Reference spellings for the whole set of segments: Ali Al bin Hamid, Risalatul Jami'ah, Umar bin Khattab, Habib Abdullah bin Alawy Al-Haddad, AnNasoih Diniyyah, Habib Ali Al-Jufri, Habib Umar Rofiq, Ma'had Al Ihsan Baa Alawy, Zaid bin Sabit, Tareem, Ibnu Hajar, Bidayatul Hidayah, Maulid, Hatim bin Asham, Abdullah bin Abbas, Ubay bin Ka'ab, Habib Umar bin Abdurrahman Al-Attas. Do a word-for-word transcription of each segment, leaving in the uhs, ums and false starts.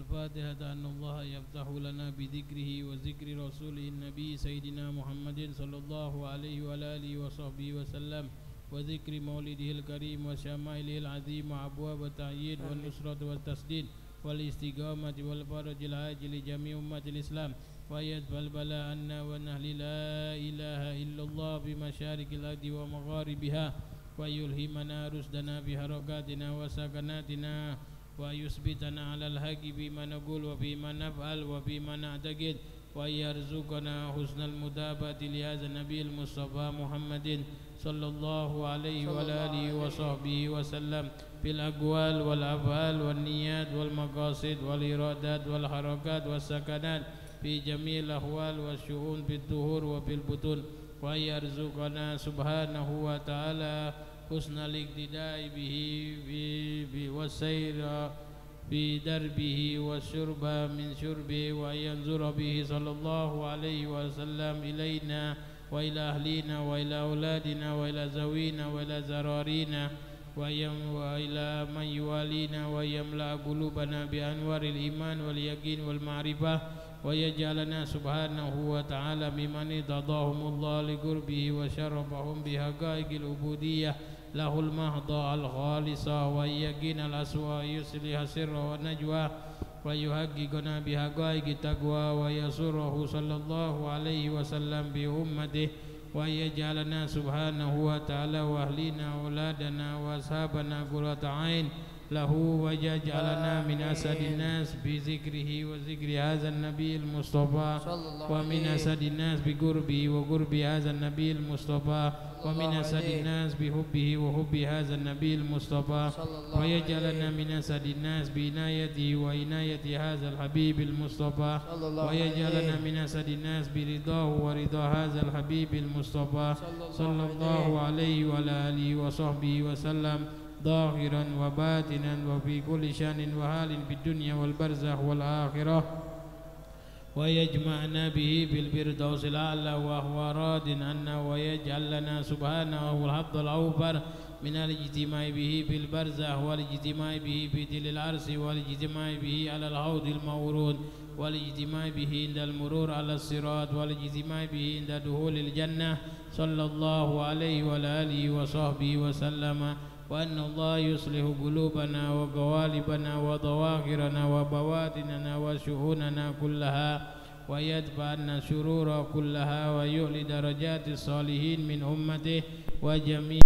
الفاتحة أن الله يفتح لنا بذكره وذكر رسوله النبي سيدنا محمد صلى الله عليه وآله وصحبه وسلم وذكر مولده الكريم وشمائله العظيم وأبواب التعيين والنصرة والتسديد والاستقامة والفرج العاجل لجميع أمة الإسلام ويدفع البلاء عنا ونهل لا إله إلا الله بمشارق الأرض ومغاربها ويلهمنا رشدنا بحركاتنا وسكناتنا ويثبتنا على الحق بما نقول وبما نفعل وبما نعتقد ويرزقنا حسن المتابعة لهذا النبي المصطفى محمد صلى الله عليه وآله وصحبه وسلم في الأقوال والأفعال والنيات والمقاصد والإرادات والحركات والسكنات في جميع الأحوال والشؤون في الظهور وفي البطون ويرزقنا سبحانه وتعالى حسن الاقتداء به والسير في دربه والشرب من شربه وينظر به صلى الله عليه وسلم إلينا وإلى أهلنا وإلى أولادنا وإلى زوينا وإلى زرارينا وإلى من يوالينا ويملأ قلوبنا بأنوار الإيمان واليقين والمعرفة ويجعلنا سبحانه وتعالى ممن ارتضاهم الله لقربه وشرفهم بحقائق العبودية له المهضة الخالصة واليقين الأسوأ يصلح سره ونجواه ويحققنا بحقائق التقوى ويسره صلى الله عليه وسلم بأمته ويجعلنا سبحانه وتعالى وأهلنا وأولادنا وأصحابنا قرة عين له ويجعلنا من أسد الناس بذكره وذكر هذا النبي المصطفى ومن أسد الناس بقربه وقرب هذا النبي المصطفى ومن أسد الناس بحبه وحب هذا النبي المصطفى ويجعلنا من أسد الناس بعنايته وعناية هذا الحبيب المصطفى ويجعلنا من أسد الناس برضاه ورضا هذا الحبيب المصطفى صلى الله عليه وعلى آله وصحبه وسلم ظاهرا وباطنا وفي كل شان وحال في الدنيا والبرزخ والآخرة ويجمعنا به في الفردوس الأعلى وهو راض عنا ويجعل لنا سبحانه الحظ الأوفر من الاجتماع به في البرزخ والاجتماع به في تل العرش والاجتماع به على الحوض المورود والاجتماع به عند المرور على الصراط والاجتماع به عند دخول الجنة صلى الله عليه وعلى آله وصحبه وسلم وأن الله يصلح قلوبنا وقوالبنا وظواهرنا وبواتننا وشؤوننا كلها ويدفع عنا شرور كلها ويعلي درجات الصالحين من أمته وجميع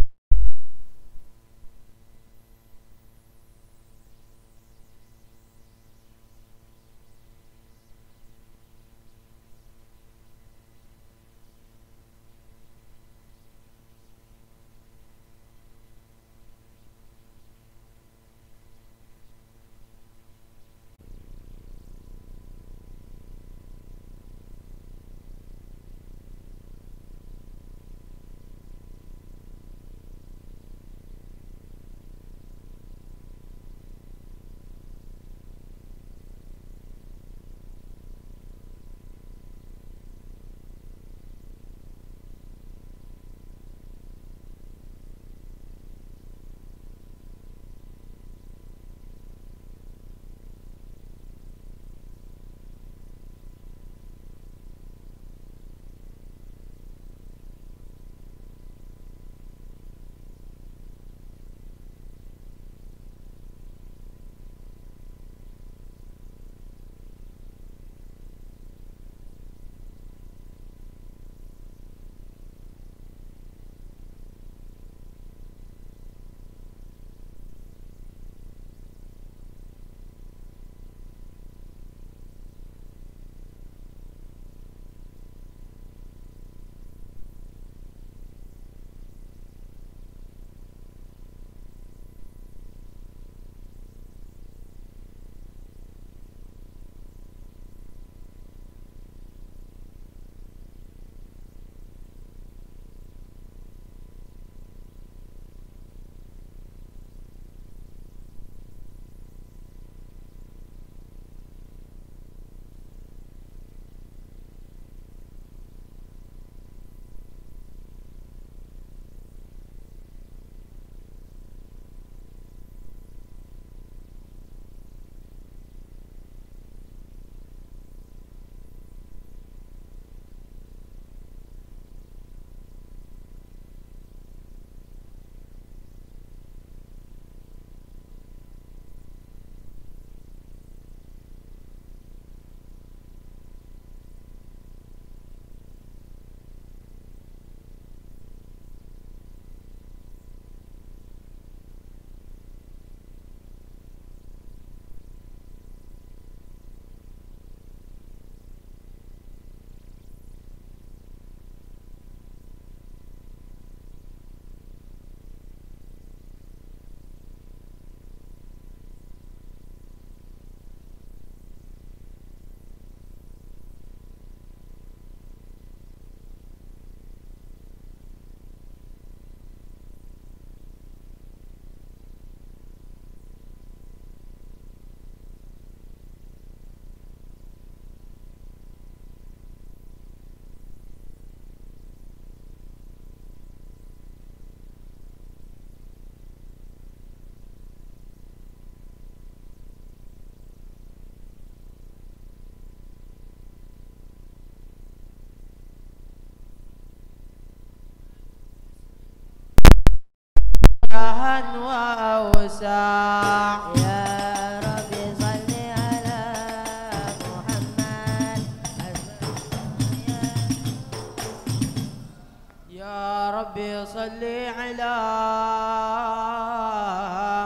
صلي على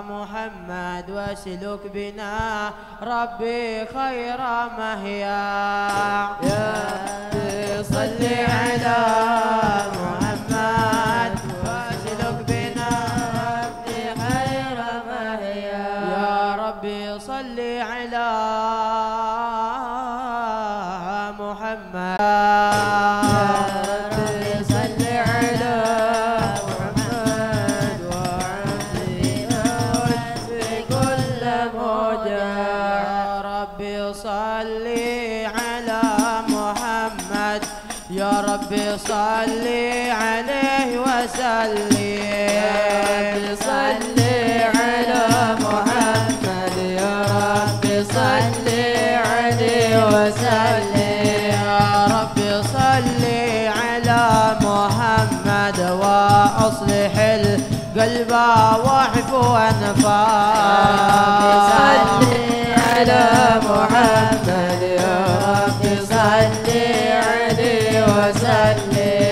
محمد وسلك بنا ربي خير مهيا يا ربي صلي على محمد وسلك بنا ربي خير مهيا يا ربي صلي على محمد Rabbi salli alaihi wa sallim Rabbi salli ala Muhammad Ya Rabbi salli alaihi wa sallim Ya Rabbi salli ala Muhammad Wa aslih al-qalba wa'fu anfa Rabbi salli ala Muhammad Ya Rabbi salli يا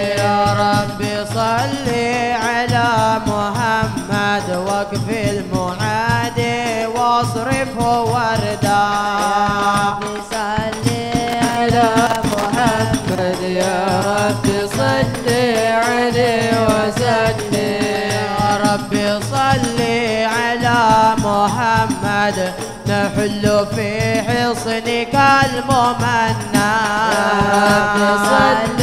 ربي صلي على محمد وقف المعادي واصرفه وردا يا ربي صلي على محمد يا ربي صلي عليه وسلم يا ربي صلي على محمد نحل في حصنك الممنى يا رب صل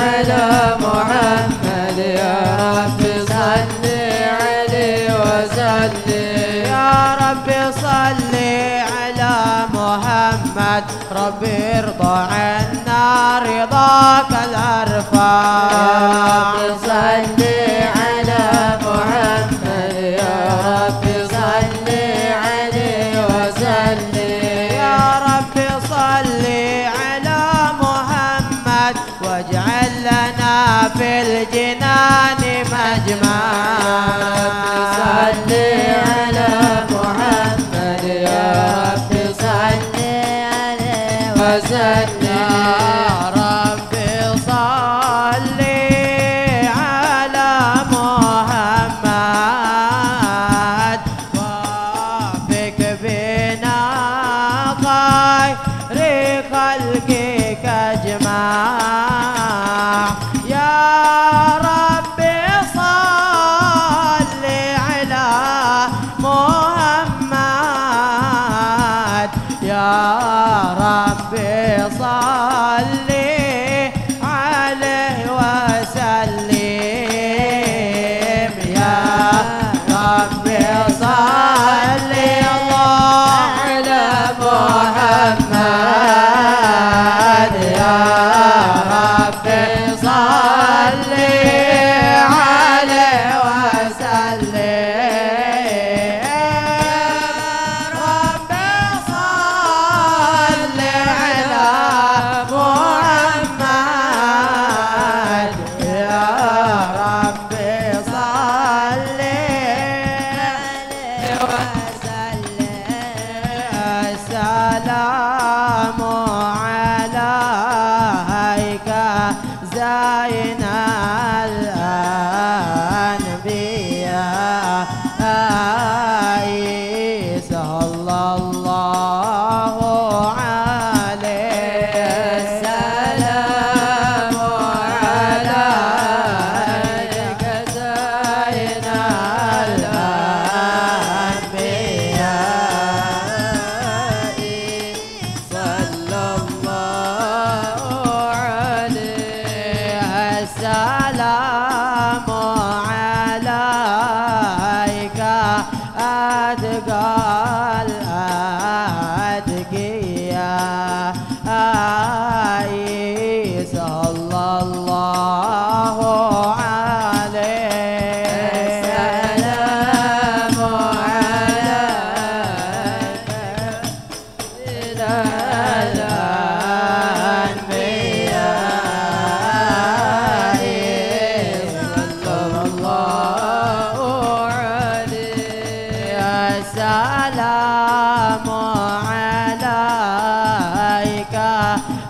على محمد يا رب صل عليه وسلم يا رب صل على محمد ربي ارضى عنا رضاك الارفع يا رب صل على محمد يا رب صل يا ربي صلي على محمد واجعل لنا في الجنان مجمع يا ربي صلي على محمد يا ربي صلي عليه وسلم يا ربي صلي على محمد محمد يا رب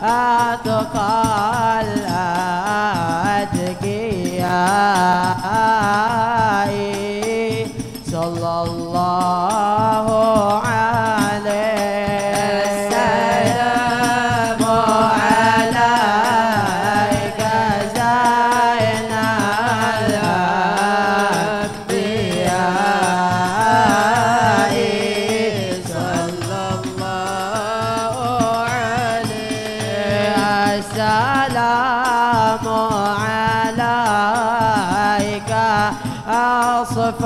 أتقى الأتقياء صلى الله عليه السلام عليك زين الأنبياء صلى الله عليه السلام عليك أصفى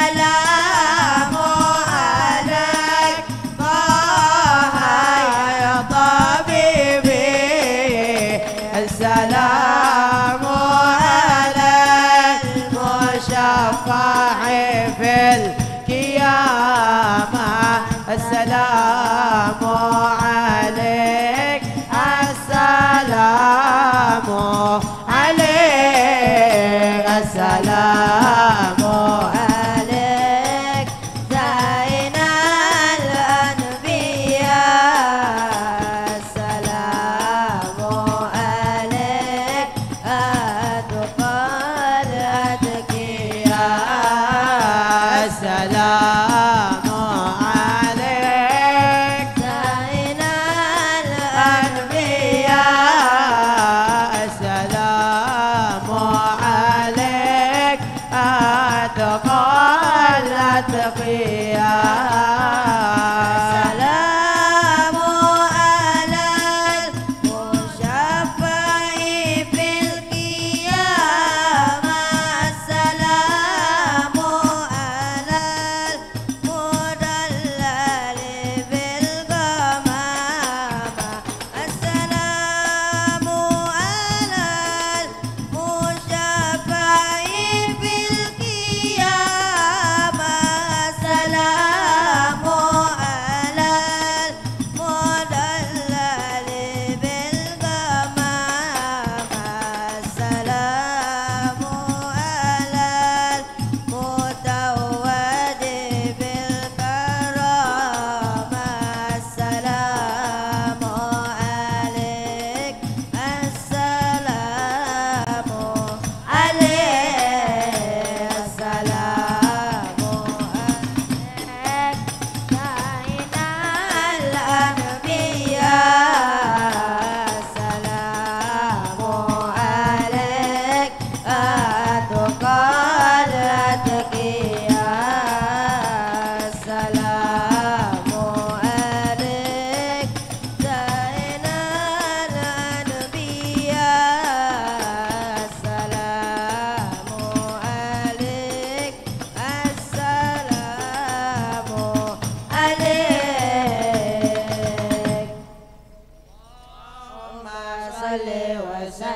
Salam.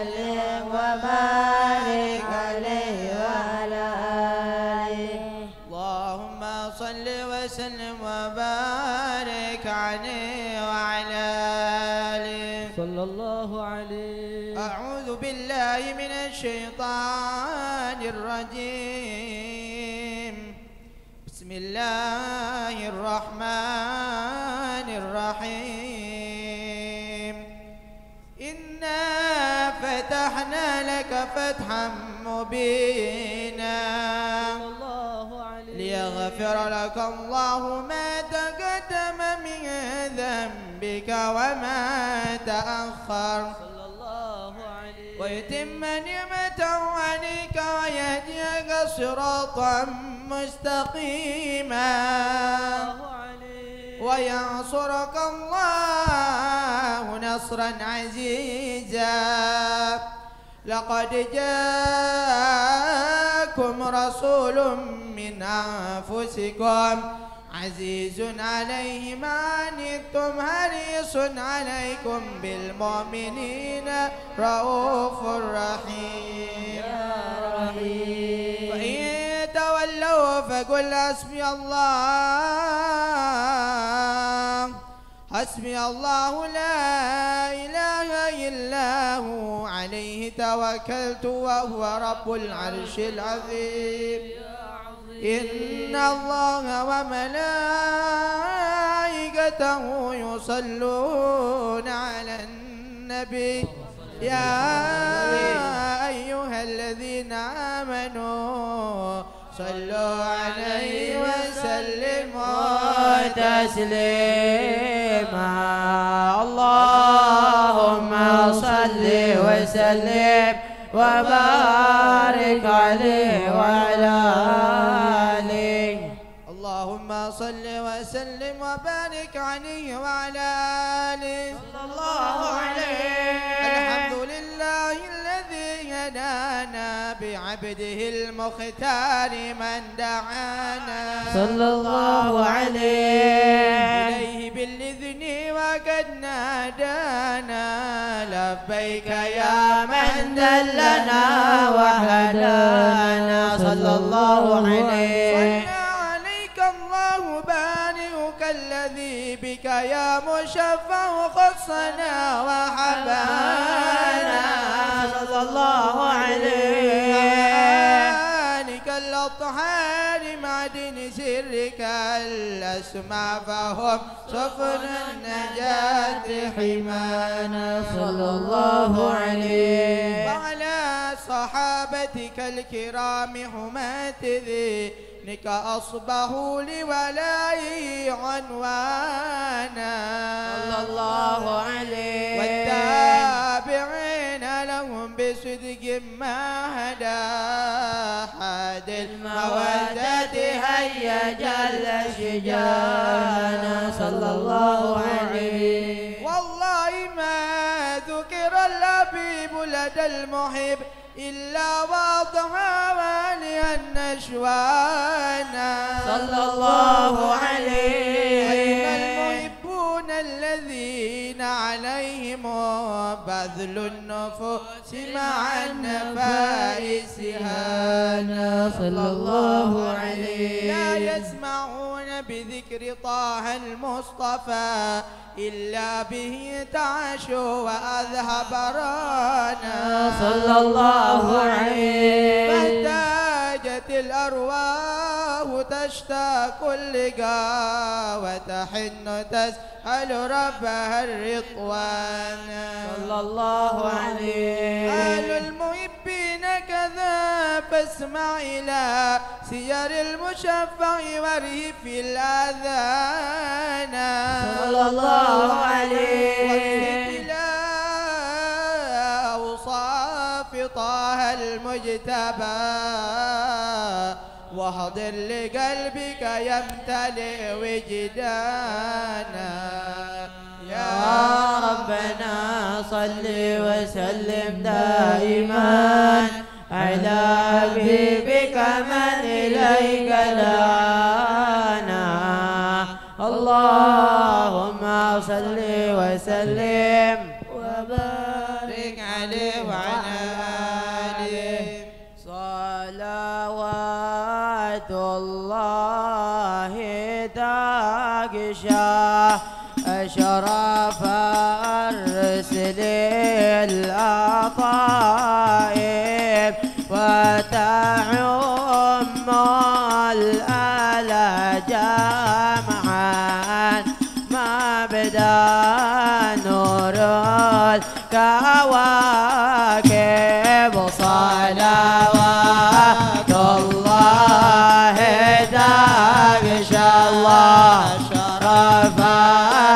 sallim wa barik alayhi wa ala alihi. Allahumma salli wa sallim wa barik alayhi wa ala alihi. Sallallahu alayhi. A'udhu billahi minash shaitanir rajim. Bismillahirrahmanirrahim. Inna fatahna laka fathan mubina. Liyaghfir laka Allahu ma taqaddama min dhanbika wa ma ta'akhkhar. ويتم نعمته عليك ويهديك صراطا مستقيما وينصرك الله نصرا عزيزا لقد جاءكم رسول من أنفسكم عزيز عليه ما عنتم حريص عليكم بالمؤمنين رؤوف رحيم يا رحيم وإن تولوا فقل حسبي الله حسبي الله لا إله إلا هو عليه توكلت وهو رب العرش العظيم إن الله وملائكته يصلون على النبي يا أيها الذين آمنوا صلوا عليه وسلموا تسليما اللهم صل وسلم وبارك عليه وعلى صل وسلم وبارك عليه وعلى آله صلى الله عليه. الحمد لله الذي هدانا بعبده المختار من دعانا صلى الله عليه إليه بالإذن وقد نادانا لبيك يا من دلنا وهدانا صلى الله عليه الذي بك يا مشفع خصنا وحبانا صلى الله عليه وآلك الأطهار معدن سرك الأسماء فهم سفن النجاة حمانا صلى الله عليه وعلى صحابتك الكرام حماة ذي نك أصبه لولائي عنوانا صلى الله عليه والتابعين لهم بصدق ما هدى حاد المودة هيا جل شجانا صلى الله عليه والله ما ذكر الحبيب لدى المحب إلا وأضحى واليا النشوانا صلى الله عليه أيما المحبون الذين عليهم بذل النفوس مع النفائس هانا صلى الله عليه لا يسمعون بذكر طه المصطفى إلا به تعشوا وأذهب رانا صلى الله عليه فاحتاجت الأرواح تشتاق اللقاء وتحن تسأل ربها الرضوان صلى الله عليه أهل المحبين كذا فاسمع إلى سير المشفع ورهف الأذان صلى الله وإلى أوصاف طه المجتبى واحضر لقلبك يمتلئ وجدانا يا ربنا صل وسلم دائما على حبيبك من إليك دعانا اللهم صل وسلم وبارك عليه وعلى شرف الرسل الأطائب وتعم الآل جمعا ما بدا نور الكواكب صلوات الله داعش الله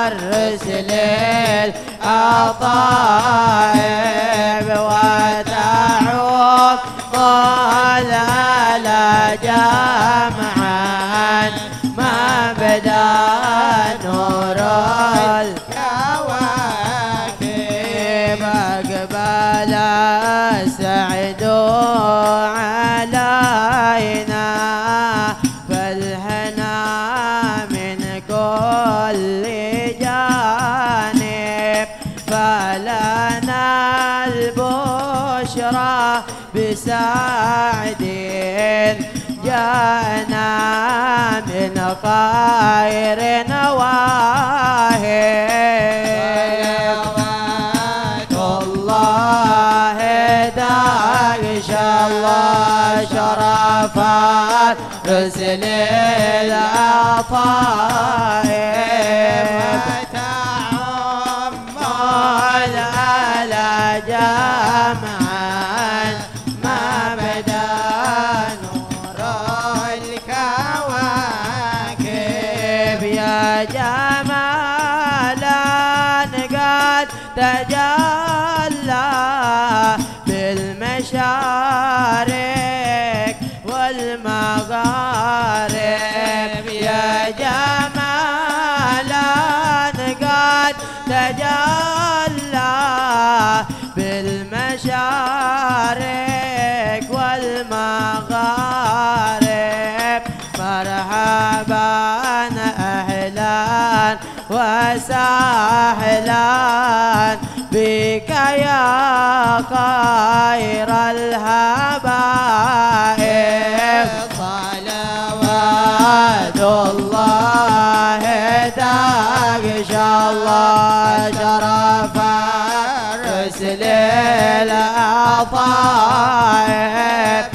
الرسل الأطائب وتعوق ضلال جمعا ما بدا نور الكواكب أقبل السعد علينا فالهنا من كل فلنا البشرى بسعد جاءنا من خير نواهب صلوات الله داعش الله شرفات رسل الأطائب جمعا ما بدا نور الكواكب يا جمالا قد تجلى بالمشارق والمغارب يا جمالا قد تجلى بالمشارق والمغارب مرحبا أهلا وسهلا بك يا خير الهبائب صلوات الله داعش الله شرفا الأطائب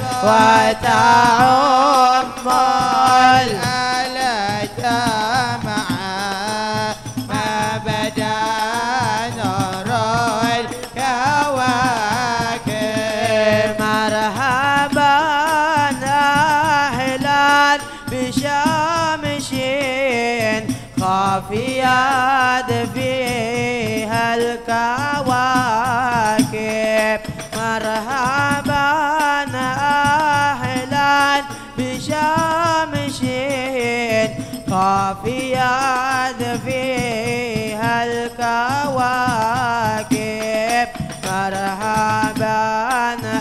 وتعم الآل جمعا ما بدا نور الكواكب مرحبا أهلا بشمس خافية فيها الكواكب مرحبا أهلا بشمس خافية فيها الكواكب مرحبا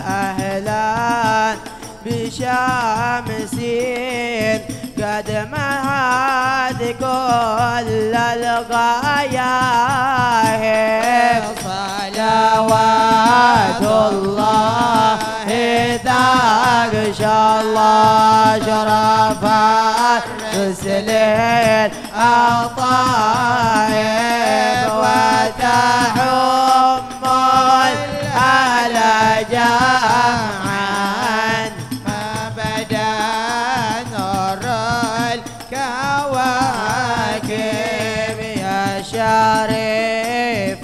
أهلا بشمس قد مهد كل الغياهب صلوات الله داعش الله شرفات رسل الأطائب وتحم الآل جمعا ما بدا نور الكواكب يا شارق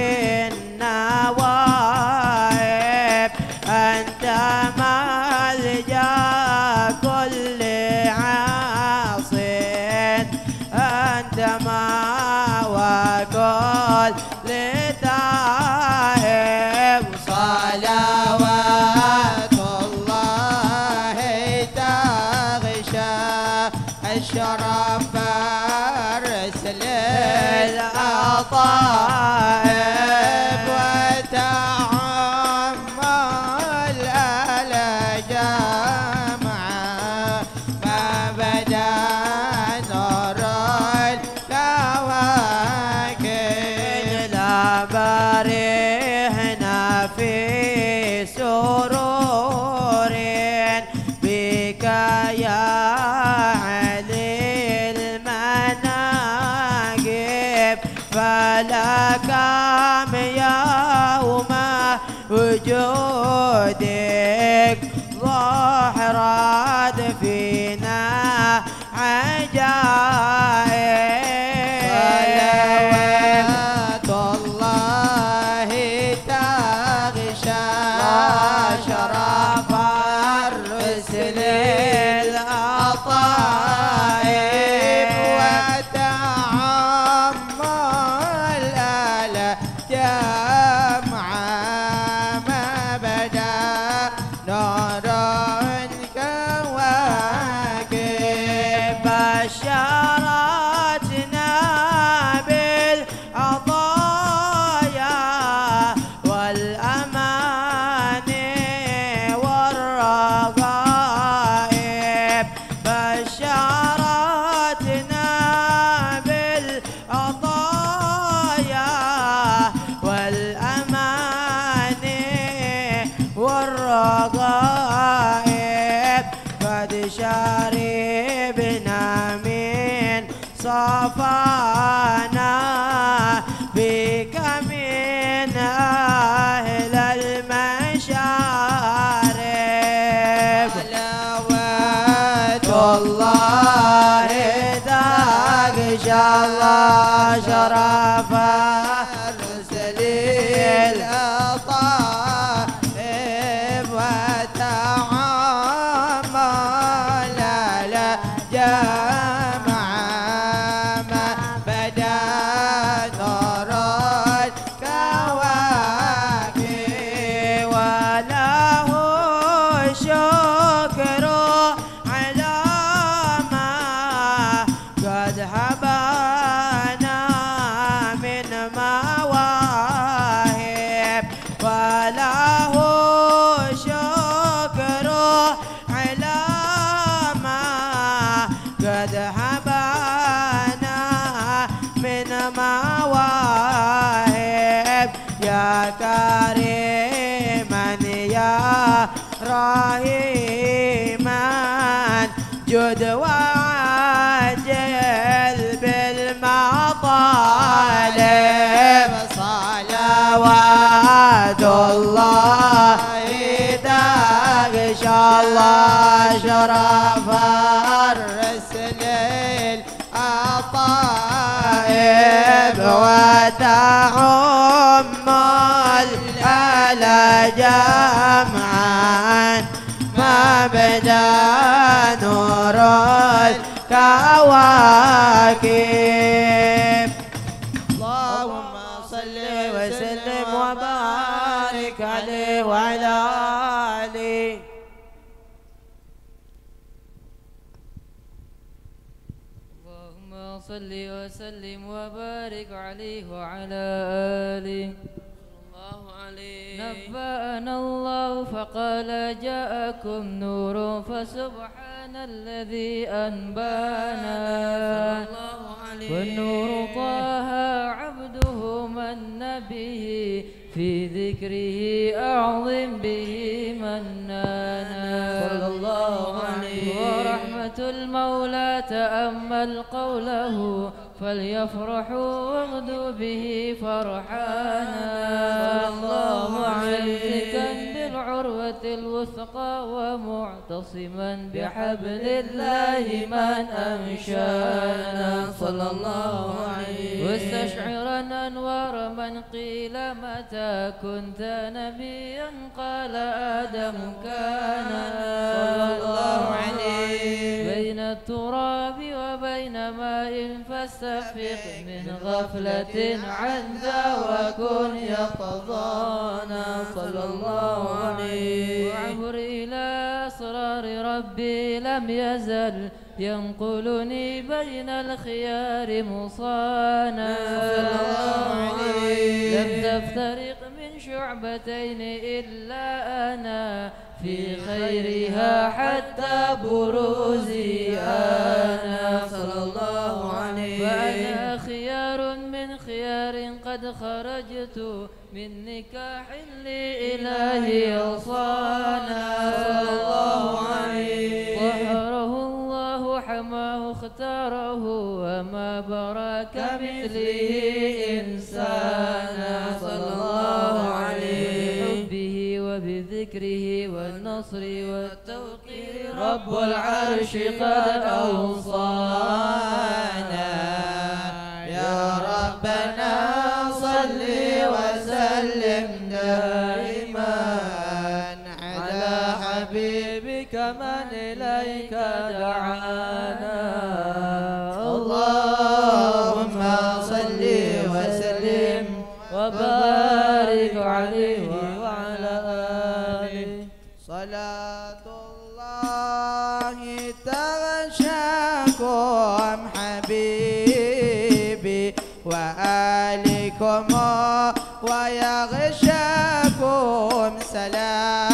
النوائب أنت ملجأ كل عاصٍ أنت مأوى كل تائب صلوات شرف الرسل الأطائب وتعم الآل جمعا ما بدا نور الكواكب لا برهنا في سرور من الأطايب وتعمل آل جمعة ما بدا نور كواكب بشرتنا بالعطايا والأمان والرغائب بشرتنا بالعطايا والأمان والرغائب قد شربنا من صفانا بك من أهل المشارب صلوات الله تغشى الله شرف الرسل الأطايب وتعامل على جمعة ما بدا نور الكواكب وله الشكر على ما قد هبانا من مواهب وله الشكر على ما قد هبانا من مواهب يا كريما يا رحيما جد وعجل بالمطالب صلوات الله تغشى الله شرف الرسل الأطايب وتعم الآل جمعا ما بدا نور الكواكب. اللهم صل وسلم وبارك عليه وعلى آله. اللهم صل وسلم وبارك عليه وعلى آله. نبأنا الله فقال جاءكم نور فسبحان الذي أنبانا والنور طه عبده من به في ذكره أعظم به منانا صلى الله عليه ورحمة المولى تأمل قوله فليفرحوا واغدوا به فرحانا صلى الله عليه بالعروة الوثقى ومعتصما بحبل الله من أمشانا صلى الله عليه واستشعرا أنوار من قيل متى كنت نبيا قال آدم كان صلى الله عليه بين التراب وبين ماء فاستفق من غفلة عن ذا وكن يقظانا صلى الله عليه وعبر إلى أسرار ربي لم يزل ينقلني بين الخيار مصانا صلى الله عليه لم تفترق من شعبتين إلا أنا في خيرها حتى بروزي أنا صلى الله عليه وأنا خيار من خيار قد خرجت من نكاح لإلهي أوصانا صلى الله عليه طهره الله حماه اختاره وما برا كمثله إنسانا صلى الله عليه بحبه وبذكره والنصر والتوقير رب العرش قد أوصانا يا ربنا صل وسلم دائما على حبيبك من إليك دعانا اللهم صل وسلم وبارك عليه وعلى آله صلاة الله تغشاكم حبيبي وآلكم ويغشاكم سلام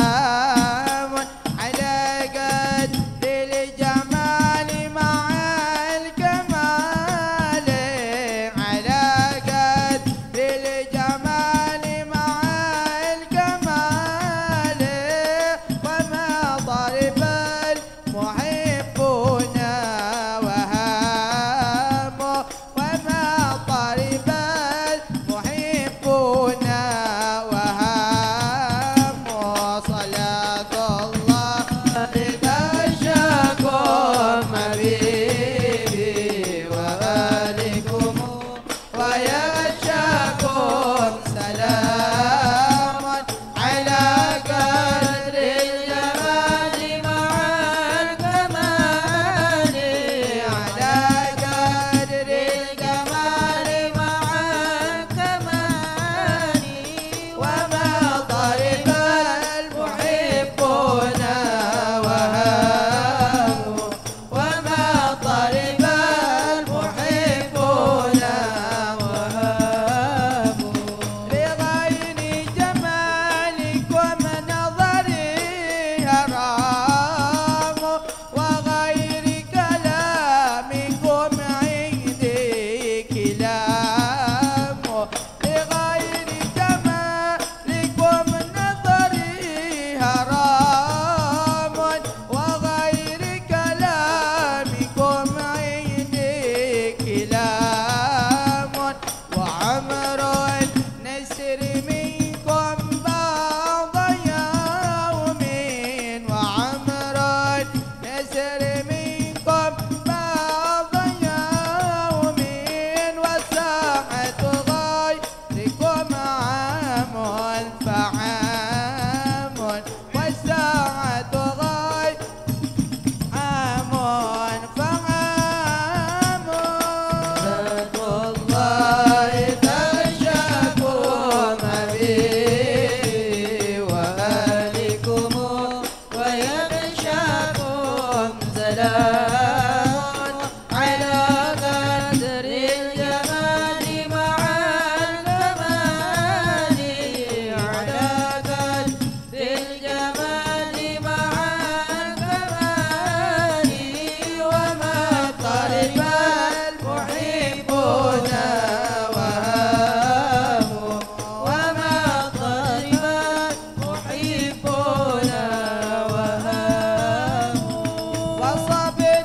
I'll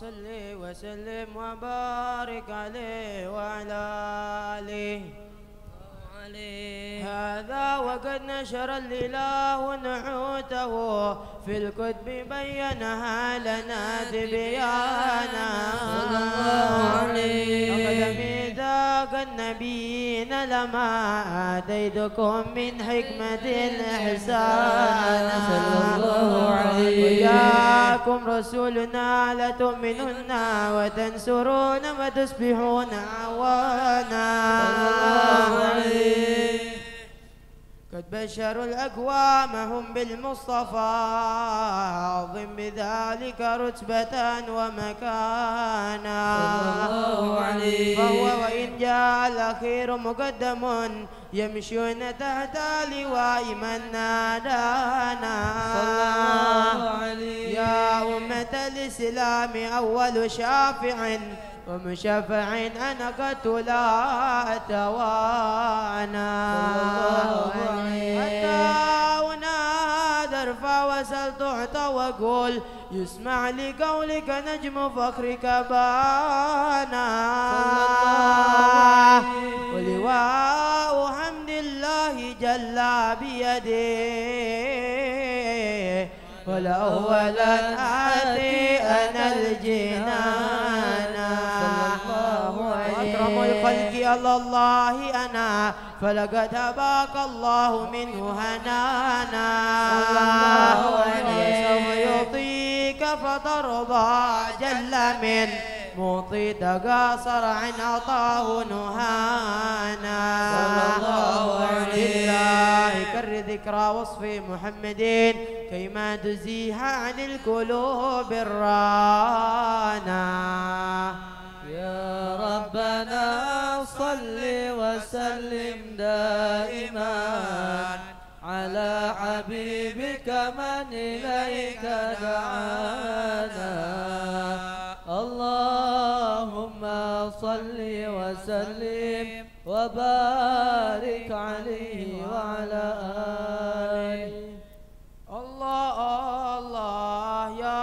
صل وسلم وبارك عليه وعلى آله هذا وقد نشر الإله نعوته في الكتب بينها لنا تبيانا لقد ميثاق النبيين لما آتيتكم من حكمة إحسانا وجاءكم رسولنا لتؤمنن وتنصرون وتصبحون عوانا قد بشروا الأقوامهم بالمصطفى عظم بذلك رتبة ومكانا فهو وإن جاء الأخير مقدم يمشون تحت لواء من نادانا يا أمة الإسلام أول شافع ومشفع أنا قد لا أتوانا حتى ونادر فوصل تحت وقول يسمع لقولك نجم فخرك بانا ولواء حمد الله جل بيده ولأولا آتي أنا الجنان خلقي على الله أنا فلقد هباك الله منه هنانا سوف يعطيك فترضى جل من معطي تقاصر عن عطاه نهانا لله كر ذكرى وصف محمد كيما تزيها عن القلوب الرانا يا ربنا صل وسلم دائما على حبيبك من إليك دعانا اللهم صل وسلم وبارك عليه وعلى آله الله الله يا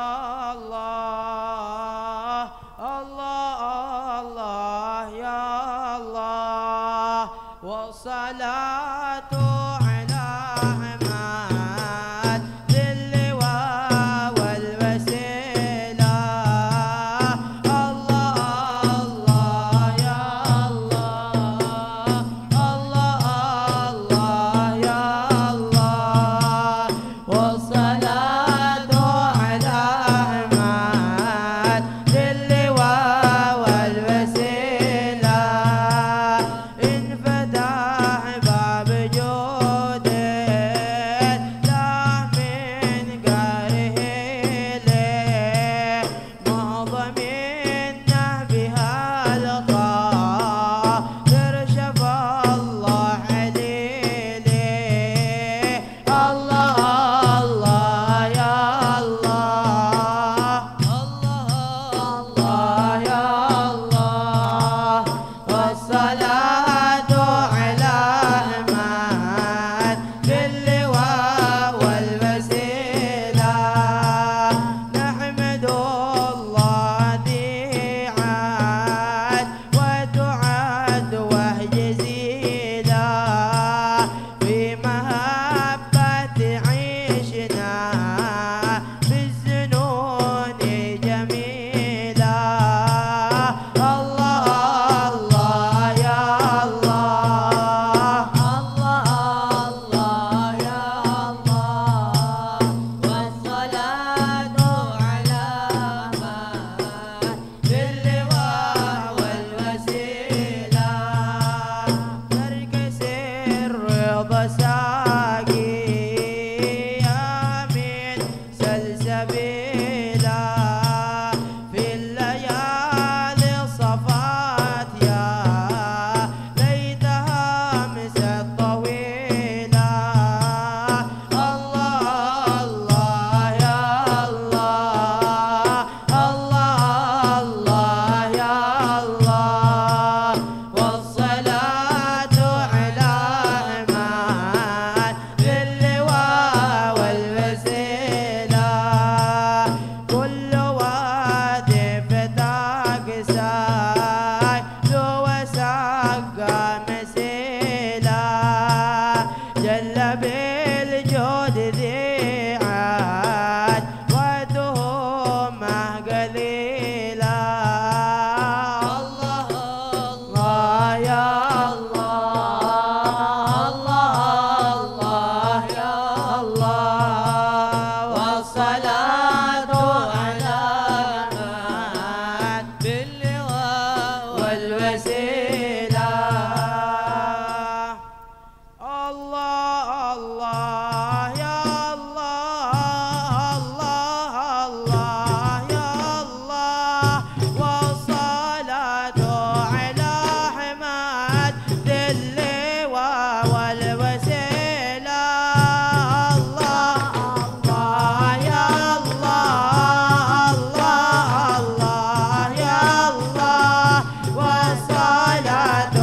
Allah Allah ya Allah, Allah Allah ya Allah, wassalatu ala hamad dilli wa wal wasila. Allah Allah ya Allah, Allah Allah ya Allah, wassalatu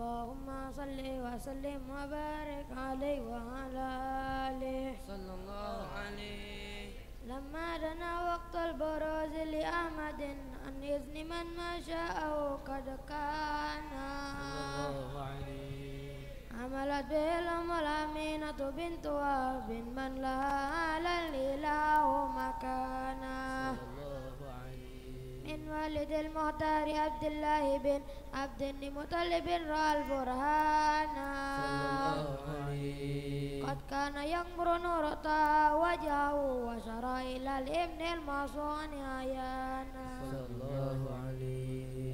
Allahumma salli wa sallim wa barik alaihi wa ala alihi. Allahumma salli wa sallim wa barik alaihi wa ala alihi sallallahu alaihi. Lamma dana waqtul buruz li ahmadin an izni man ma sya'ahu qad kana sallallahu alaihi. Amalat bil malaminatu bintu wa bin man la lal ilahu makana sallallahu alaihi. Min walidil muhtari abdillah bin عبد المطلب رأى البرهان قد كان ينبر نور طه وجهه وشرى إلى الابن المعصون عيانا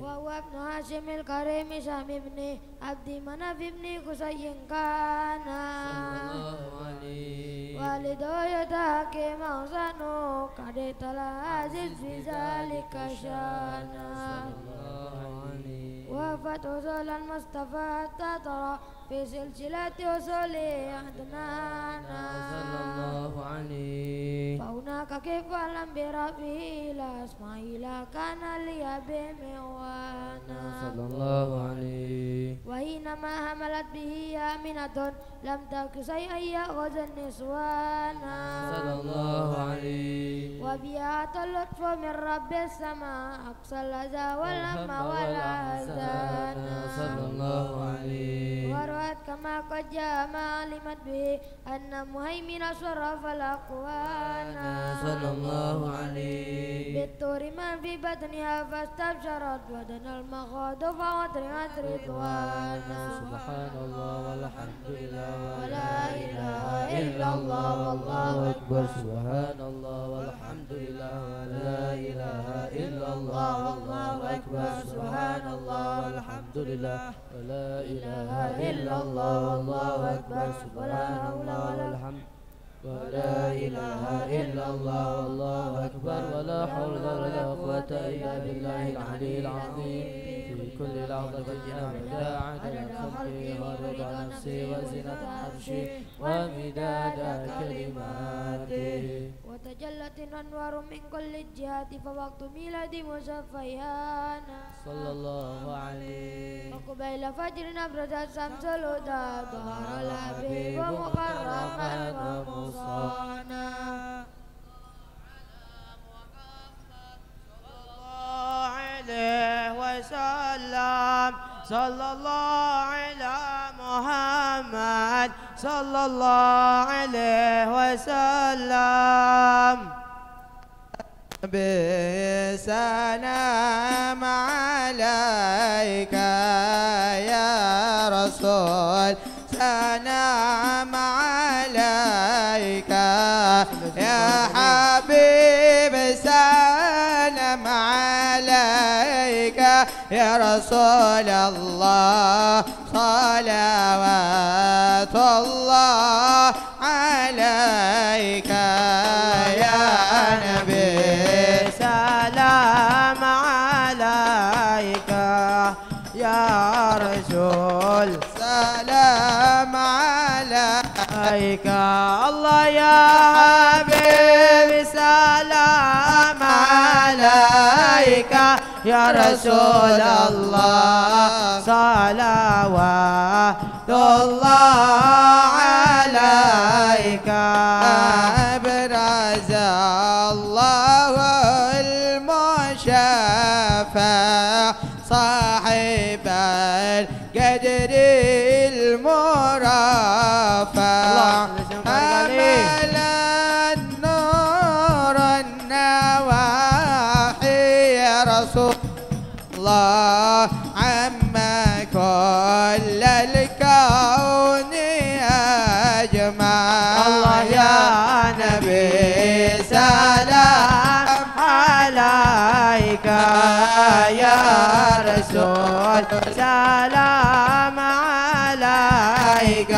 وهو ابن هاشم الكريم شام ابن عبد مناف ابن قصي كان والده يتاكي موزنه قد تلازل في ذلك شانا وافت وصول المصطفى تطرى في سلسلة وصولي عدنانا فهناك كيف لم بربي لا اسماعيل كان لي بمعوانا وحينما حملت به آمنة لم تك شيئا يأخذ النسوانا وبيعت اللطف من رب السماء أقصى الأذى والهم والأذانا الأحد كما قد جاء معلمت به أن مهيمن شرف الأكوان صلى الله عليه بالطور ما في بطنها فاستبشرت ودنا المخاض فوطرحت رضوانا سبحان الله والحمد لله ولا إله إلا الله والله أكبر سبحان الله والحمد لله ولا إله إلا الله والله أكبر سبحان الله والحمد لله ولا إله إلا الله والله أكبر سبحان الله ولا حول ولا إله إلا الله والله أكبر ولا حول ولا قوة إلا بالله العلي العظيم كل العظة فجنا مداعا عدد خلقي ورضا نفسي وزنة عرشي ومداد كلماتي وتجلت الأنوار من كل الجهات فوقت ميلادي مشفيانا صلى الله عليه وقبيل فجر أبرزت الشمس الهدى ظهر الحبيب مكرما ومصانا Sallallahu ala Muhammad Sallallahu alaihi wasallam Bisanam alaika ya Rasul Sanam alaika ya Habib Sanam alaika يا رسول الله صلوات الله عليك يا نبي سلام عليك يا رسول سلام عليك الله يا حبيبي سلام عليك Ya Rasulullah salawatullah alaika abraza Allahul mushafa sahibal qadril murafa عما كل الكون أجمع الله يا نبي سلام عليك يا رسول سلام عليك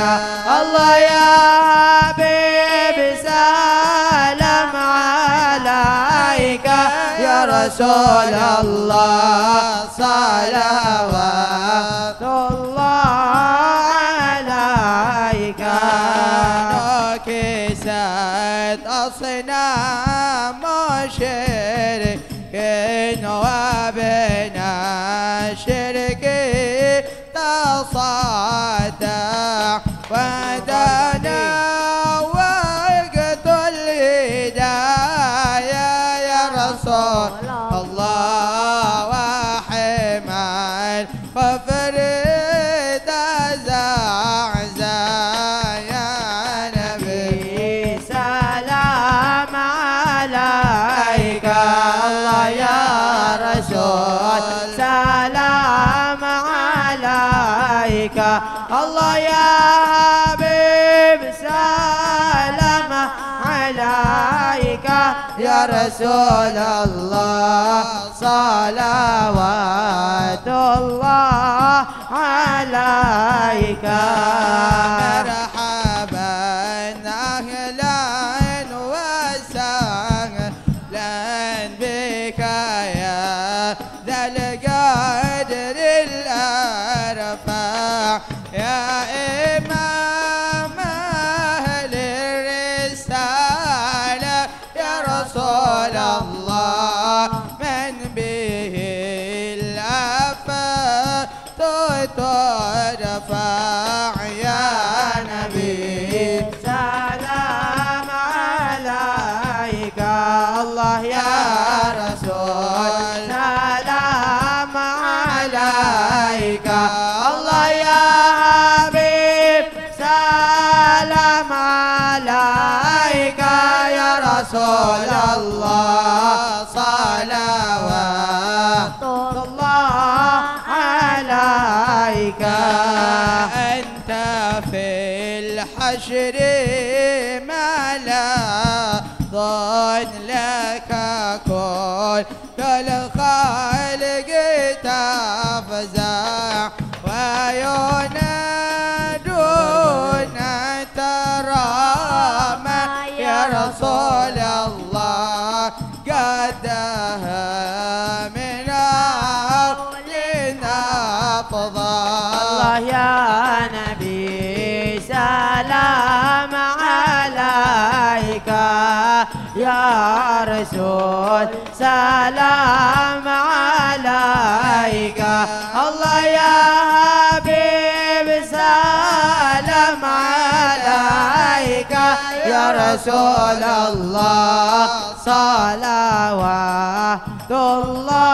الله يا حبيب سلام عليك يا رسول الله Salawatullah alaika Nukisat asnamu shirikin Wabna shiriki tasadda Wadana waqtul hidayah Ya Rasul Allah ya Habib salam alaika ya Rasulullah salawatullah alaika marhaban ahlan wa sahlan bika ya dhal qadril arfa' يا إمام أهل الرسالة يا رسول الله من به الآفات ترفع يا نبي Rasulullah salawatullah alaika anta fil hashri ma la dhanlaka kul dal khaliq tafza wa yunaduna tarama ya Rasulullah qadaha Allah ya Nabi salam alaika ya Rasul salam alaika Allah ya Habib salam alaika ya Rasul Allah salawatullah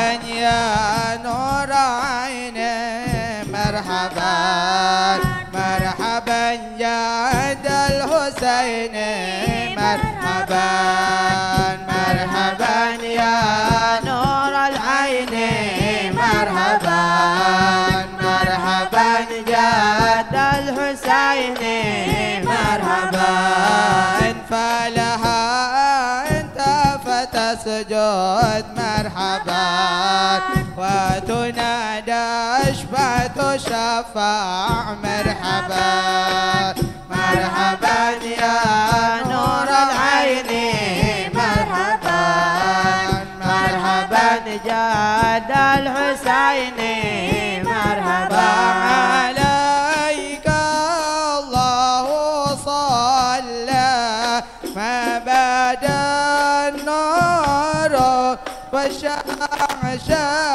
مرحبا يا نور عيني مرحبا مرحبا يا الحسين مرحبا مرحبا يا نور العين مرحبا مرحبا يا الحسين مرحبا فلها تسجد مرحبا وتنادى اشفعت شفاع مرحبا مرحبا يا نور العين مرحبا مرحبا جاد الحسين مرحبا عليك الله صلى ما بدا وشعشع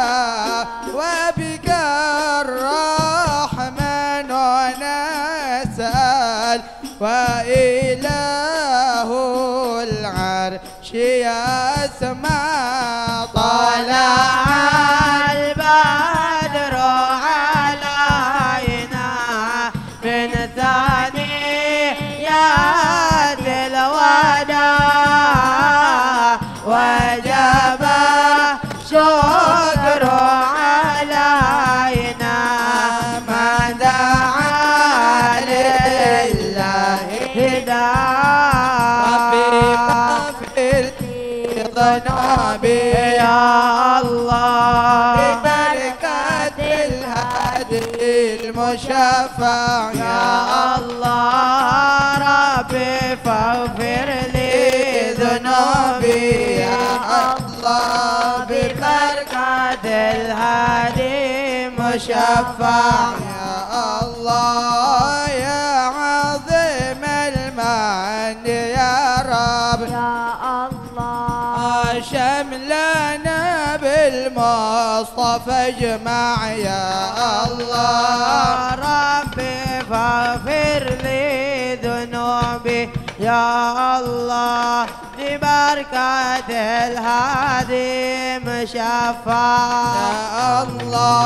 وبك الرحمن ونسأل وإله العرش يسمع طلع البدر علينا من ثنيات الوداع وجب شكر علينا ما دعا لله هداه ربي اغفر لذنوبي يا الله ببركة الهادي المشفع يا الله ربي فاغفر لي ذنوبي يا الله ببركة الهادي مشفع يا الله يا عظيم المن يا رب يا الله شملنا بالمصطفى اجمع يا الله ربي فاغفر لي ذنوبي يا الله ببركة الهادي مشفع يا الله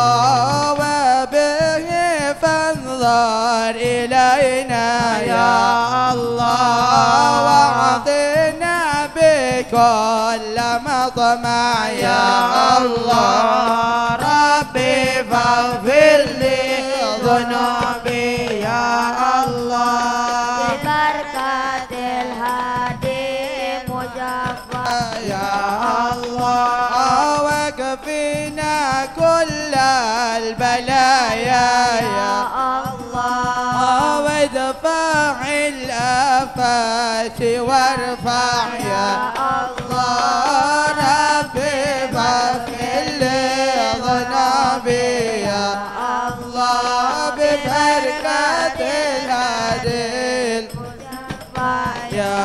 وبه فانظر إلينا يا الله واعطنا بكل مطمع يا الله ربي فاغفر لي ذنوبي يا الله البلايا يا الله وادفع الآفات وارفع يا الله ربي فاغفر لي ذنوبي يا الله ببركة الهادي يا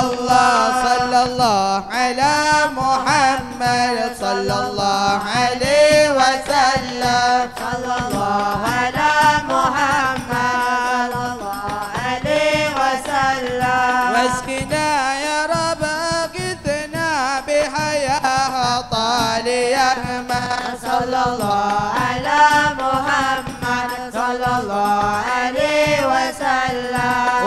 الله صلى الله على محمد صلى الله عليه وسلم صلى الله على محمد صلى الله عليه وسلم واسقنا يا رب اغثنا بحياة طالية صلى الله على محمد صلى الله عليه وسلم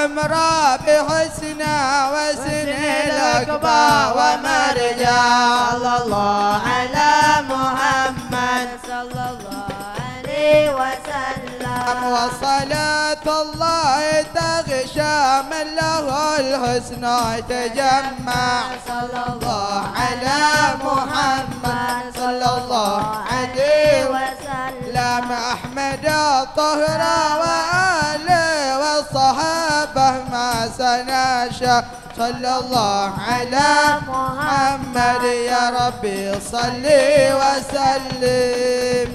العمرى بحسنى وسن الأكبى ومرجى صلى الله على محمد صلى الله عليه وسلم وصلاة الله تغشى من له الحسنى تجمع صلى الله على محمد صلى الله عليه وسلم أحمد الطاهر وآله والصحابة ما سنشاء صلى الله على محمد يا ربي صلي وسلم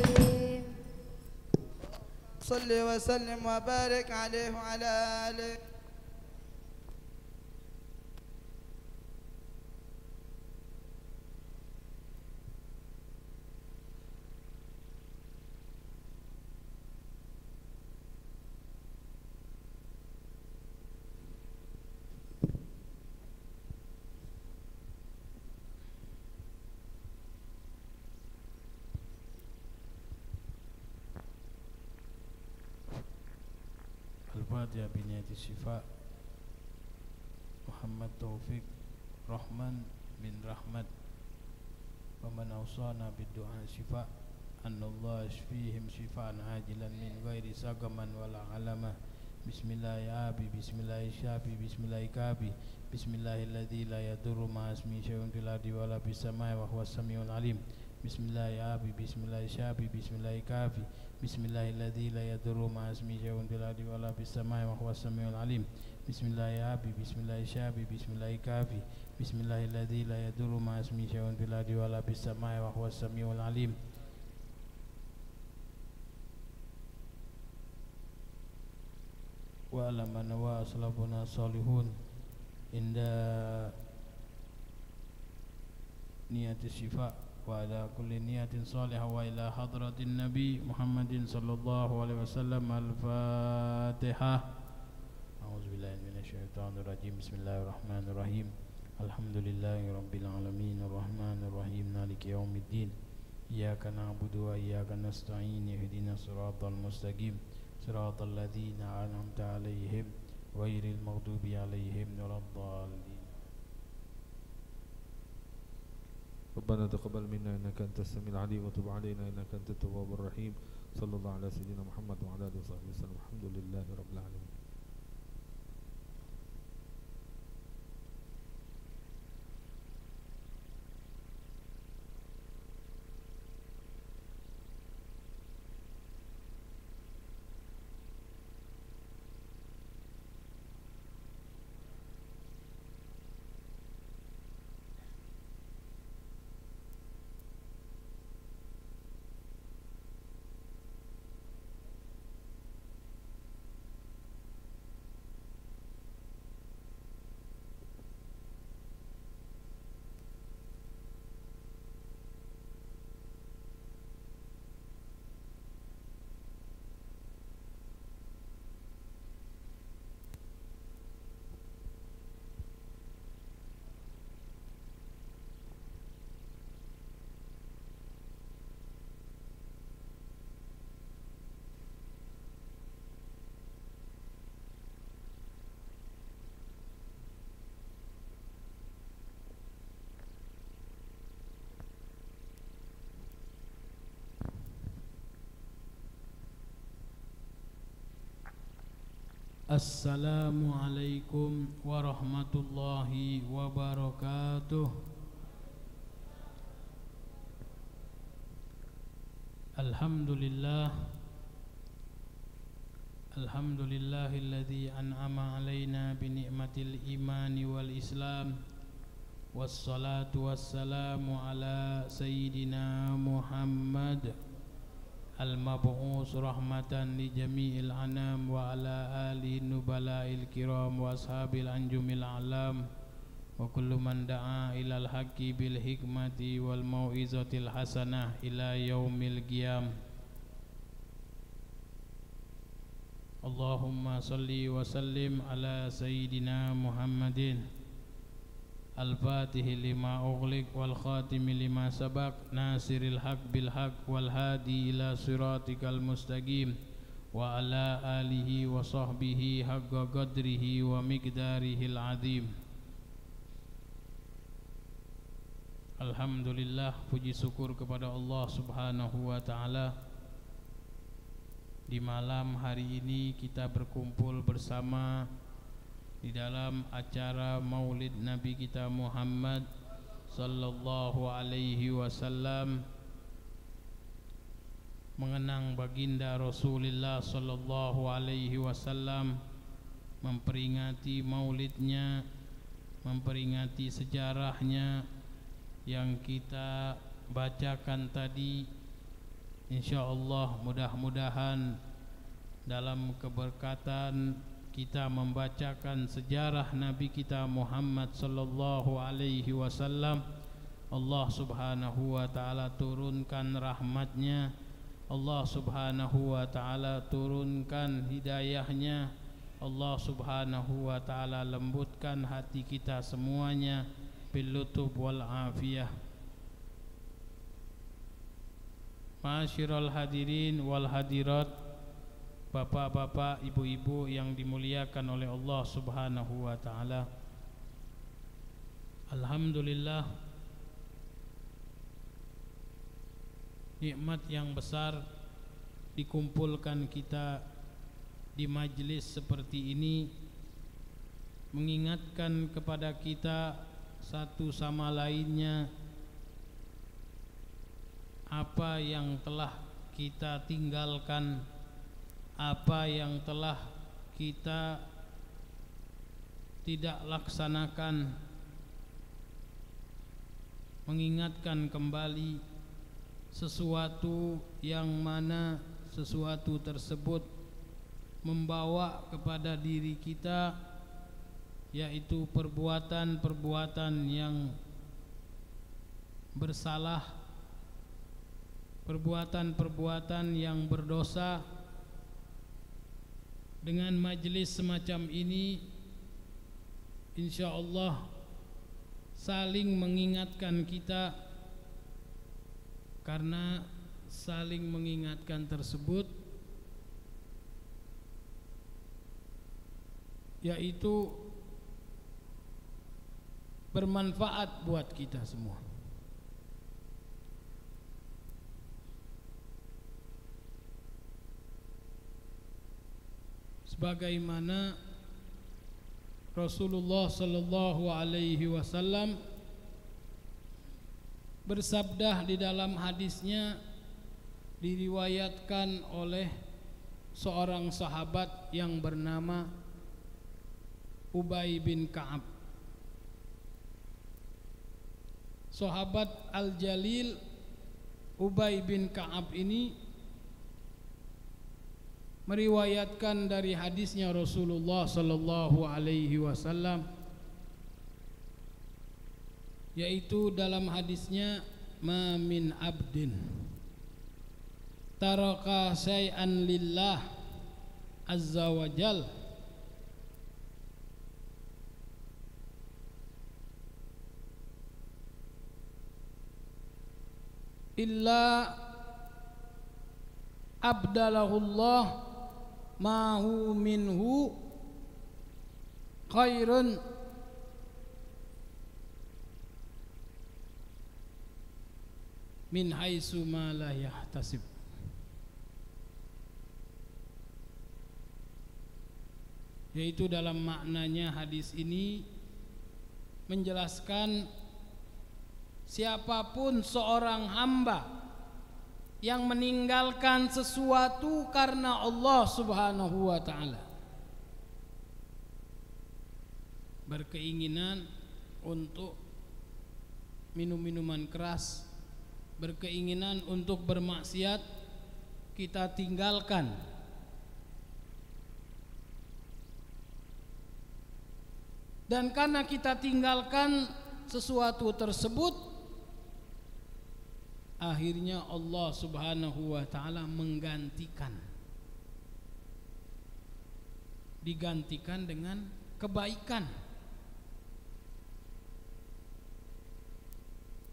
صلي وسلم وبارك عليه وعلى آله يا بنية الشفاء محمد توفيق رحمن بن رحمت ومن أوصانا بالدعاء شفاء أن الله يشفيهم شفاء عاجلا من غير سقما ولا علما بسم الله يا أبي بسم الله الشافي بسم الله كابي بسم الله الذي لا يضر مع اسمه شيء في الأرض ولا في السماء وهو السميع العليم بسم الله يا أبي بسم الله الشافي بسم الله كافي بسم الله الذي لا يضر مع اسمه شيء في الأرض ولا في السماء وهو السميع العليم بسم الله يا أبي بسم الله الشافي بسم الله كافي بسم الله الذي لا يضر مع اسمه شيء في الأرض ولا في السماء وهو السميع العليم وألم نوا أصلابنا صالحون عند نية الشفاء وعلى كل نية صالحة وإلى حضرة النبي محمد صلى الله عليه وسلم الفاتحة أعوذ بالله من الشيطان الرجيم بسم الله الرحمن الرحيم الحمد لله رب العالمين الرحمن الرحيم مالك يوم الدين إياك نعبد وإياك نستعين اهدنا الصراط المستقيم صراط الذين أنعمت عليهم غير المغضوب عليهم ولا الضالين ربنا تقبل منا إنك أنت السميع العليم وتب علينا إنك أنت التواب الرحيم صلى الله على سيدنا محمد وعلى آله وصحبه وسلم الحمد لله رب العالمين. Assalamualaikum warahmatullahi wabarakatuh. Alhamdulillah Alhamdulillahilladzi an'ama alaina bi ni'matil imani wal islam wassalatu wassalamu ala sayyidina Muhammad Al-Mab'us rahmatan li jami'il anam wa ala ali nubala'il kiram wa ashabil anjumil alam wa kullu man da'a ilal haqqi bil hikmati wal mau'izatil hasanah ila yaumil qiyam. Allahumma salli wa sallim ala sayyidina Muhammadin Al-Fatihi lima ughliq wal khatimi lima sabaq nasiril haq bil haq wal hadi ila siratikal mustaqim wa ala alihi wa sahbihi haqqa qadrihi wa miqdarihil azim. Alhamdulillah, puji syukur kepada Allah Subhanahu wa ta'ala. Di malam hari ini kita berkumpul bersama di dalam acara Maulid Nabi kita Muhammad sallallahu alaihi wasallam, mengenang baginda Rasulullah sallallahu alaihi wasallam, memperingati maulidnya, memperingati sejarahnya yang kita bacakan tadi. Insyaallah mudah-mudahan dalam keberkatan kita membacakan sejarah Nabi kita Muhammad sallallahu alaihi wasallam, Allah Subhanahu wa taala turunkan rahmatnya, Allah Subhanahu wa taala turunkan hidayahnya, Allah Subhanahu wa taala lembutkan hati kita semuanya bil lutuf wal afiyah. Masyiral hadirin wal hadirat, bapak-bapak, ibu-ibu yang dimuliakan oleh Allah Subhanahu wa taala. Alhamdulillah, nikmat yang besar dikumpulkan kita di majlis seperti ini, mengingatkan kepada kita satu sama lainnya apa yang telah kita tinggalkan, apa yang telah kita tidak laksanakan, mengingatkan kembali sesuatu yang mana sesuatu tersebut membawa kepada diri kita, yaitu perbuatan-perbuatan yang bersalah, perbuatan-perbuatan yang berdosa. Dengan majelis semacam ini, insya Allah saling mengingatkan kita, karena saling mengingatkan tersebut yaitu bermanfaat buat kita semua. Sebagaimana Rasulullah sallallahu alaihi wasallam bersabda di dalam hadisnya, diriwayatkan oleh seorang sahabat yang bernama Ubay bin Ka'ab, sahabat Al-Jalil. Ubay bin Ka'ab ini meriwayatkan dari hadisnya Rasulullah sallallahu alaihi wasallam, yaitu dalam hadisnya, ma min abdin taraka syai'an lillah azza wa jal illa abdalahullah mahu minhu khairun min haitsu ma la yahtasib. Yaitu dalam maknanya hadis ini menjelaskan, siapapun seorang hamba yang meninggalkan sesuatu karena Allah Subhanahu wa ta'ala, berkeinginan untuk minum-minuman keras, berkeinginan untuk bermaksiat, kita tinggalkan. Dan karena kita tinggalkan sesuatu tersebut, akhirnya Allah Subhanahu wa ta'ala menggantikan, digantikan dengan kebaikan,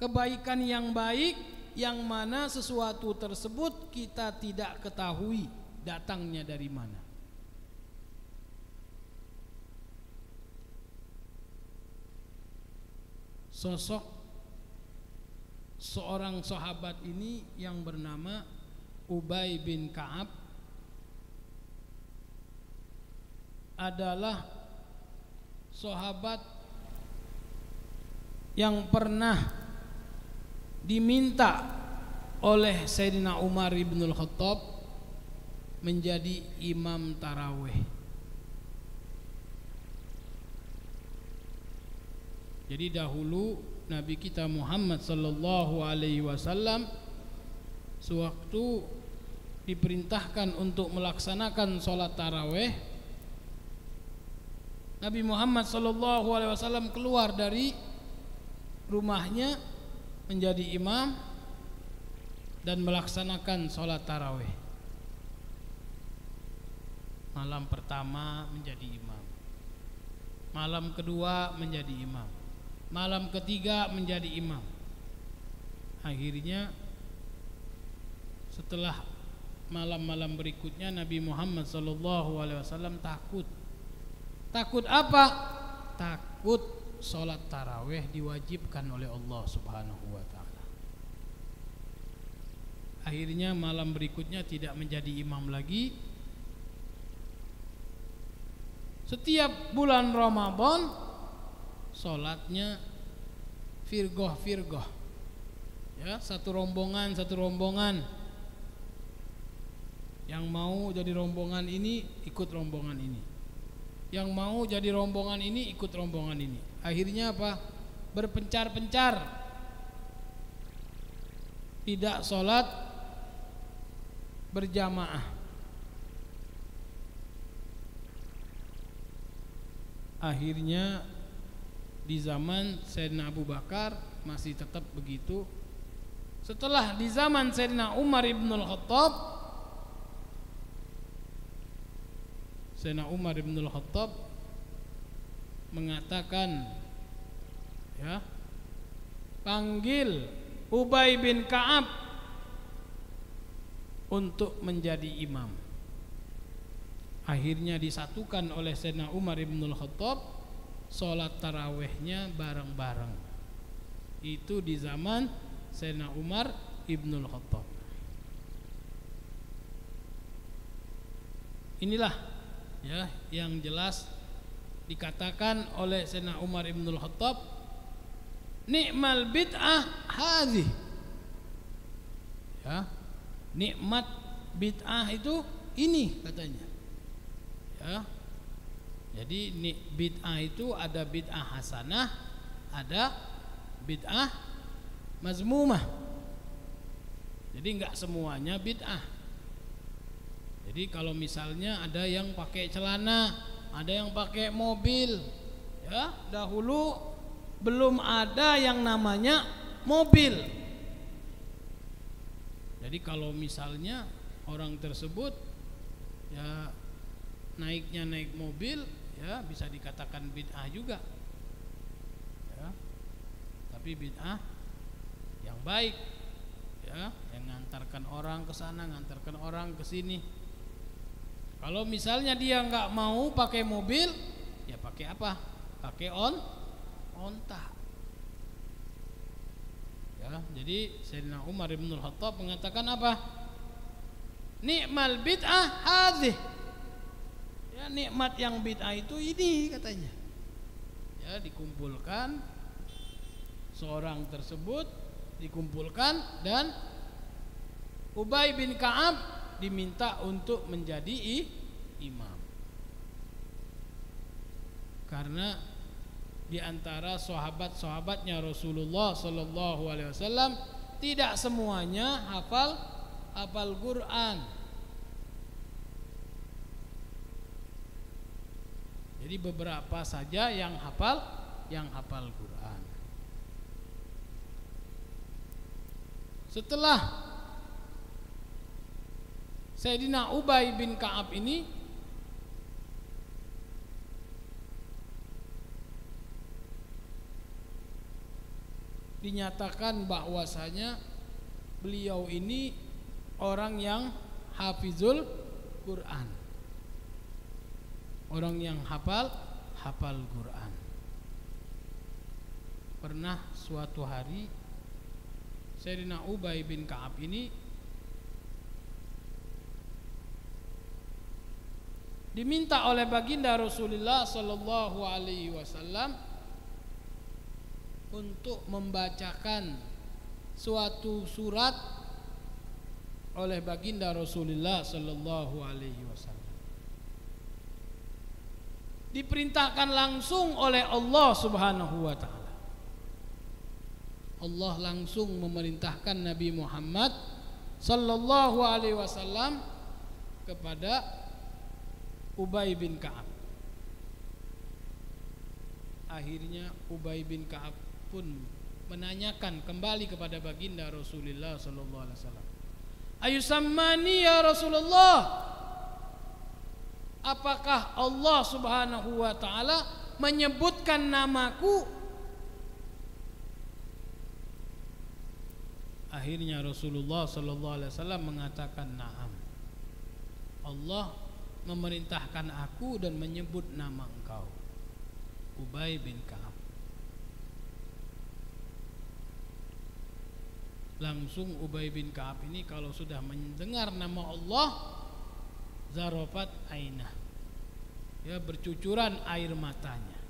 kebaikan yang baik, yang mana sesuatu tersebut kita tidak ketahui, datangnya dari mana. Sosok seorang sahabat ini yang bernama Ubay bin Ka'ab adalah sahabat yang pernah diminta oleh Sayyidina Umar bin Khattab menjadi imam tarawih. Jadi dahulu Nabi kita Muhammad sallallahu alaihi wasallam sewaktu diperintahkan untuk melaksanakan sholat tarawih, Nabi Muhammad sallallahu alaihi wasallam keluar dari rumahnya menjadi imam dan melaksanakan sholat tarawih. Malam pertama menjadi imam, malam kedua menjadi imam, malam ketiga menjadi imam. Akhirnya setelah malam-malam berikutnya Nabi Muhammad shallallahu alaihi wasallam takut. Takut apa? Takut sholat tarawih diwajibkan oleh Allah subhanahu wa ta'ala. Akhirnya malam berikutnya tidak menjadi imam lagi. Setiap bulan Ramadan sholatnya firgoh-firgoh, ya, satu rombongan satu rombongan, yang mau jadi rombongan ini ikut rombongan ini, yang mau jadi rombongan ini ikut rombongan ini. Akhirnya apa? Berpencar-pencar, tidak sholat berjamaah. Akhirnya di zaman Sayyidina Abu Bakar masih tetap begitu. Setelah di zaman Sayyidina Umar ibn al-Khattab, Sayyidina Umar ibn al-Khattab mengatakan, ya, panggil Ubay bin Ka'ab untuk menjadi imam. Akhirnya disatukan oleh Sayyidina Umar ibn al-Khattab sholat tarawihnya bareng-bareng. Itu di zaman Sayyidina Umar ibn al-Khattab. Inilah, ya, yang jelas dikatakan oleh Sayyidina Umar ibn al-Khattab, nikmal bid'ah hadhi, ya, nikmat bid'ah itu ini katanya. Ya. Jadi bid'ah itu ada bid'ah hasanah, ada bid'ah mazmumah. Jadi enggak semuanya bid'ah. Jadi kalau misalnya ada yang pakai celana, ada yang pakai mobil, ya, dahulu belum ada yang namanya mobil. Jadi kalau misalnya orang tersebut, ya, naiknya naik mobil, ya, bisa dikatakan bid'ah juga, ya, tapi bid'ah yang baik, ya, yang ngantarkan orang ke sana, ngantarkan orang ke sini. Kalau misalnya dia nggak mau pakai mobil, ya pakai apa? Pakai on onta, ya. Jadi Sayyidina Umar bin al-Khattab mengatakan apa? Nikmal bid'ah hadih, nikmat yang bid'ah itu ini katanya, ya. Dikumpulkan seorang tersebut, dikumpulkan, dan Ubay bin Ka'ab diminta untuk menjadi imam karena diantara sahabat-sahabatnya Rasulullah Shallallahu Alaihi Wasallam tidak semuanya hafal hafal Quran. Jadi beberapa saja yang hafal, yang hafal Quran. Setelah Sayyidina Ubay bin Ka'ab ini dinyatakan bahwasanya beliau ini orang yang hafizul Quran. Orang yang hafal, hafal Quran. Pernah suatu hari Sayyidina Ubay bin Ka'ab ini diminta oleh baginda Rasulullah Sallallahu Alaihi Wasallam untuk membacakan suatu surat oleh baginda Rasulullah Sallallahu Alaihi Wasallam. Diperintahkan langsung oleh Allah Subhanahu Wa Ta'ala. Allah langsung memerintahkan Nabi Muhammad Sallallahu Alaihi Wasallam kepada Ubay bin Ka'ab. Akhirnya Ubay bin Ka'ab pun menanyakan kembali kepada baginda Rasulullah Sallallahu Alaihi Wasallam, "Ayusammani ya Rasulullah, apakah Allah Subhanahu Wa Ta'ala menyebutkan namaku?" Akhirnya Rasulullah Sallallahu Alaihi Wasallam mengatakan, "Na'am, Allah memerintahkan aku dan menyebut nama engkau, Ubay bin Ka'ab." Langsung Ubay bin Ka'ab ini kalau sudah mendengar nama Allah, zarofat ainah, ya bercucuran air matanya.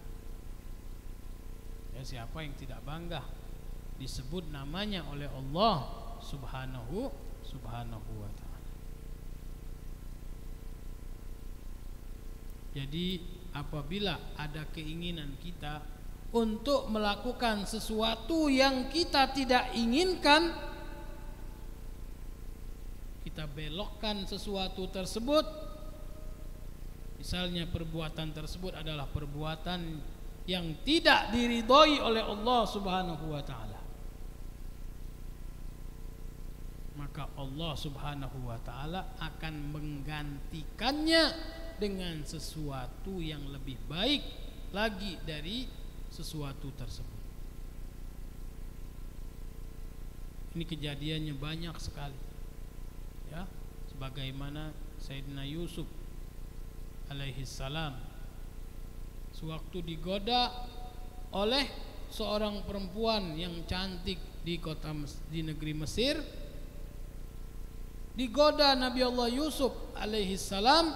Ya, siapa yang tidak bangga disebut namanya oleh Allah Subhanahu Subhanahu wa Ta'ala. Jadi apabila ada keinginan kita untuk melakukan sesuatu yang kita tidak inginkan, kita belokkan sesuatu tersebut. Misalnya perbuatan tersebut adalah perbuatan yang tidak diridhoi oleh Allah Subhanahu wa Ta'ala, maka Allah Subhanahu wa Ta'ala akan menggantikannya dengan sesuatu yang lebih baik lagi dari sesuatu tersebut. Ini kejadiannya banyak sekali, ya, sebagaimana Sayyidina Yusuf alaihi salam sewaktu digoda oleh seorang perempuan yang cantik di kota di negeri Mesir. Digoda Nabi Allah Yusuf alaihi salam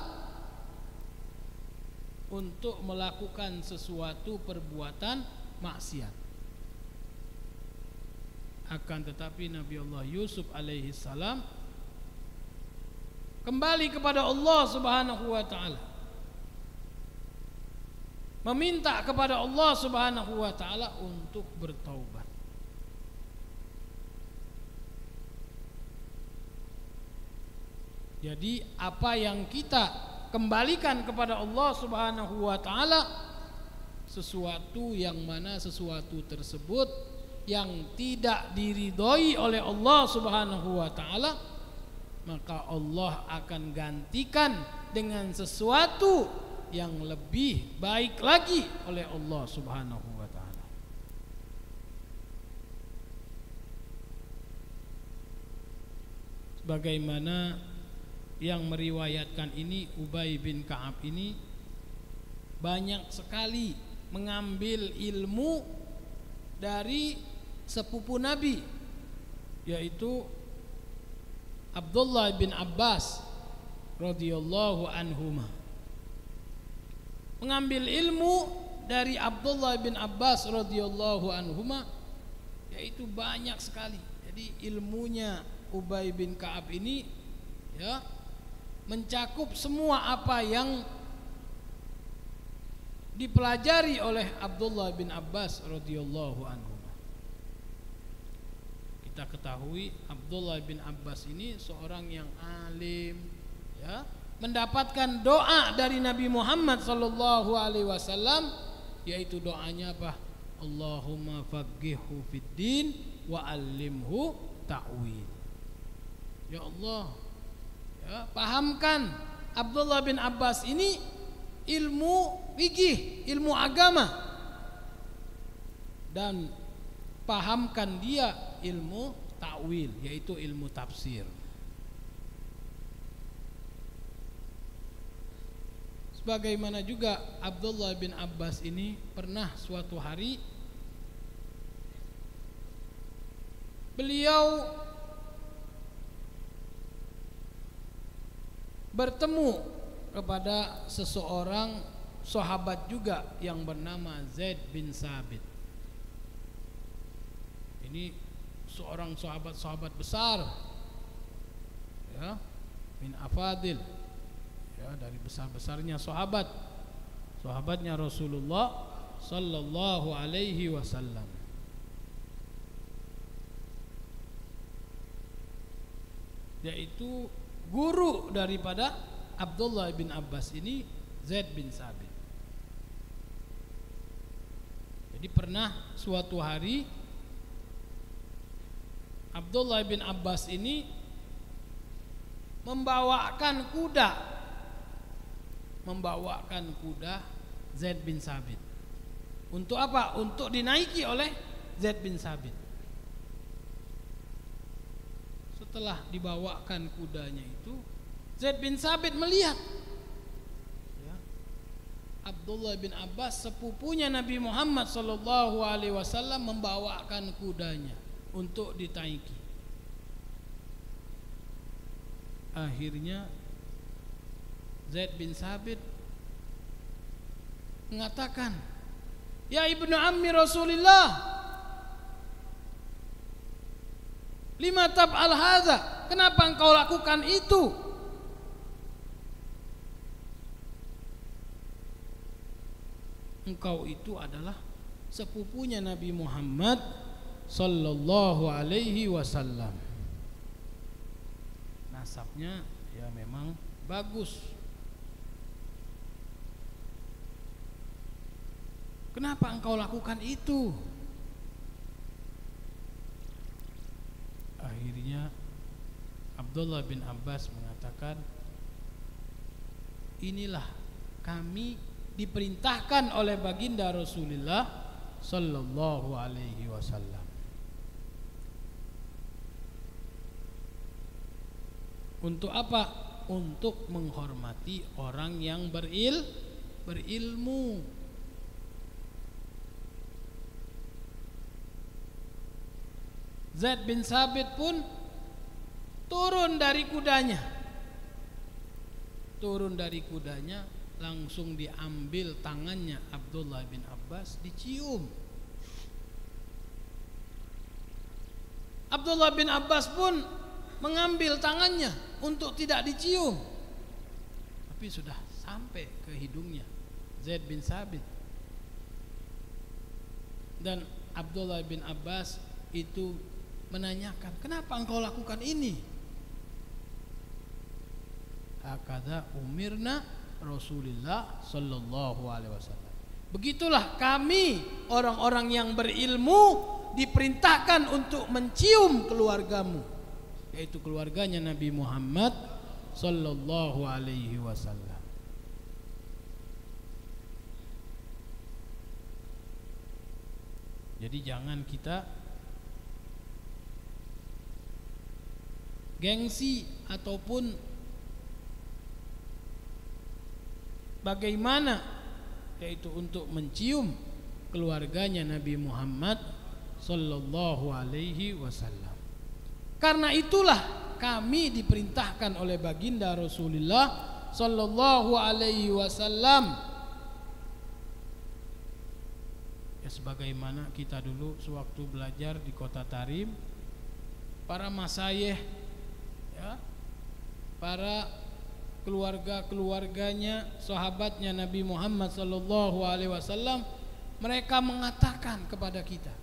untuk melakukan sesuatu perbuatan maksiat. Akan tetapi Nabi Allah Yusuf alaihi salam kembali kepada Allah Subhanahu wa Ta'ala, meminta kepada Allah Subhanahu wa Ta'ala untuk bertaubat. Jadi apa yang kita kembalikan kepada Allah Subhanahu wa Ta'ala, sesuatu yang mana sesuatu tersebut yang tidak diridhoi oleh Allah Subhanahu wa Ta'ala, maka Allah akan gantikan dengan sesuatu yang lebih baik lagi oleh Allah Subhanahu wa Ta'ala. Sebagaimana yang meriwayatkan ini, Ubay bin Ka'ab ini banyak sekali mengambil ilmu dari sepupu Nabi, yaitu Abdullah bin Abbas radhiyallahu anhuma. Mengambil ilmu dari Abdullah bin Abbas radhiyallahu anhuma, yaitu banyak sekali. Jadi ilmunya Ubay bin Ka'ab ini, ya, mencakup semua apa yang dipelajari oleh Abdullah bin Abbas radhiyallahu anhu. Kita ketahui Abdullah bin Abbas ini seorang yang alim, ya, mendapatkan doa dari Nabi Muhammad sallallahu alaihi wasallam, yaitu doanya apa? Allahumma faqqihhu fiddin wa 'allimhu ta'wil. Ya Allah, ya, pahamkan Abdullah bin Abbas ini ilmu fikih, ilmu agama, dan pahamkan dia ilmu ta'wil, yaitu ilmu tafsir. Sebagaimana juga Abdullah bin Abbas ini pernah suatu hari beliau bertemu kepada seseorang sahabat juga yang bernama Zaid bin Sabit. Ini seorang sahabat-sahabat besar, ya, min afadil, ya, dari besar-besarnya sahabat, sahabatnya Rasulullah Sallallahu Alaihi Wasallam. Yaitu guru daripada Abdullah bin Abbas ini, Zaid bin Sabit. Jadi pernah suatu hari Abdullah bin Abbas ini membawakan kuda, membawakan kuda Zaid bin Sabit. Untuk apa? Untuk dinaiki oleh Zaid bin Sabit. Setelah dibawakan kudanya itu, Zaid bin Sabit melihat, ya, Abdullah bin Abbas sepupunya Nabi Muhammad Sallallahu Alaihi Wasallam membawakan kudanya untuk ditaiki. Akhirnya Zaid bin Sabit mengatakan, "Ya ibnu ammi Rasulullah, lima tab al-haza, kenapa engkau lakukan itu?" Engkau itu adalah sepupunya Nabi Muhammad Sallallahu Alaihi Wasallam. Nasabnya ya memang bagus. Kenapa engkau lakukan itu? Akhirnya Abdullah bin Abbas mengatakan, inilah kami diperintahkan oleh baginda Rasulullah Sallallahu Alaihi Wasallam untuk apa? Untuk menghormati orang yang beril berilmu. Zaid bin Sabit pun turun dari kudanya, turun dari kudanya langsung diambil tangannya Abdullah bin Abbas, dicium. Abdullah bin Abbas pun mengambil tangannya untuk tidak dicium, tapi sudah sampai ke hidungnya Zaid bin Sabit. Dan Abdullah bin Abbas itu menanyakan, kenapa engkau lakukan ini? Hakadha umirna Rasulullah Sallallahu Alaihi Wasallam. Begitulah kami orang-orang yang berilmu diperintahkan untuk mencium keluargamu, yaitu keluarganya Nabi Muhammad Sallallahu Alaihi Wasallam. Jadi jangan kita gengsi ataupun bagaimana, yaitu untuk mencium keluarganya Nabi Muhammad Sallallahu Alaihi Wasallam. Karena itulah kami diperintahkan oleh baginda Rasulullah Sallallahu Alaihi Wasallam. Ya, sebagaimana kita dulu sewaktu belajar di kota Tareem, para masayih, ya, para keluarga-keluarganya, sahabatnya Nabi Muhammad Sallallahu Alaihi Wasallam, mereka mengatakan kepada kita,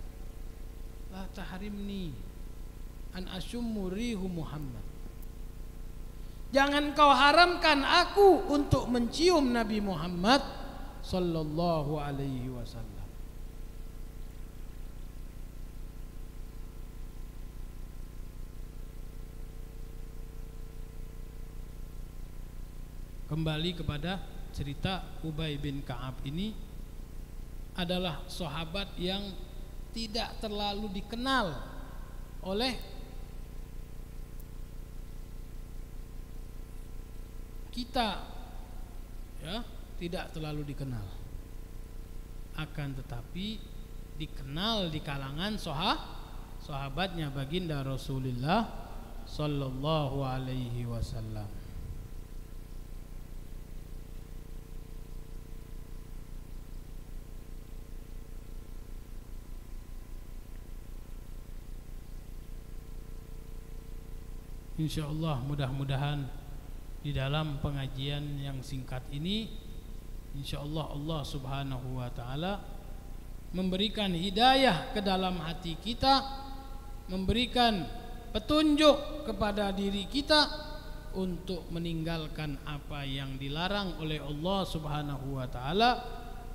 la tahrimni an asyumurihu Muhammad. Jangan kau haramkan aku untuk mencium Nabi Muhammad Sallallahu Alaihi Wasallam. Kembali kepada cerita Ubay bin Ka'ab, ini adalah sahabat yang tidak terlalu dikenal oleh kita, ya, tidak terlalu dikenal, akan tetapi dikenal di kalangan sohah, sahabatnya baginda Rasulullah Sallallahu Alaihi Wasallam. Insya Allah, mudah-mudahan di dalam pengajian yang singkat ini, insya Allah Allah Subhanahu Wa Taala memberikan hidayah ke dalam hati kita, memberikan petunjuk kepada diri kita untuk meninggalkan apa yang dilarang oleh Allah Subhanahu Wa Taala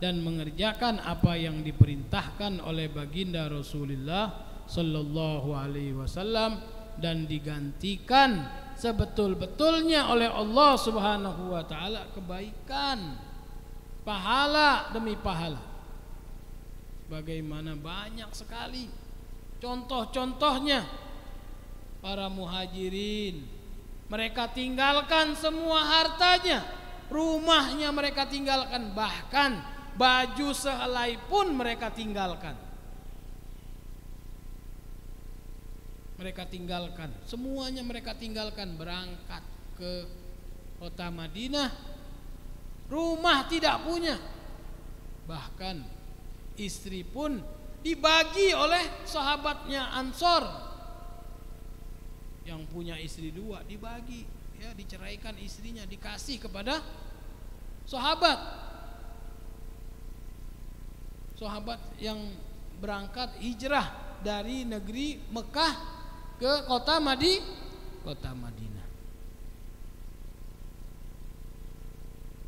dan mengerjakan apa yang diperintahkan oleh baginda Rasulullah Sallallahu Alaihi Wasallam, dan digantikan sebetul-betulnya oleh Allah Subhanahu Wa Ta'ala kebaikan, pahala demi pahala. Bagaimana banyak sekali contoh-contohnya para muhajirin, mereka tinggalkan semua hartanya, rumahnya mereka tinggalkan, bahkan baju sehelai pun mereka tinggalkan. Mereka tinggalkan, semuanya mereka tinggalkan, berangkat ke kota Madinah. Rumah tidak punya, bahkan istri pun dibagi oleh sahabatnya Ansor. Yang punya istri dua dibagi, ya, diceraikan istrinya, dikasih kepada sahabat. Sahabat yang berangkat hijrah dari negeri Mekah ke kota Madi, kota Madinah.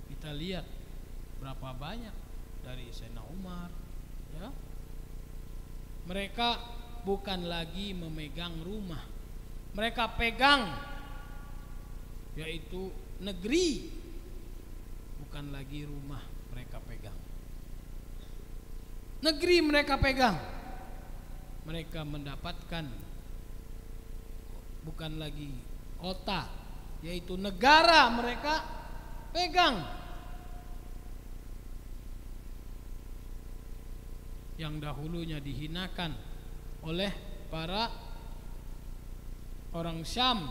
Kita lihat berapa banyak dari Sayyidina Umar, ya. Mereka bukan lagi memegang rumah, mereka pegang yaitu negeri, bukan lagi rumah mereka pegang. Negeri mereka pegang, mereka mendapatkan bukan lagi kota, yaitu negara mereka pegang. Yang dahulunya dihinakan oleh para orang Syam,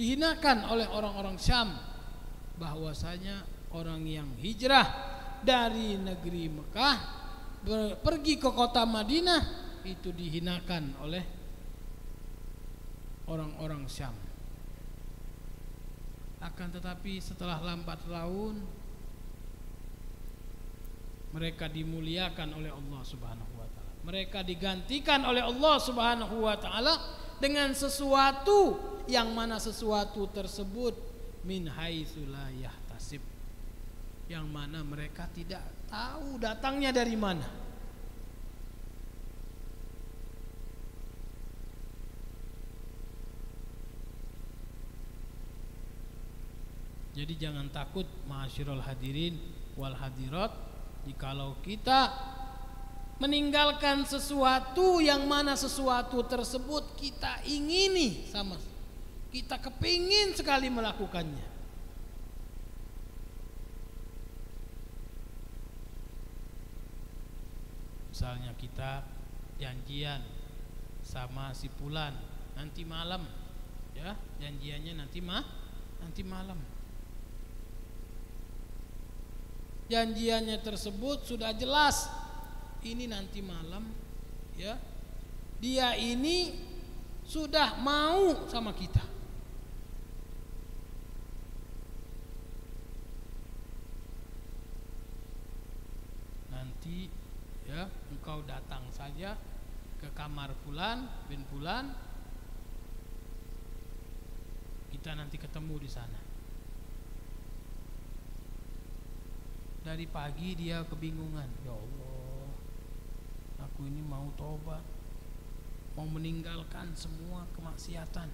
dihinakan oleh orang-orang Syam bahwasanya orang yang hijrah dari negeri Mekah pergi ke kota Madinah itu dihinakan oleh orang-orang Syam. Akan tetapi setelah lambat laun mereka dimuliakan oleh Allah Subhanahu Wa Taala. Mereka digantikan oleh Allah Subhanahu Wa Taala dengan sesuatu yang mana sesuatu tersebut min haitsu la yahtasib, yang mana mereka tidak tahu datangnya dari mana. Jadi jangan takut ma'asyiral hadirin wal hadirat, jikalau kita meninggalkan sesuatu yang mana sesuatu tersebut kita ingini, sama kita kepingin sekali melakukannya. Misalnya kita janjian sama si Fulan nanti malam, ya, janjiannya nanti mah nanti malam. Janjiannya tersebut sudah jelas, ini nanti malam, ya. Dia ini sudah mau sama kita. Nanti, ya, engkau datang saja ke kamar Fulan bin Fulan, kita nanti ketemu di sana. Dari pagi dia kebingungan, ya Allah, aku ini mau tobat, mau meninggalkan semua kemaksiatan,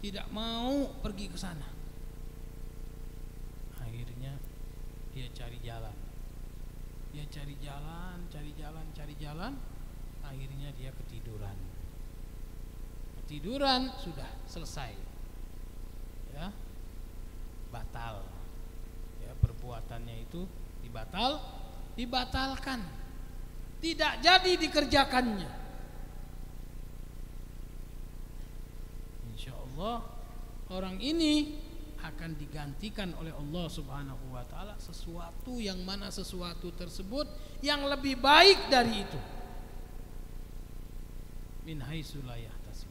tidak mau pergi ke sana. Akhirnya dia cari jalan, dia cari jalan, cari jalan, cari jalan, akhirnya dia ketiduran. Ketiduran sudah selesai, ya. batal, ya, perbuatannya itu dibatal, dibatalkan, tidak jadi dikerjakannya. Insya Allah orang ini akan digantikan oleh Allah Subhanahu wa Ta'ala sesuatu yang mana sesuatu tersebut yang lebih baik dari itu. Min haitsu la yahtasib,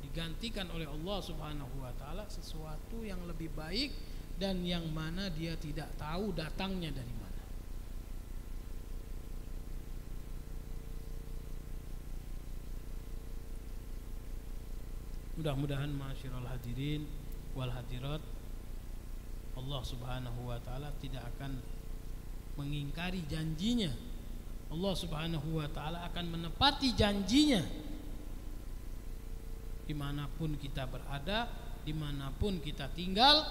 digantikan oleh Allah Subhanahu wa Ta'ala sesuatu yang lebih baik dan yang mana dia tidak tahu datangnya dari mana. Mudah-mudahan ma'asyiral hadirin wal hadirat, Allah Subhanahu wa Ta'ala tidak akan mengingkari janjinya. Allah Subhanahu wa Ta'ala akan menepati janjinya dimanapun kita berada, dimanapun kita tinggal.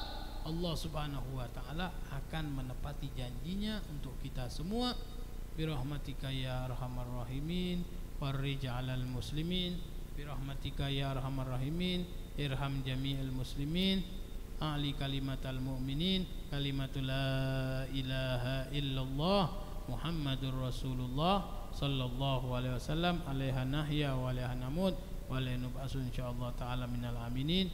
Allah Subhanahu wa Ta'ala akan menepati janjinya untuk kita semua. Birahmatika ya arhamar rahimin, warrij alal muslimin. Birahmatika ya arhamar rahimin, irham jami'al muslimin. A'li kalimatal mu'minin, kalimatu la ilaha illallah Muhammadur Rasulullah sallallahu alaihi wasallam, alaiha nahya wa alaiha namut wa alaiha nub'asu insyaallah taala minal aminin.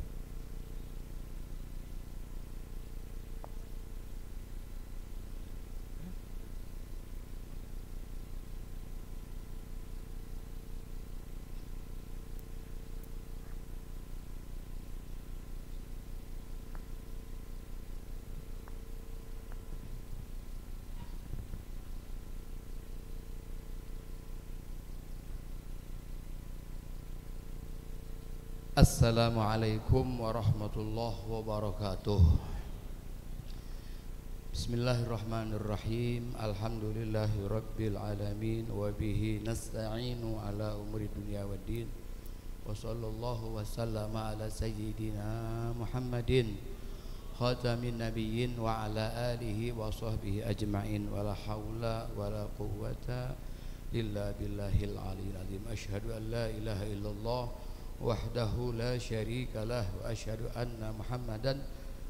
Assalamualaikum warahmatullahi wabarakatuh. Bismillahirrahmanirrahim. Alhamdulillahirabbil alamin, wa bihi nasta'inu ala umuri dunya waddin. Wa sallallahu wasallama ala sayyidina Muhammadin khatamin nabiyyin wa ala alihi wa sahbihi ajma'in. Wala haula wala quwwata illa billahil aliyil azim. Asyhadu an la ilaha illallah wahdahu la syarika lah, wa asyhadu anna Muhammadan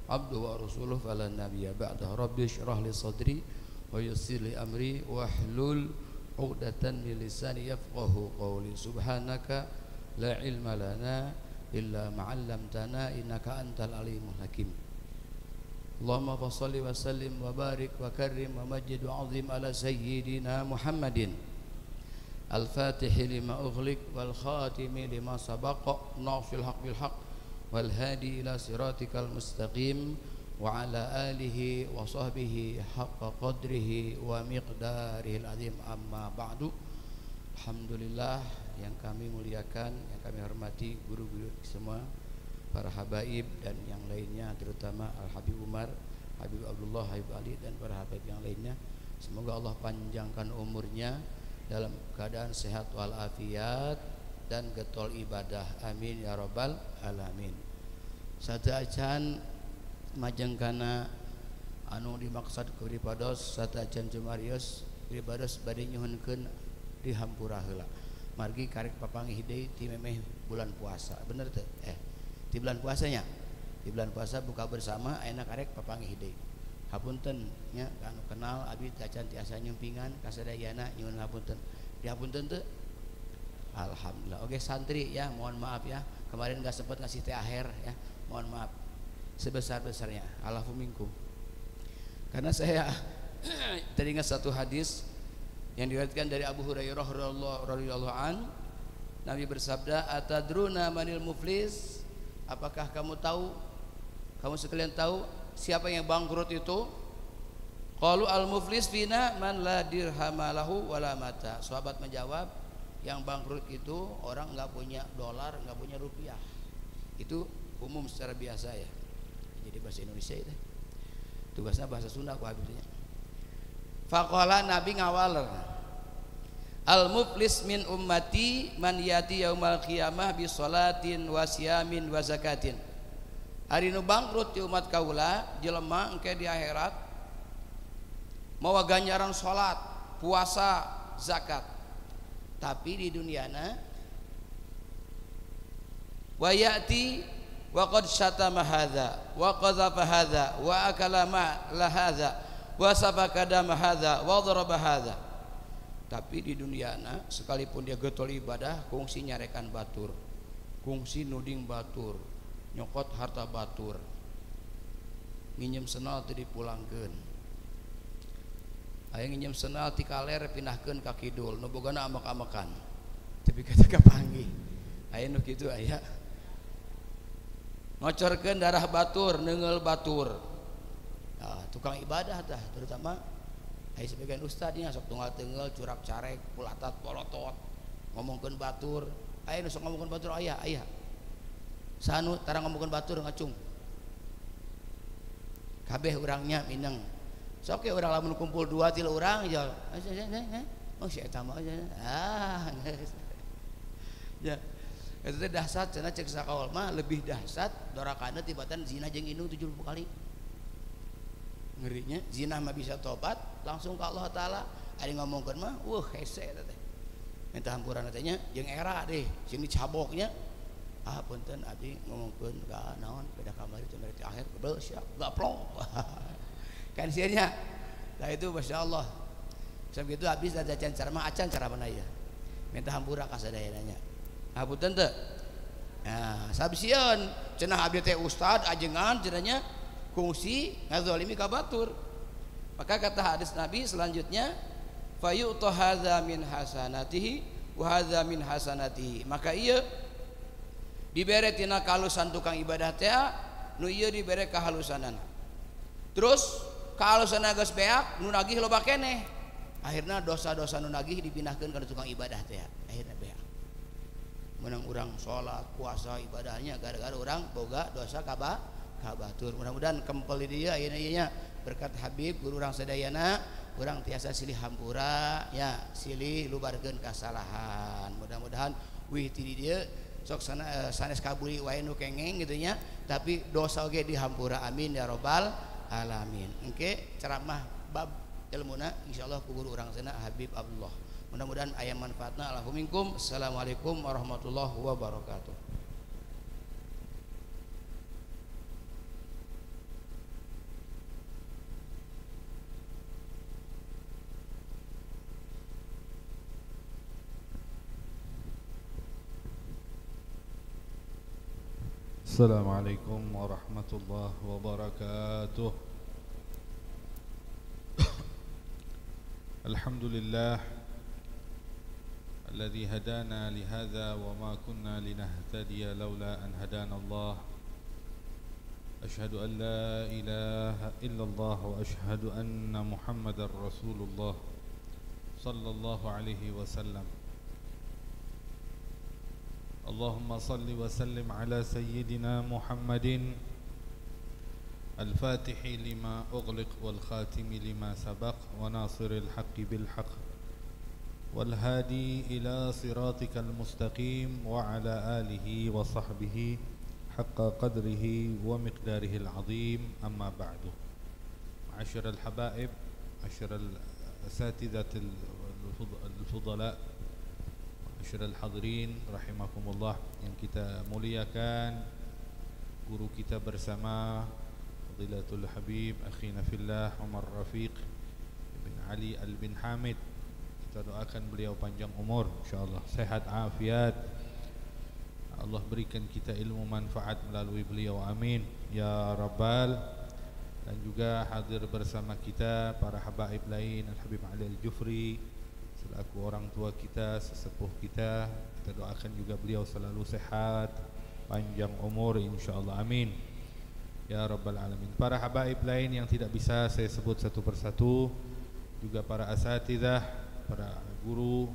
abduhu wa rasuluh. Fala nabiyya ba'dahu. Rabbi syrah li sadri wa yassir li amri wahlul 'uqdatan min lisani yafqahu qawli. Subhanaka la ilma lana illa ma 'allamtana innaka antal alimul hakim. Allahumma fashalli wa sallim wa barik wa karrim wa majid wa 'azim ala sayyidina Muhammadin الفاتح لما أغلق والخاتم لما سبق ناصر الحق بالحق والهادي إلى صراطك المستقيم وعلى آله وصحبه حق قدره ومقداره العظيم أما بعد. Alhamdulillah yang kami muliakan, yang kami hormati guru-guru semua, para habaib dan yang lainnya, terutama Al Habib Umar, Habib Abdullah, Habib Ali dan para habaib yang lainnya. Semoga Allah panjangkan umurnya dalam keadaan sehat walafiat dan getol ibadah. Amin ya rabbal alamin. Sada acan majeng kana anu dimaksud ku ripados, sada acan jumarios ripados bade nyuhunkeun dihampura heula. Margi karek papanggih deui ti memeh bulan puasa. Bener teh? Eh, di bulan puasanya. Di bulan puasa buka bersama ayeuna karek papanggih deui. Hapunten nya anu kenal abdi acan tiasa nyempingan kasadayana nyuhun hapunten. Dihapunten teu? Alhamdulillah. Oke santri ya, mohon maaf ya. Kemarin enggak sempat ngasih teh akhir ya. Mohon maaf sebesar-besarnya. Alafu minkum. Karena saya teringat satu hadis yang diriwayatkan dari Abu Hurairah radhiyallahu an. Nabi bersabda, "Atadruna manil muflis?" Apakah kamu tahu? Kamu sekalian tahu siapa yang bangkrut itu? Qalu al-muflis fina man la dirhama lahu wala mata. Sahabat menjawab, yang bangkrut itu orang enggak punya dolar, enggak punya rupiah. Itu umum secara biasa ya. Jadi bahasa Indonesia itu. Tugasnya bahasa Sunda ku habisnya. Faqala Nabi ngawaler. Al-muflis min ummati man yati yaumal qiyamah bi sholatin wa siyamin wa zakatin. Hari nu bangkrut di umat kaula jelema engke di akhirat mawa ganjaran salat, puasa, zakat. Tapi di duniana wa ya'ti wa qad syatama hadza wa qadhafa hadza wa akala ma la hadza wa sabaka dama hadza wa daraba hadza. Tapi di duniana sekalipun dia getol ibadah kungsi nyarekan batur, kungsi nuding batur, nyokot harta batur, nginjem senal tadi pulangkeun, aya nginjem senal ti kaler pindahkeun ka kidul nu bogana amek-amekan tapi ketika panggih aya nu kitu aya ngocorkeun darah batur neungeul batur. Nah, tukang ibadah tah terutama aya sebagian ustad nya sok tunggal-tunggal curak carek pulatat polotot ngomongkeun batur, aya nu sok ngomongkeun batur aya aya sanu tarang ngomongkeun batur ngacung kabeh urangnya minang sok ke urang lamun kumpul dua tilu urang ya oh si eta mah ah geus ya itu teh dahsyat cenah cek sakaol mah lebih dahsyat dorakana tibatan zina jeung indung tujuh puluh kali ngerinya zina mah bisa tobat langsung ka Allah taala ari ngomongkeun mah wah hese eta teh minta hampuran teh nya jeung era deh sini caboknya ah punten abdi ngomongkeun ka naon beda kamari teh berarti akhir beul sia gaplok kan sieurnya lah itu masyaallah sampai itu habis ada acan cara mah acan cara mana ya minta hampura ka sadayana nya hapunten teh. Nah, sabsieun cenah abdi teh ustad ajengan cenahnya kungsi ngazalimi ka batur. Maka kata hadis Nabi selanjutnya fayu'ta hadza min hasanatihi wa hadza min hasanatihi. Maka ieu dibere tina kahalusan tukang ibadah teh nu ieu dibere kahalusanana. Terus kahalusanna geus beak nu nagih loba keneh. Akhirna dosa-dosa nu nagih dipindahkeun ka tukang ibadah teh. Akhirna beak. Menang orang sholat, puasa, ibadahnya gara-gara orang boga dosa kaba kabatur. Mudah-mudahan kempeli dia ayeuna berkat Habib guru orang sadayana orang tiasa silih hampura ya silih lubarkeun kasalahan. Mudah-mudahan wih ti dia sok sana eh, sanes kabuli wae nu kengeng gitu nya tapi dosa oge dihampura amin ya robbal alamin. Engke okay, ceramah bab ilmuna insyaallah ku guru urang sana Habib Abdullah. Mudah-mudahan ayat manfaatna Allahu minkum. Assalamualaikum warahmatullahi wabarakatuh. Assalamualaikum warahmatullahi wabarakatuh. Alhamdulillah الذي هدانا لهذا وما كنا لنهتدي لولا أن هدانا الله أشهد أن لا إله إلا الله وأشهد أن محمدا رسول الله صلى الله عليه وسلم اللهم صل وسلم على سيدنا محمد الفاتح لما أغلق والخاتم لما سبق وناصر الحق بالحق والهادي إلى صراطك المستقيم وعلى آله وصحبه حق قدره ومقداره العظيم أما بعد معاشر الحبائب معاشر الأساتذة الفضلاء معاشر الحاضرين رحمكم الله yang kita muliakan guru kita bersama Bidayatul Habib akhina fillah Umar Rafiq bin Ali Al bin Hamid. Kita doakan beliau panjang umur insyaallah, sehat afiat, Allah berikan kita ilmu manfaat melalui beliau amin ya rabbal. Dan juga hadir bersama kita para habaib lain Al Habib Ali Al-Jufri selaku orang tua kita, sesepuh kita, kita doakan juga beliau selalu sehat panjang umur insyaallah amin ya rabbal alamin. Para habaib lain yang tidak bisa saya sebut satu persatu, juga para asatidzah, para guru,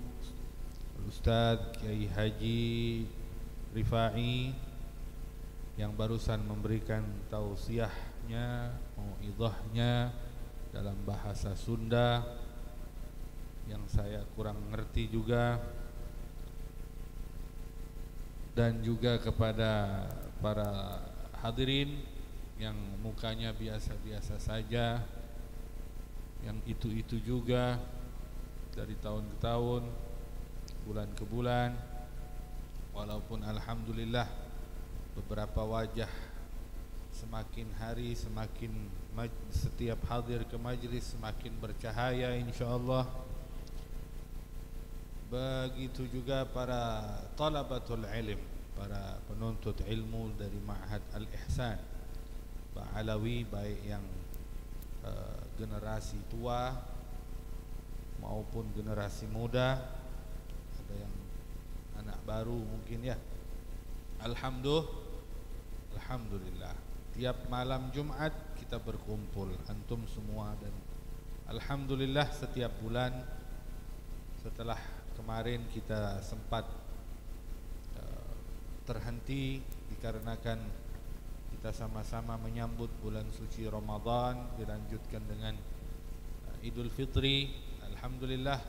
Ustadz Kiai Haji Rifai yang barusan memberikan tausiahnya, mauidhahnya dalam bahasa Sunda yang saya kurang ngerti juga, dan juga kepada para hadirin yang mukanya biasa-biasa saja, yang itu-itu juga dari tahun ke tahun, bulan ke bulan, walaupun alhamdulillah beberapa wajah, semakin hari semakin setiap hadir ke majlis semakin bercahaya insyaallah. Begitu juga para talabatul ilm, para penuntut ilmu dari Ma'had Al Ihsan Baa Alawy, baik yang uh, generasi tua maupun generasi muda, ada yang anak baru mungkin ya. Alhamdulillah, Alhamdulillah tiap malam Jumat kita berkumpul antum semua, dan alhamdulillah setiap bulan, setelah kemarin kita sempat uh, terhenti dikarenakan kita sama-sama menyambut bulan suci Ramadan, dilanjutkan dengan uh, Idul Fitri. Alhamdulillah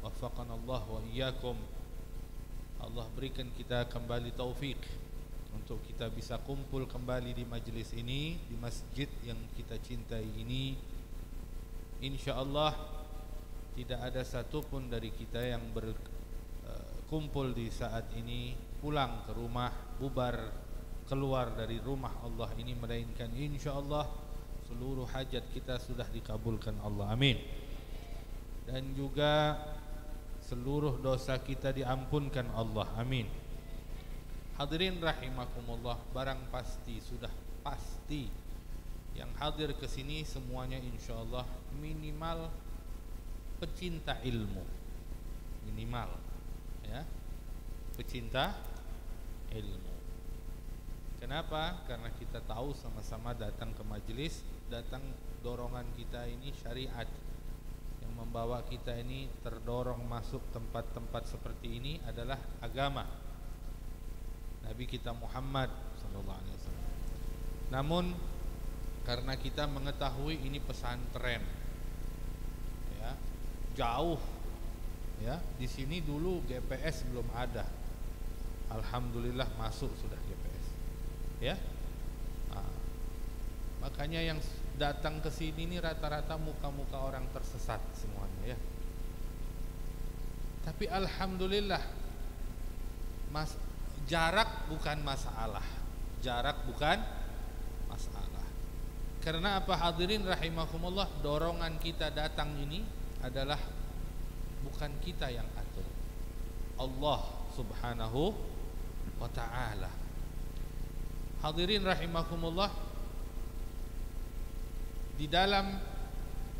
waffaqanallah wa iyyakum, Allah berikan kita kembali taufik untuk kita bisa kumpul kembali di majelis ini, di masjid yang kita cintai ini. Insyaallah tidak ada satupun dari kita yang berkumpul di saat ini pulang ke rumah, bubar keluar dari rumah Allah ini, melainkan insyaallah seluruh hajat kita sudah dikabulkan Allah, amin. Dan juga seluruh dosa kita diampunkan Allah, amin. Hadirin rahimakumullah, barang pasti, sudah pasti yang hadir ke sini semuanya insyaallah minimal pecinta ilmu, minimal ya, pecinta ilmu. Kenapa? Karena kita tahu sama-sama datang ke majelis, datang dorongan kita ini syariat yang membawa kita ini terdorong masuk tempat-tempat seperti ini adalah agama Nabi kita Muhammad sallallahu alaihi wasallam. Namun karena kita mengetahui ini pesantren, ya, jauh, ya, di sini dulu G P S belum ada. Alhamdulillah masuk sudah G P S, ya. Nah, makanya yang datang ke sini ini rata-rata muka-muka orang tersesat semuanya, ya. Tapi alhamdulillah, mas. Jarak bukan masalah, jarak bukan masalah. Karena apa hadirin rahimakumullah, dorongan kita datang ini adalah bukan kita yang atur, Allah subhanahu wa ta'ala. Hadirin rahimakumullah, di dalam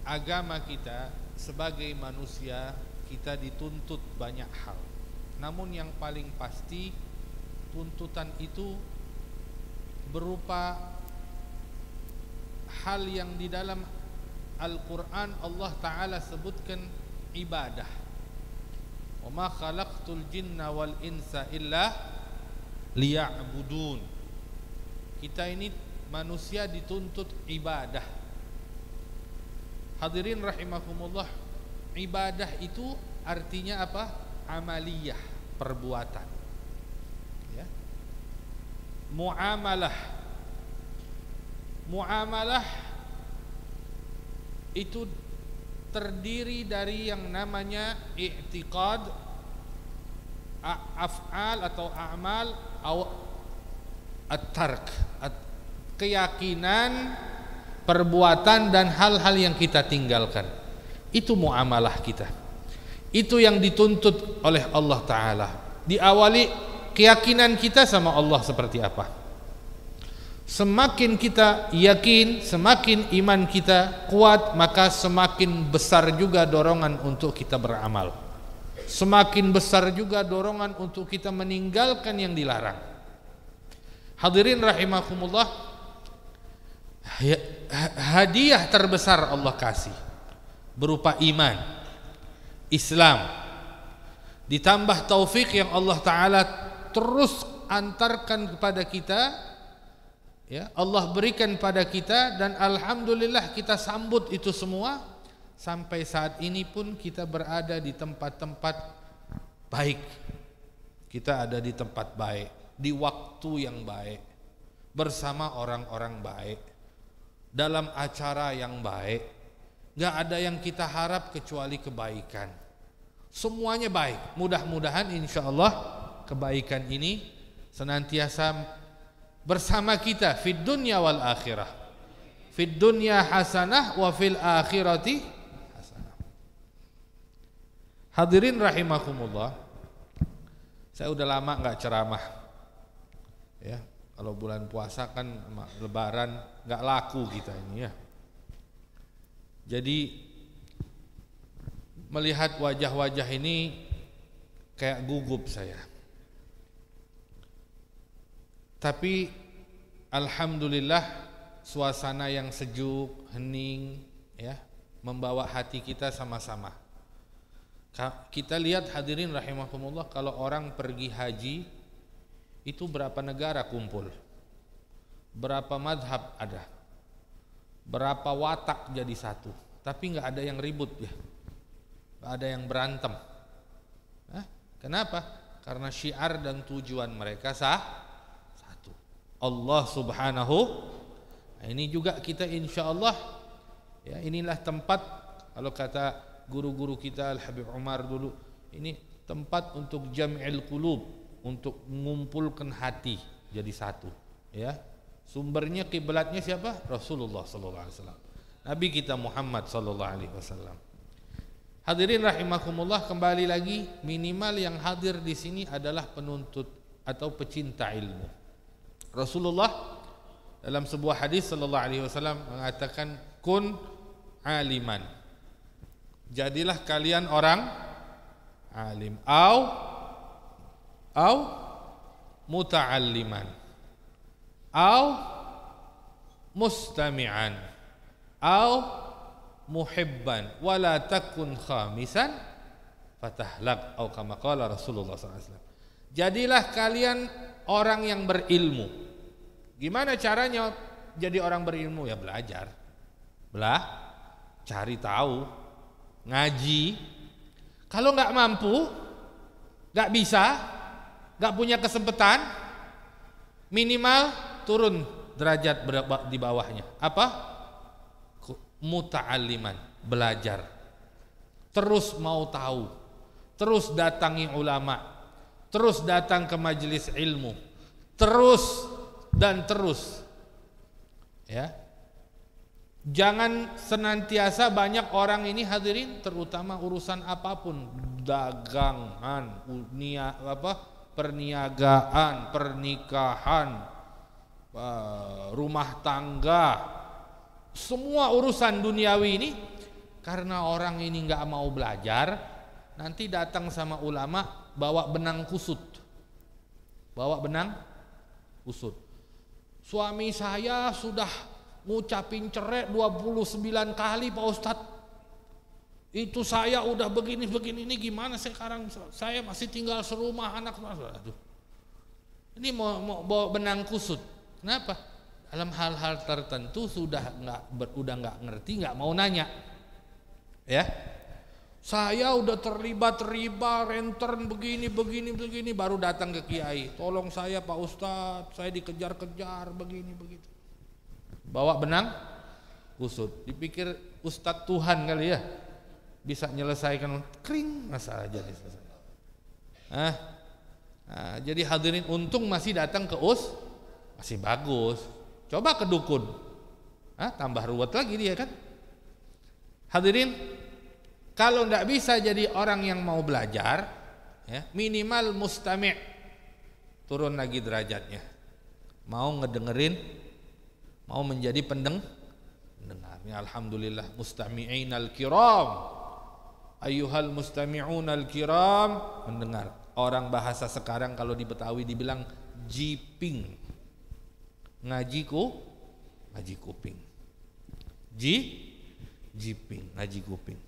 agama kita sebagai manusia kita dituntut banyak hal. Namun yang paling pasti tuntutan itu berupa hal yang di dalam Al-Quran Allah Ta'ala sebutkan ibadah. Wa ma khalaqtul jinna wal insa illa liya'budun. Kita ini manusia dituntut ibadah. Hadirin rahimakumullah, ibadah itu artinya apa? Amaliyah, perbuatan. Muamalah, muamalah itu terdiri dari yang namanya i'tiqad, af'al atau a'mal, at-tark, keyakinan, perbuatan dan hal-hal yang kita tinggalkan. Itu muamalah kita. Itu yang dituntut oleh Allah Ta'ala. Diawali keyakinan kita sama Allah seperti apa. Semakin kita yakin, semakin iman kita kuat, maka semakin besar juga dorongan untuk kita beramal, semakin besar juga dorongan untuk kita meninggalkan yang dilarang. Hadirin rahimakumullah, hadiah terbesar Allah kasih berupa iman, Islam, ditambah taufik yang Allah Ta'ala terus antarkan kepada kita, ya, Allah berikan pada kita, dan alhamdulillah kita sambut itu semua. Sampai saat ini pun kita berada di tempat-tempat baik, kita ada di tempat baik, di waktu yang baik, bersama orang-orang baik, dalam acara yang baik. Gak ada yang kita harap kecuali kebaikan, semuanya baik. Mudah-mudahan insya Allah kebaikan ini senantiasa bersama kita fid dunya wal akhirah. Fid dunya hasanah wa fil akhirati hasanah. Hadirin rahimakumullah, saya udah lama nggak ceramah, ya. Kalau bulan puasa kan lebaran nggak laku kita ini, ya. Jadi melihat wajah-wajah ini kayak gugup saya. Tapi alhamdulillah suasana yang sejuk, hening, ya, membawa hati kita sama-sama. Kita lihat hadirin rahimakumullah, kalau orang pergi haji itu berapa negara kumpul, berapa madhab ada, berapa watak jadi satu, tapi nggak ada yang ribut, ya, nggak ada yang berantem. Hah? Kenapa? Karena syiar dan tujuan mereka sah. Allah subhanahu. Nah, ini juga kita insya Allah, ya, inilah tempat, kalau kata guru-guru kita Al Habib Umar dulu, ini tempat untuk jam'il qulub, untuk mengumpulkan hati jadi satu, ya. Sumbernya, kiblatnya siapa? Rasulullah sallallahu alaihi wasallam, Nabi kita Muhammad sallallahu alaihi wasallam. Hadirin rahimakumullah, kembali lagi, minimal yang hadir di sini adalah penuntut atau pecinta ilmu. Rasulullah dalam sebuah hadis sallallahu alaihi wasallam mengatakan, kun aliman, jadilah kalian orang alim, au au muta'alliman, au mustami'an, au muhibban, wala takun khamisan fatahlak, au kama qala Rasulullah sallallahu alaihi wasallam. Jadilah kalian orang yang berilmu. Gimana caranya jadi orang berilmu? Ya belajar, belah, cari tahu, ngaji. Kalau nggak mampu, nggak bisa, nggak punya kesempatan, minimal turun derajat di bawahnya. Apa? Muta'alliman, belajar, terus mau tahu, terus datangi ulama, terus datang ke majelis ilmu, terus dan terus, ya. Jangan senantiasa banyak orang ini hadirin, terutama urusan apapun, dagangan, unia, apa, perniagaan, pernikahan, rumah tangga, semua urusan duniawi ini, karena orang ini nggak mau belajar, nanti datang sama ulama, bawa benang kusut, bawa benang kusut. Suami saya sudah ngucapin cerai dua puluh sembilan kali Pak Ustadz. Itu saya udah begini-begini, ini gimana sekarang, saya masih tinggal serumah anak. Aduh. Ini mau, mau bawa benang kusut. Kenapa? Dalam hal-hal tertentu sudah nggak udah nggak ngerti, nggak mau nanya, ya. Saya udah terlibat riba, rentan begini, begini, begini, baru datang ke kiai. Tolong saya Pak Ustadz, saya dikejar-kejar begini, begitu. Bawa benang kusut. Dipikir Ustadz Tuhan kali, ya, bisa menyelesaikan kering masalah jadi selesai. Nah, nah, jadi hadirin, untung masih datang ke us, masih bagus. Coba ke dukun, nah, tambah ruwet lagi dia, kan? Hadirin, kalau tidak bisa jadi orang yang mau belajar, ya, minimal mustami', turun lagi derajatnya, mau ngedengerin, mau menjadi pendeng pendengarnya. Alhamdulillah, mustami'in al-kiram, ayyuhal mustami'un al-kiram, mendengar. Orang bahasa sekarang kalau di Betawi dibilang jiping, ngajiku, ngaji kuping, ji, jiping, ngaji kuping.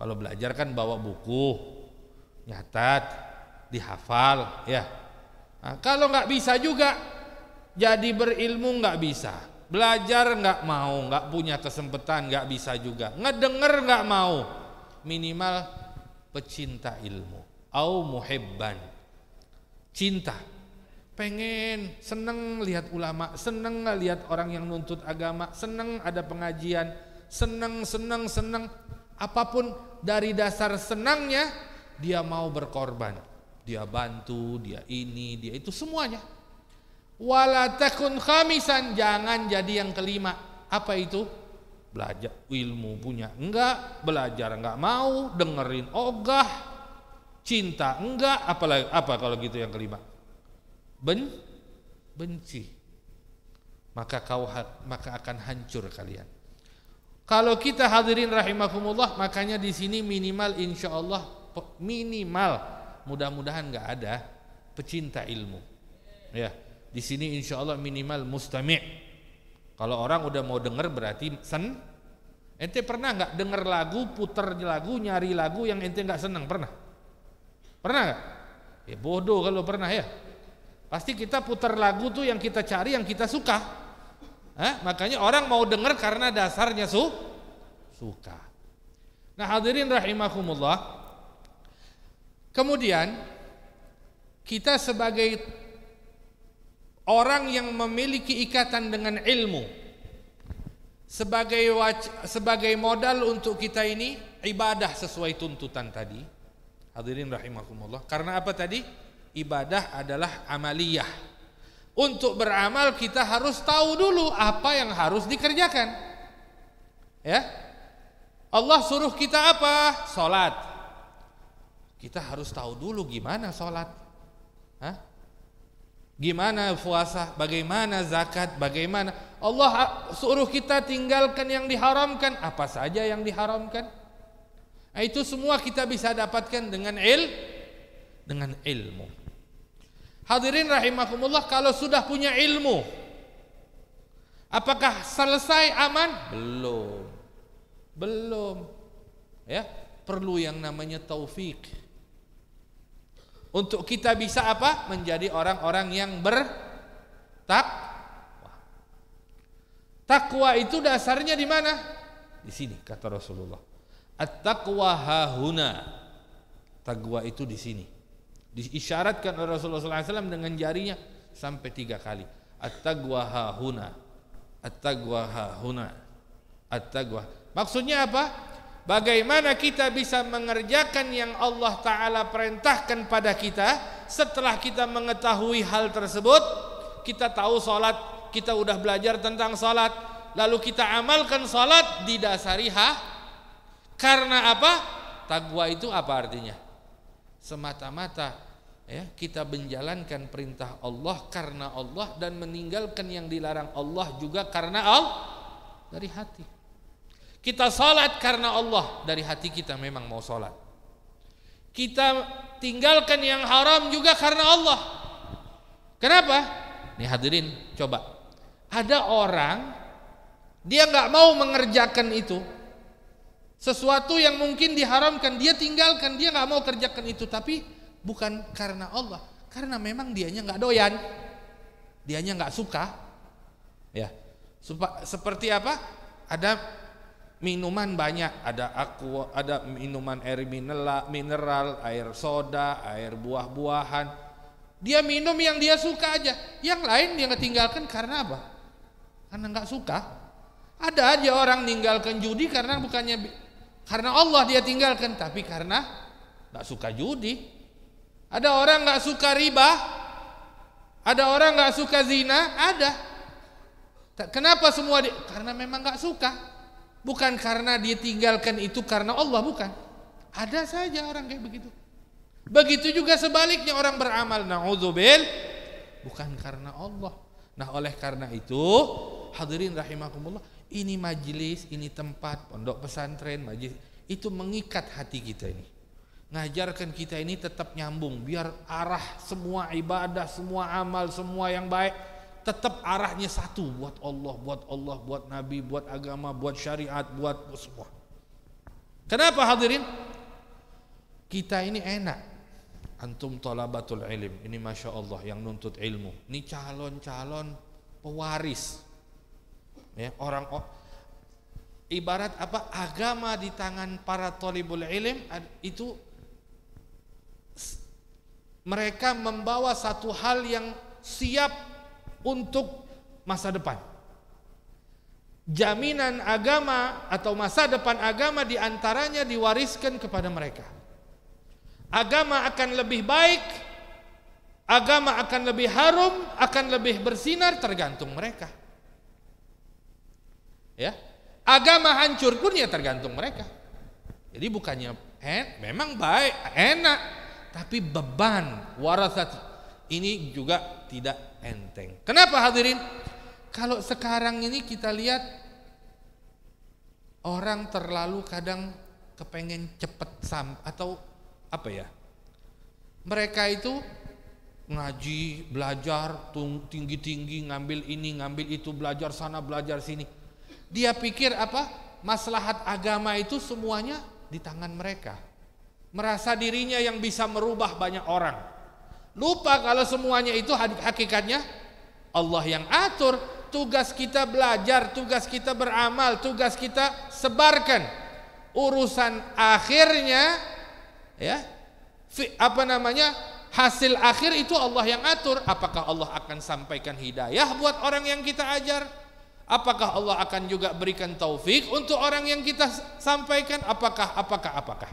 Kalau belajar kan bawa buku, nyatat, dihafal, ya. Nah, kalau nggak bisa juga, jadi berilmu nggak bisa, belajar nggak mau, nggak punya kesempatan, nggak bisa juga, ngedenger nggak mau, minimal pecinta ilmu, au muhibban, cinta, pengen, seneng lihat ulama, seneng lihat orang yang nuntut agama, seneng ada pengajian, seneng, seneng, seneng. Apapun dari dasar senangnya, dia mau berkorban, dia bantu, dia ini, dia itu semuanya. Wala takun khamisan, jangan jadi yang kelima. Apa itu? Belajar ilmu punya enggak, belajar enggak mau, dengerin ogah, cinta enggak, apalagi apa kalau gitu yang kelima? Ben, benci. Maka kau maka akan hancur kalian. Kalau kita hadirin rahimakumullah, makanya di sini minimal insyaallah minimal mudah-mudahan enggak ada pecinta ilmu. Ya, di sini insyaallah minimal mustami'. Kalau orang udah mau denger berarti sen. Ente pernah nggak denger lagu, puter lagu, nyari lagu yang ente nggak seneng? Pernah? Pernah nggak? Ya bodoh kalau pernah ya. Pasti kita puter lagu tuh yang kita cari, yang kita suka. Hah? Makanya orang mau denger karena dasarnya su suka. Nah hadirin rahimakumullah. Kemudian kita sebagai orang yang memiliki ikatan dengan ilmu sebagai waj- sebagai modal untuk kita ini ibadah sesuai tuntutan tadi. Hadirin rahimakumullah. Karena apa tadi? Ibadah adalah amaliyah. Untuk beramal kita harus tahu dulu apa yang harus dikerjakan. Ya? Allah suruh kita apa? Salat. Kita harus tahu dulu gimana salat. Hah? Gimana puasa, bagaimana zakat, bagaimana Allah suruh kita tinggalkan yang diharamkan, apa saja yang diharamkan. Nah, itu semua kita bisa dapatkan dengan il, dengan ilmu. Hadirin rahimakumullah, kalau sudah punya ilmu, apakah selesai aman? Belum, belum. Ya, perlu yang namanya taufik. Untuk kita bisa apa? Menjadi orang-orang yang bertakwa. Takwa itu dasarnya di mana? Di sini kata Rasulullah. At-taqwa hahuna. Takwa itu di sini. Diisyaratkan oleh Rasulullah sallallahu alaihi wasallam dengan jarinya sampai tiga kali. At-taqwa hahuna. At-taqwa hahuna. At-taqwa. Maksudnya apa? Bagaimana kita bisa mengerjakan yang Allah Ta'ala perintahkan pada kita. Setelah kita mengetahui hal tersebut, kita tahu salat, kita udah belajar tentang salat, lalu kita amalkan salat didasari ha. Karena apa? Takwa itu apa artinya? Semata-mata ya, kita menjalankan perintah Allah karena Allah dan meninggalkan yang dilarang Allah juga karena Allah dari hati. Kita salat karena Allah, dari hati kita memang mau salat. Kita tinggalkan yang haram juga karena Allah. Kenapa? Nih hadirin, coba. Ada orang dia enggak mau mengerjakan itu. Sesuatu yang mungkin diharamkan dia tinggalkan, dia enggak mau kerjakan itu, tapi bukan karena Allah, karena memang dianya enggak doyan. Dianya enggak suka. Ya. Seperti apa? Ada minuman banyak, ada aqua, ada minuman air mineral, air soda, air buah-buahan. Dia minum yang dia suka aja, yang lain dia ketinggalkan karena apa? Karena nggak suka. Ada aja orang ninggalkan judi karena bukannya karena Allah dia tinggalkan, tapi karena nggak suka judi. Ada orang nggak suka riba, ada orang nggak suka zina, ada. Kenapa semua? Di, karena memang nggak suka. Bukan karena dia tinggalkan itu karena Allah, bukan. Ada saja orang kayak begitu. Begitu juga sebaliknya orang beramal na'udzubil bukan karena Allah. Nah oleh karena itu hadirin rahimakumullah, ini majelis, ini tempat pondok pesantren, majelis itu mengikat hati kita ini. Ngajarkan kita ini tetap nyambung, biar arah semua ibadah, semua amal, semua yang baik tetap arahnya satu, buat Allah, buat Allah, buat Nabi, buat agama, buat syariat, buat semua. Kenapa hadirin? Kita ini enak. Antum talabatul ilm, ini masya Allah yang nuntut ilmu. Ini calon-calon pewaris. Ya, orang oh, ibarat apa? Agama di tangan para talibul ilm itu mereka membawa satu hal yang siap untuk masa depan. Jaminan agama atau masa depan agama diantaranya diwariskan kepada mereka. Agama akan lebih baik Agama akan lebih harum, akan lebih bersinar tergantung mereka. Ya, agama hancur pun ya tergantung mereka. Jadi bukannya en, memang baik, enak, tapi beban warasat ini juga tidak enteng. Kenapa hadirin? Kalau sekarang ini kita lihat orang terlalu kadang kepengen cepet sam atau apa ya? Mereka itu ngaji, belajar, tinggi-tinggi, ngambil ini, ngambil itu, belajar sana, belajar sini. Dia pikir apa? Maslahat agama itu semuanya di tangan mereka. Merasa dirinya yang bisa merubah banyak orang. Lupa kalau semuanya itu hakikatnya Allah yang atur. Tugas kita belajar, tugas kita beramal, tugas kita sebarkan. Urusan akhirnya, ya, apa namanya? Hasil akhir itu Allah yang atur. Apakah Allah akan sampaikan hidayah buat orang yang kita ajar? Apakah Allah akan juga berikan taufik untuk orang yang kita sampaikan? Apakah, apakah, apakah?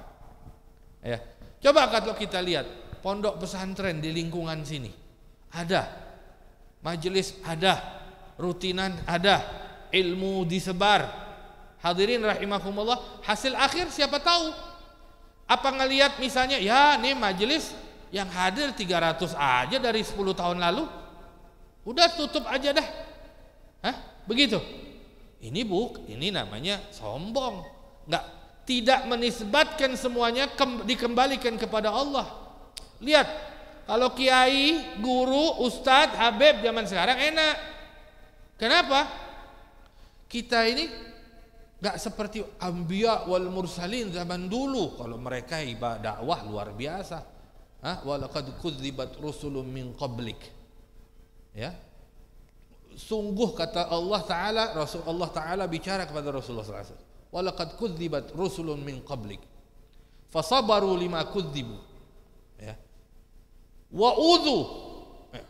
Ya. Coba kalau kita lihat pondok pesantren di lingkungan sini, ada majelis, ada rutinan, ada ilmu disebar. Hadirin rahimakumullah, hasil akhir siapa tahu? Apa ngelihat misalnya, ya nih majelis yang hadir tiga ratus aja dari sepuluh tahun lalu, udah tutup aja dah. Hah? Begitu. Ini buk, ini namanya sombong. Nggak, tidak menisbatkan semuanya kem, dikembalikan kepada Allah. Lihat, kalau kiai, guru, ustadz, habib zaman sekarang enak. Kenapa? Kita ini nggak seperti anbiya wal mursalin zaman dulu. Kalau mereka ibadah dakwah luar biasa. Ah, walaqad kudzibat rusulun min qablik. Ya. Sungguh kata Allah Taala, Rasulullah Taala bicara kepada Rasulullah sallallahu alaihi wasallam. Walaqad kudzibat rusulun min qablik. Fasabaru lima kudzibu. Ya. Wa udzu. Ya.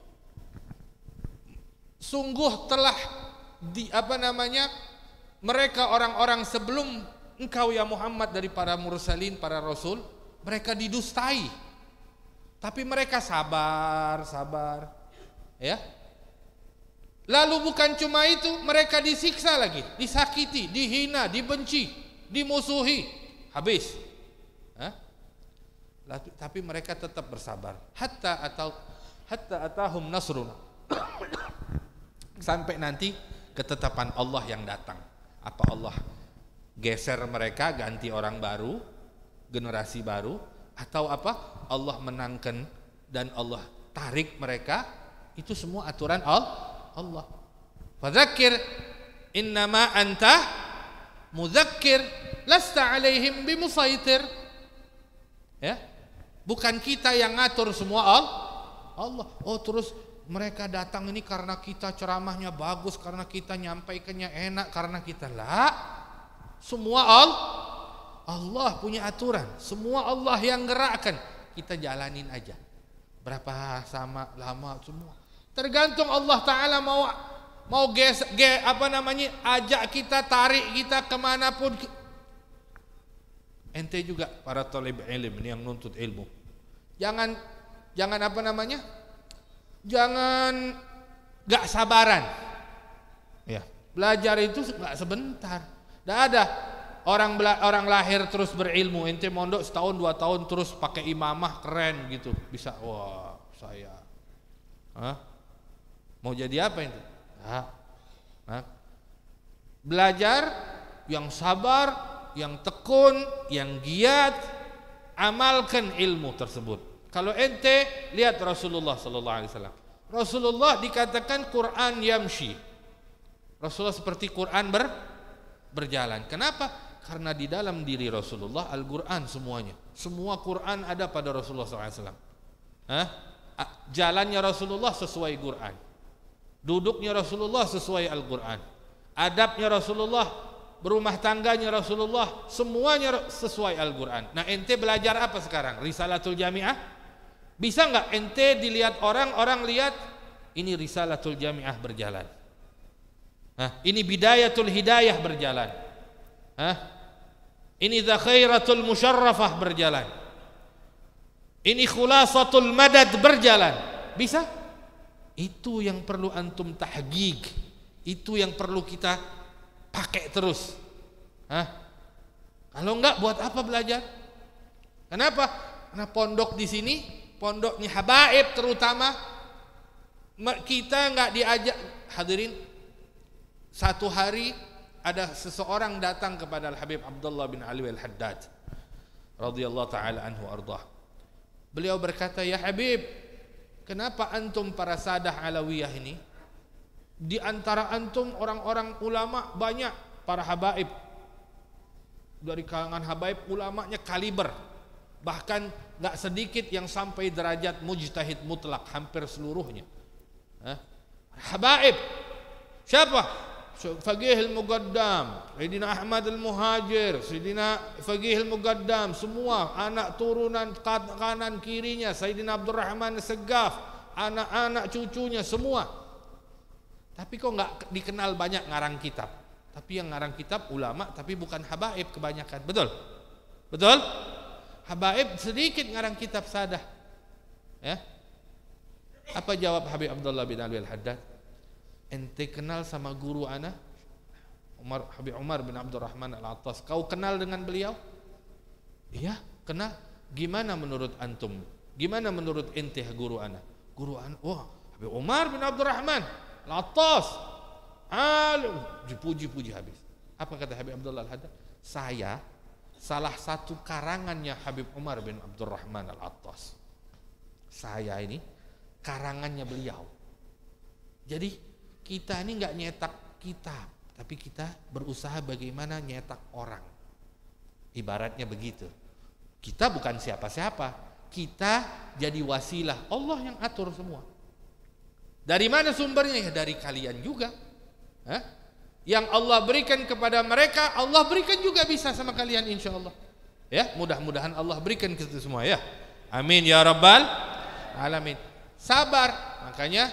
Sungguh telah di apa namanya? Mereka orang-orang sebelum engkau ya Muhammad dari para mursalin, para rasul, mereka didustai. Tapi mereka sabar, sabar, ya. Lalu bukan cuma itu, mereka disiksa lagi, disakiti, dihina, dibenci, dimusuhi, habis. Hah? Tapi mereka tetap bersabar. Hatta atau hatta atahum nasruna. Sampai nanti ketetapan Allah yang datang. Apa Allah geser mereka, ganti orang baru, generasi baru? Atau apa? Allah menangkan dan Allah tarik mereka. Itu semua aturan Allah. Fadzakir innama anta mudzakkir lasta alaihim bimusaitir. Ya. Bukan kita yang ngatur semua Allah. Oh, terus mereka datang ini karena kita ceramahnya bagus, karena kita nyampaikannya enak, karena kita lah. Semua Allah. Allah punya aturan, semua Allah yang gerakkan, kita jalanin aja. Berapa sama lama semua. Tergantung Allah Taala mau mau ges, ge, apa namanya ajak kita, tarik kita kemanapun. Ente juga para talib ilm yang nuntut ilmu, jangan jangan apa namanya, jangan gak sabaran. Ya, belajar itu gak sebentar. Tidak ada. Orang orang lahir terus berilmu, ente mondok setahun dua tahun terus pakai imamah keren gitu, bisa wah saya, hah? Mau jadi apa ente? Hah? Hah? Belajar yang sabar, yang tekun, yang giat, amalkan ilmu tersebut. Kalau ente lihat Rasulullah Sallallahu Alaihi Wasallam, Rasulullah dikatakan Quran yamshi, Rasulullah seperti Quran ber berjalan. Kenapa? Karena di dalam diri Rasulullah Al-Quran semuanya. Semua Quran ada pada Rasulullah shallallahu alaihi wasallam. Hah? Jalannya Rasulullah sesuai Quran. Duduknya Rasulullah sesuai Al-Quran. Adabnya Rasulullah, berumah tangganya Rasulullah, semuanya sesuai Al-Quran. Nah ente belajar apa sekarang? Risalatul Jami'ah? Bisa nggak ente dilihat orang, orang lihat ini Risalatul Jami'ah berjalan. Hah? Ini Bidayatul Hidayah berjalan. Hah? Ini Zakhairatul Musyarrafah berjalan. Ini Khulasatul Madad berjalan. bisa? Itu yang perlu antum tahqiq, itu yang perlu kita pakai terus. Hah? Kalau enggak, buat apa belajar? Kenapa? Karena pondok di sini, pondoknya habaib terutama, kita enggak diajak. Hadirin, satu hari ada seseorang datang kepada Al Habib Abdullah bin Alawy Al Haddad radhiyallahu taala anhu ardah. Beliau berkata, "Ya Habib, kenapa antum para sadah Alawiyah ini di antara antum orang-orang ulama banyak para habaib, dari kalangan habaib ulamanya kaliber, bahkan enggak sedikit yang sampai derajat mujtahid mutlak, hampir seluruhnya." Hah? Habaib. Siapa? Faqih al-Muqaddam, Sayyidina Ahmad al-Muhajir, Sayyidina Faqih al-Muqaddam, semua anak turunan kanan kirinya Sayyidina Abdurrahman Segaf, anak-anak cucunya semua. Tapi kok nggak dikenal banyak ngarang kitab. Tapi yang ngarang kitab ulama, tapi bukan habaib kebanyakan. Betul? Betul? Habaib sedikit ngarang kitab sadah. Ya? Apa jawab Habib Abdullah bin Alawy Al-Haddad? Ente kenal sama guru ana Umar, Habib Umar bin Abdurrahman Al-Attas. Kau kenal dengan beliau? Iya, kenal. Gimana menurut antum? Gimana menurut ente guru ana? Guru ana, wah, oh, Habib Umar bin Abdurrahman Al-Attas, alim, dipuji-puji habis. Apa kata Habib Abdullah Al-Haddad? Saya salah satu karangannya Habib Umar bin Abdurrahman Al-Attas. Saya ini karangannya beliau. Jadi kita ini nggak nyetak kitab, tapi kita berusaha bagaimana nyetak orang. Ibaratnya begitu. Kita bukan siapa-siapa, kita jadi wasilah. Allah yang atur semua. Dari mana sumbernya? Ya dari kalian juga. Hah? Yang Allah berikan kepada mereka, Allah berikan juga bisa sama kalian, insya Allah. Ya, mudah-mudahan Allah berikan kita semua ya. Amin ya Rabbal Alamin. Sabar. Makanya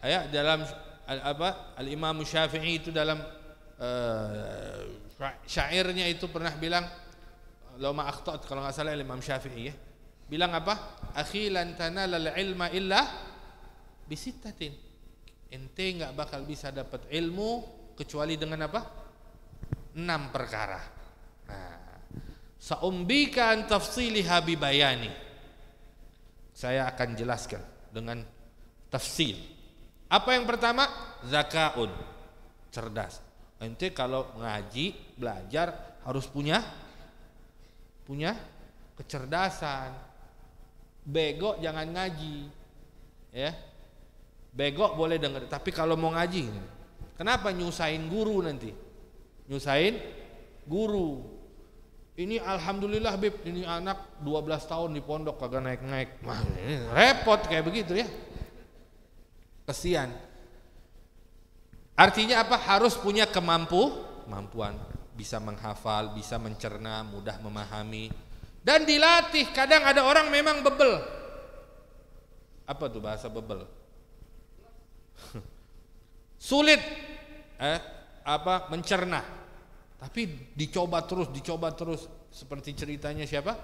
ya, dalam apa Al Imam Syafi'i itu dalam uh, syairnya itu pernah bilang, lama akhtaat kalau nggak salah Al Imam Syafi'i ya, bilang apa, akhi lan tanalal ilma illa bisittatin, ente nggak bakal bisa dapat ilmu kecuali dengan apa, enam perkara. Nah, saumbika an tafsiliha bi bayani, saya akan jelaskan dengan tafsil. Apa yang pertama? Zakaun, cerdas. Ente kalau ngaji, belajar harus punya punya kecerdasan. Bego jangan ngaji. Ya. Bego boleh dengar, tapi kalau mau ngaji, kenapa nyusahin guru nanti? Nyusahin guru. Ini alhamdulillah Bib, ini anak dua belas tahun di pondok kagak naik-naik. Wah, ini repot kayak begitu ya. Kesian. Artinya apa? Harus punya kemampu, kemampuan, bisa menghafal, bisa mencerna, mudah memahami, dan dilatih. Kadang ada orang memang bebel. Apa tuh bahasa bebel? Sulit eh, apa mencerna. Tapi dicoba terus, dicoba terus, seperti ceritanya siapa?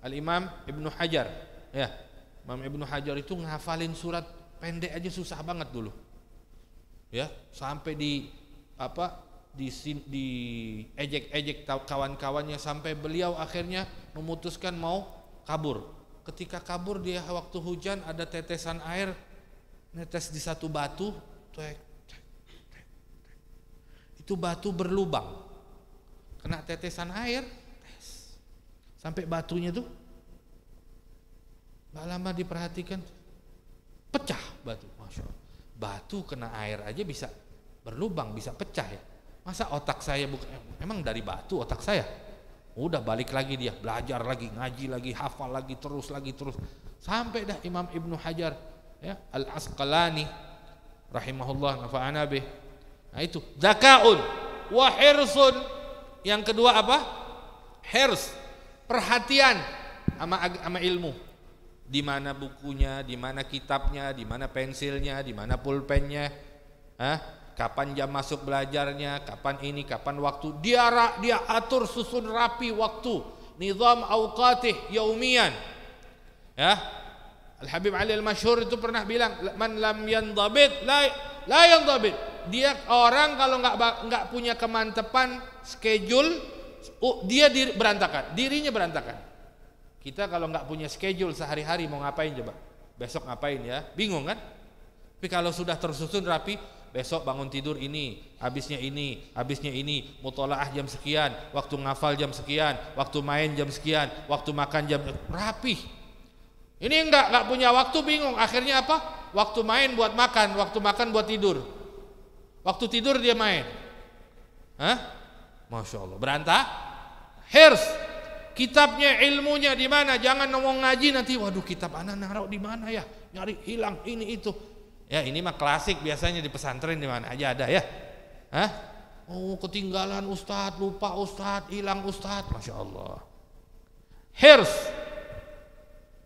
Al-Imam Ibnu Hajar. Ya, Imam Ibnu Hajar itu ngafalin surat pendek aja susah banget dulu, ya sampai di apa di di ejek-ejek kawan-kawannya sampai beliau akhirnya memutuskan mau kabur. Ketika kabur dia waktu hujan ada tetesan air netes di satu batu, itu batu berlubang, kena tetesan air, sampai batunya tuh nggak lama diperhatikan pecah batu. Masya Allah, batu kena air aja bisa berlubang, bisa pecah ya. Masa otak saya bukan, emang dari batu otak saya? Udah balik lagi dia, belajar lagi, ngaji lagi, hafal lagi, terus lagi terus. Sampai dah Imam Ibnu Hajar ya, Al-Asqalani rahimahullah nafa'ana bih. Nah itu zakaun wa hirsun. Yang kedua apa? Hirs, perhatian sama sama ilmu. Di mana bukunya, di mana kitabnya, di mana pensilnya, di mana pulpennya, hah? Kapan jam masuk belajarnya, kapan ini, kapan waktu. Dia dia atur susun rapi waktu, nizam awqatih yaumian. Ya. Al Habib Ali Al-Masyhur itu pernah bilang, man lam yandabit la la yandabit. Dia orang kalau nggak nggak punya kemantepan schedule, dia diri, berantakan, dirinya berantakan. Kita kalau nggak punya schedule sehari-hari mau ngapain coba? Besok ngapain ya? Bingung kan? Tapi kalau sudah tersusun rapi, besok bangun tidur ini, habisnya ini, habisnya ini, mutolaah jam sekian, waktu ngafal jam sekian, waktu main jam sekian, waktu makan jam, rapih. Ini enggak, enggak punya waktu, bingung. Akhirnya apa? Waktu main buat makan, waktu makan buat tidur, waktu tidur dia main. Hah? Masya Allah, berantah. Hirs, kitabnya, ilmunya di mana? Jangan ngomong ngaji nanti, waduh kitab anak naruh di mana ya? Nyari hilang ini itu. Ya ini mah klasik biasanya di pesantren di mana aja ada ya. Hah? Oh ketinggalan ustadz, lupa ustadz, hilang ustadz, masya Allah. Hirs,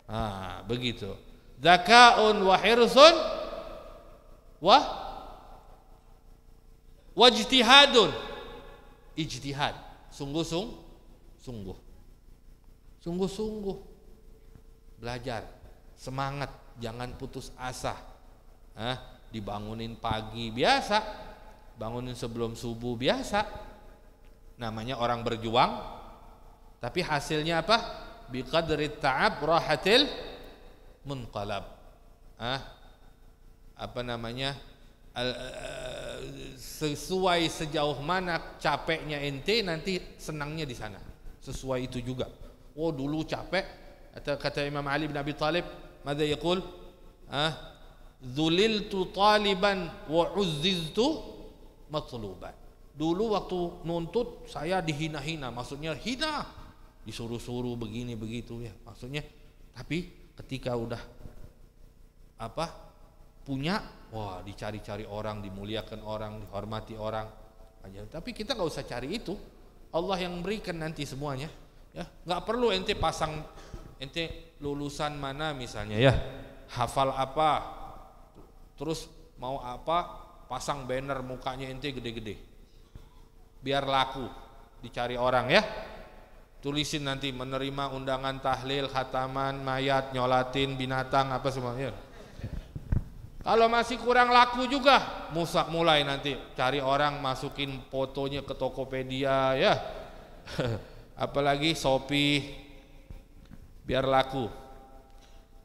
ah begitu. Zakaun wa hirsun wa wajtihadun, ijtihad, sungguh sung, sungguh, sungguh sungguh belajar, semangat, jangan putus asa. Hah? Dibangunin pagi biasa, bangunin sebelum subuh biasa, namanya orang berjuang. Tapi hasilnya apa? Biqadri ta'ab rahatil munqalab. Hah? Apa namanya, sesuai sejauh mana capeknya ente, nanti senangnya di sana sesuai itu juga. Oh dulu capek, kata Imam Ali bin Abi Thalib, ماذا يقول? Hah? Zuliltu taliban wa uzziztu matluban. Dulu waktu nuntut saya dihina-hina, maksudnya hina, disuruh-suruh begini begitu ya, maksudnya. Tapi ketika udah apa punya, wah dicari-cari orang, dimuliakan orang, dihormati orang. Tapi kita nggak usah cari itu, Allah yang berikan nanti semuanya. Ya nggak perlu ente pasang, ente lulusan mana misalnya ya, hafal apa, terus mau apa pasang banner mukanya ente gede-gede biar laku dicari orang ya. Tulisin nanti menerima undangan tahlil, khataman, mayat, nyolatin binatang apa semuanya. Kalau masih kurang laku juga, musak mulai nanti cari orang masukin fotonya ke Tokopedia ya, apalagi Shopee biar laku.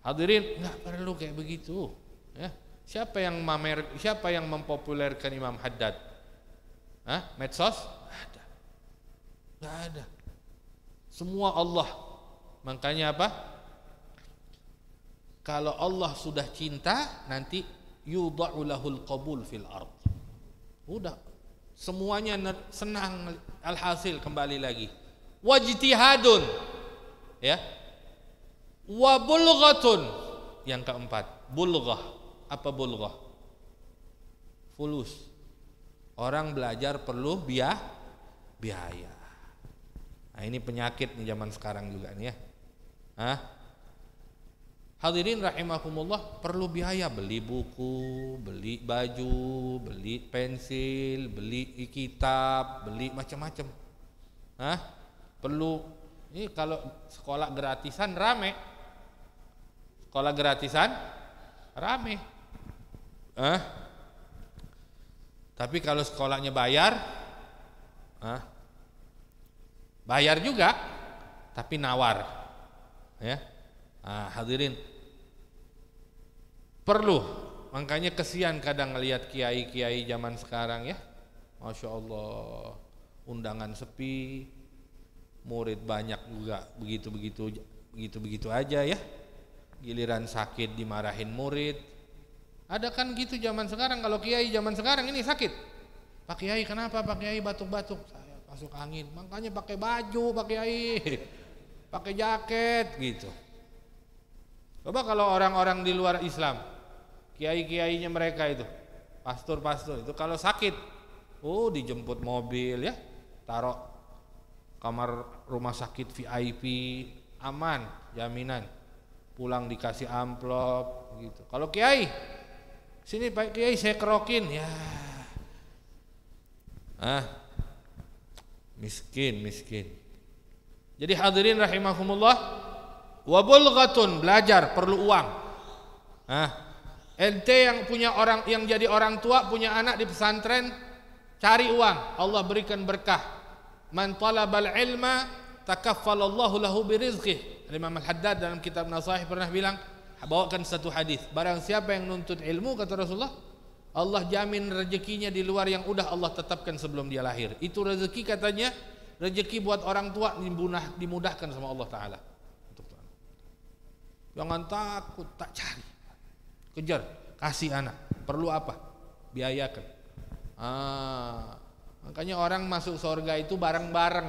Hadirin, nggak perlu kayak begitu ya. Siapa yang mamer, siapa yang mempopulerkan Imam Haddad? Hah? Medsos? Nggak ada, nggak ada. Semua Allah. Makanya apa? Kalau Allah sudah cinta, nanti yudha'u lahul qabul fil ard. Udah, semuanya senang. Alhasil kembali lagi. Wajtihadun, ya. Wabulghatun, yang keempat, bulghah. Apa bulghah? Fulus. Orang belajar perlu biaya, biaya. Nah, ini penyakit nih zaman sekarang juga nih ya. Hah? Hadirin rahimakumullah, perlu biaya, beli buku, beli baju, beli pensil, beli kitab, beli macam-macam. Hah? Perlu, ini kalau sekolah gratisan rame. Sekolah gratisan rame. Eh? Tapi kalau sekolahnya bayar, eh? bayar juga, tapi nawar, ya. Nah, hadirin, perlu. Makanya kesian kadang ngelihat kiai-kiai zaman sekarang ya, masya Allah, undangan sepi, murid banyak juga, begitu-begitu, begitu-begitu aja ya. Giliran sakit dimarahin murid. Ada kan gitu zaman sekarang, kalau kiai zaman sekarang ini sakit. Pak kiai kenapa? Pak kiai batuk-batuk. Saya masuk angin. Makanya pakai baju Pak kiai, pakai jaket gitu. Coba kalau orang-orang di luar Islam, kiai-kiainya mereka itu, pastor-pastor itu kalau sakit, oh dijemput mobil ya, taruh kamar rumah sakit V I P, aman, jaminan. Pulang dikasih amplop gitu. Kalau kiai, sini Pak Kiai saya kerokin ya. Ah, miskin miskin. Jadi hadirin rahimahumullah, wabulghatun, belajar perlu uang. Ah, ente yang punya orang yang jadi orang tua, punya anak di pesantren, cari uang, Allah berikan berkah. Man talabal ilma takaffalallahu lahu birizqih. Imam Al-Haddad dalam kitab Nasahih pernah bilang, bawakan satu hadis, barang siapa yang nuntut ilmu, kata Rasulullah, Allah jamin rezekinya di luar yang udah Allah tetapkan sebelum dia lahir. Itu rezeki, katanya, rezeki buat orang tua dimudahkan sama Allah Ta'ala. Jangan takut, tak cari, kejar, kasih anak, perlu apa, biayakan. Ah, makanya orang masuk surga itu bareng-bareng,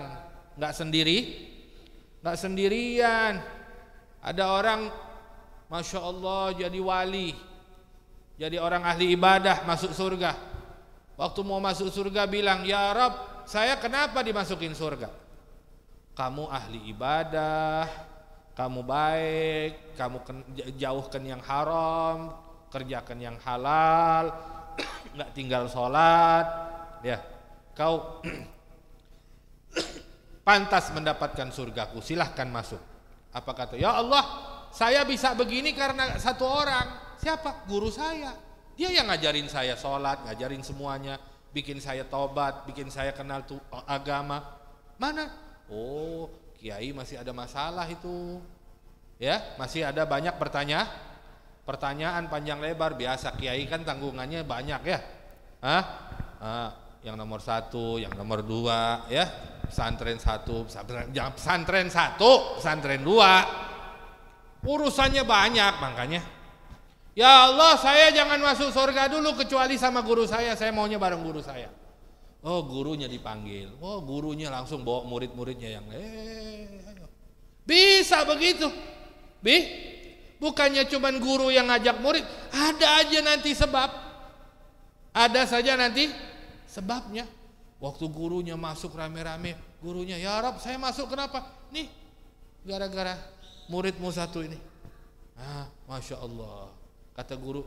nggak sendiri, nggak sendirian. Ada orang, masya Allah, jadi wali, jadi orang ahli ibadah, masuk surga. Waktu mau masuk surga bilang, ya Rab, saya kenapa dimasukin surga? Kamu ahli ibadah, kamu baik, kamu jauhkan yang haram, kerjakan yang halal, nggak tinggal sholat, ya, kau pantas mendapatkan surgaku, silahkan masuk. Apa kata? Ya Allah, saya bisa begini karena satu orang. Siapa? Guru saya. Dia yang ngajarin saya sholat, ngajarin semuanya, bikin saya tobat, bikin saya kenal tuh agama. Mana? Oh, kiai masih ada masalah itu, ya, masih ada banyak pertanyaan, pertanyaan panjang lebar. Biasa kiai kan tanggungannya banyak, ya. Hah? Nah, yang nomor satu, yang nomor dua, ya, pesantren satu, pesantren, jangan pesantren satu, pesantren dua, urusannya banyak. Makanya, ya Allah, saya jangan masuk surga dulu kecuali sama guru saya, saya maunya bareng guru saya. Oh, gurunya dipanggil, oh, gurunya langsung bawa murid-muridnya yang eh, ayo. Bisa begitu, Bi? Bukannya cuman guru yang ngajak murid, ada aja nanti sebab, ada saja nanti sebabnya. Waktu gurunya masuk rame-rame, gurunya, ya Rob, saya masuk kenapa? Nih, gara-gara muridmu satu ini. Ah, masya Allah, kata guru,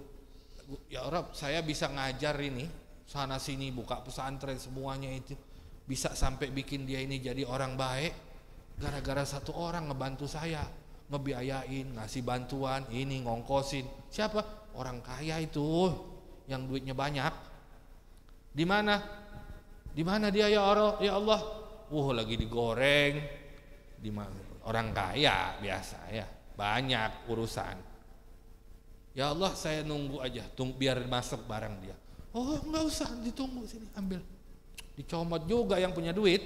ya Rob, saya bisa ngajar ini, sana sini, buka pesantren semuanya itu, bisa sampai bikin dia ini jadi orang baik, gara-gara satu orang ngebantu saya, ngebiayain, ngasih bantuan, ini ngongkosin. Siapa? Orang kaya itu, yang duitnya banyak. Di mana? Di mana dia, ya Allah? Ya Allah, wah, lagi digoreng. Di mana? Orang kaya biasa, ya, banyak urusan. Ya Allah, saya nunggu aja, tunggu biar masuk barang dia. Oh, nggak usah, ditunggu sini, ambil. Dicomot juga yang punya duit,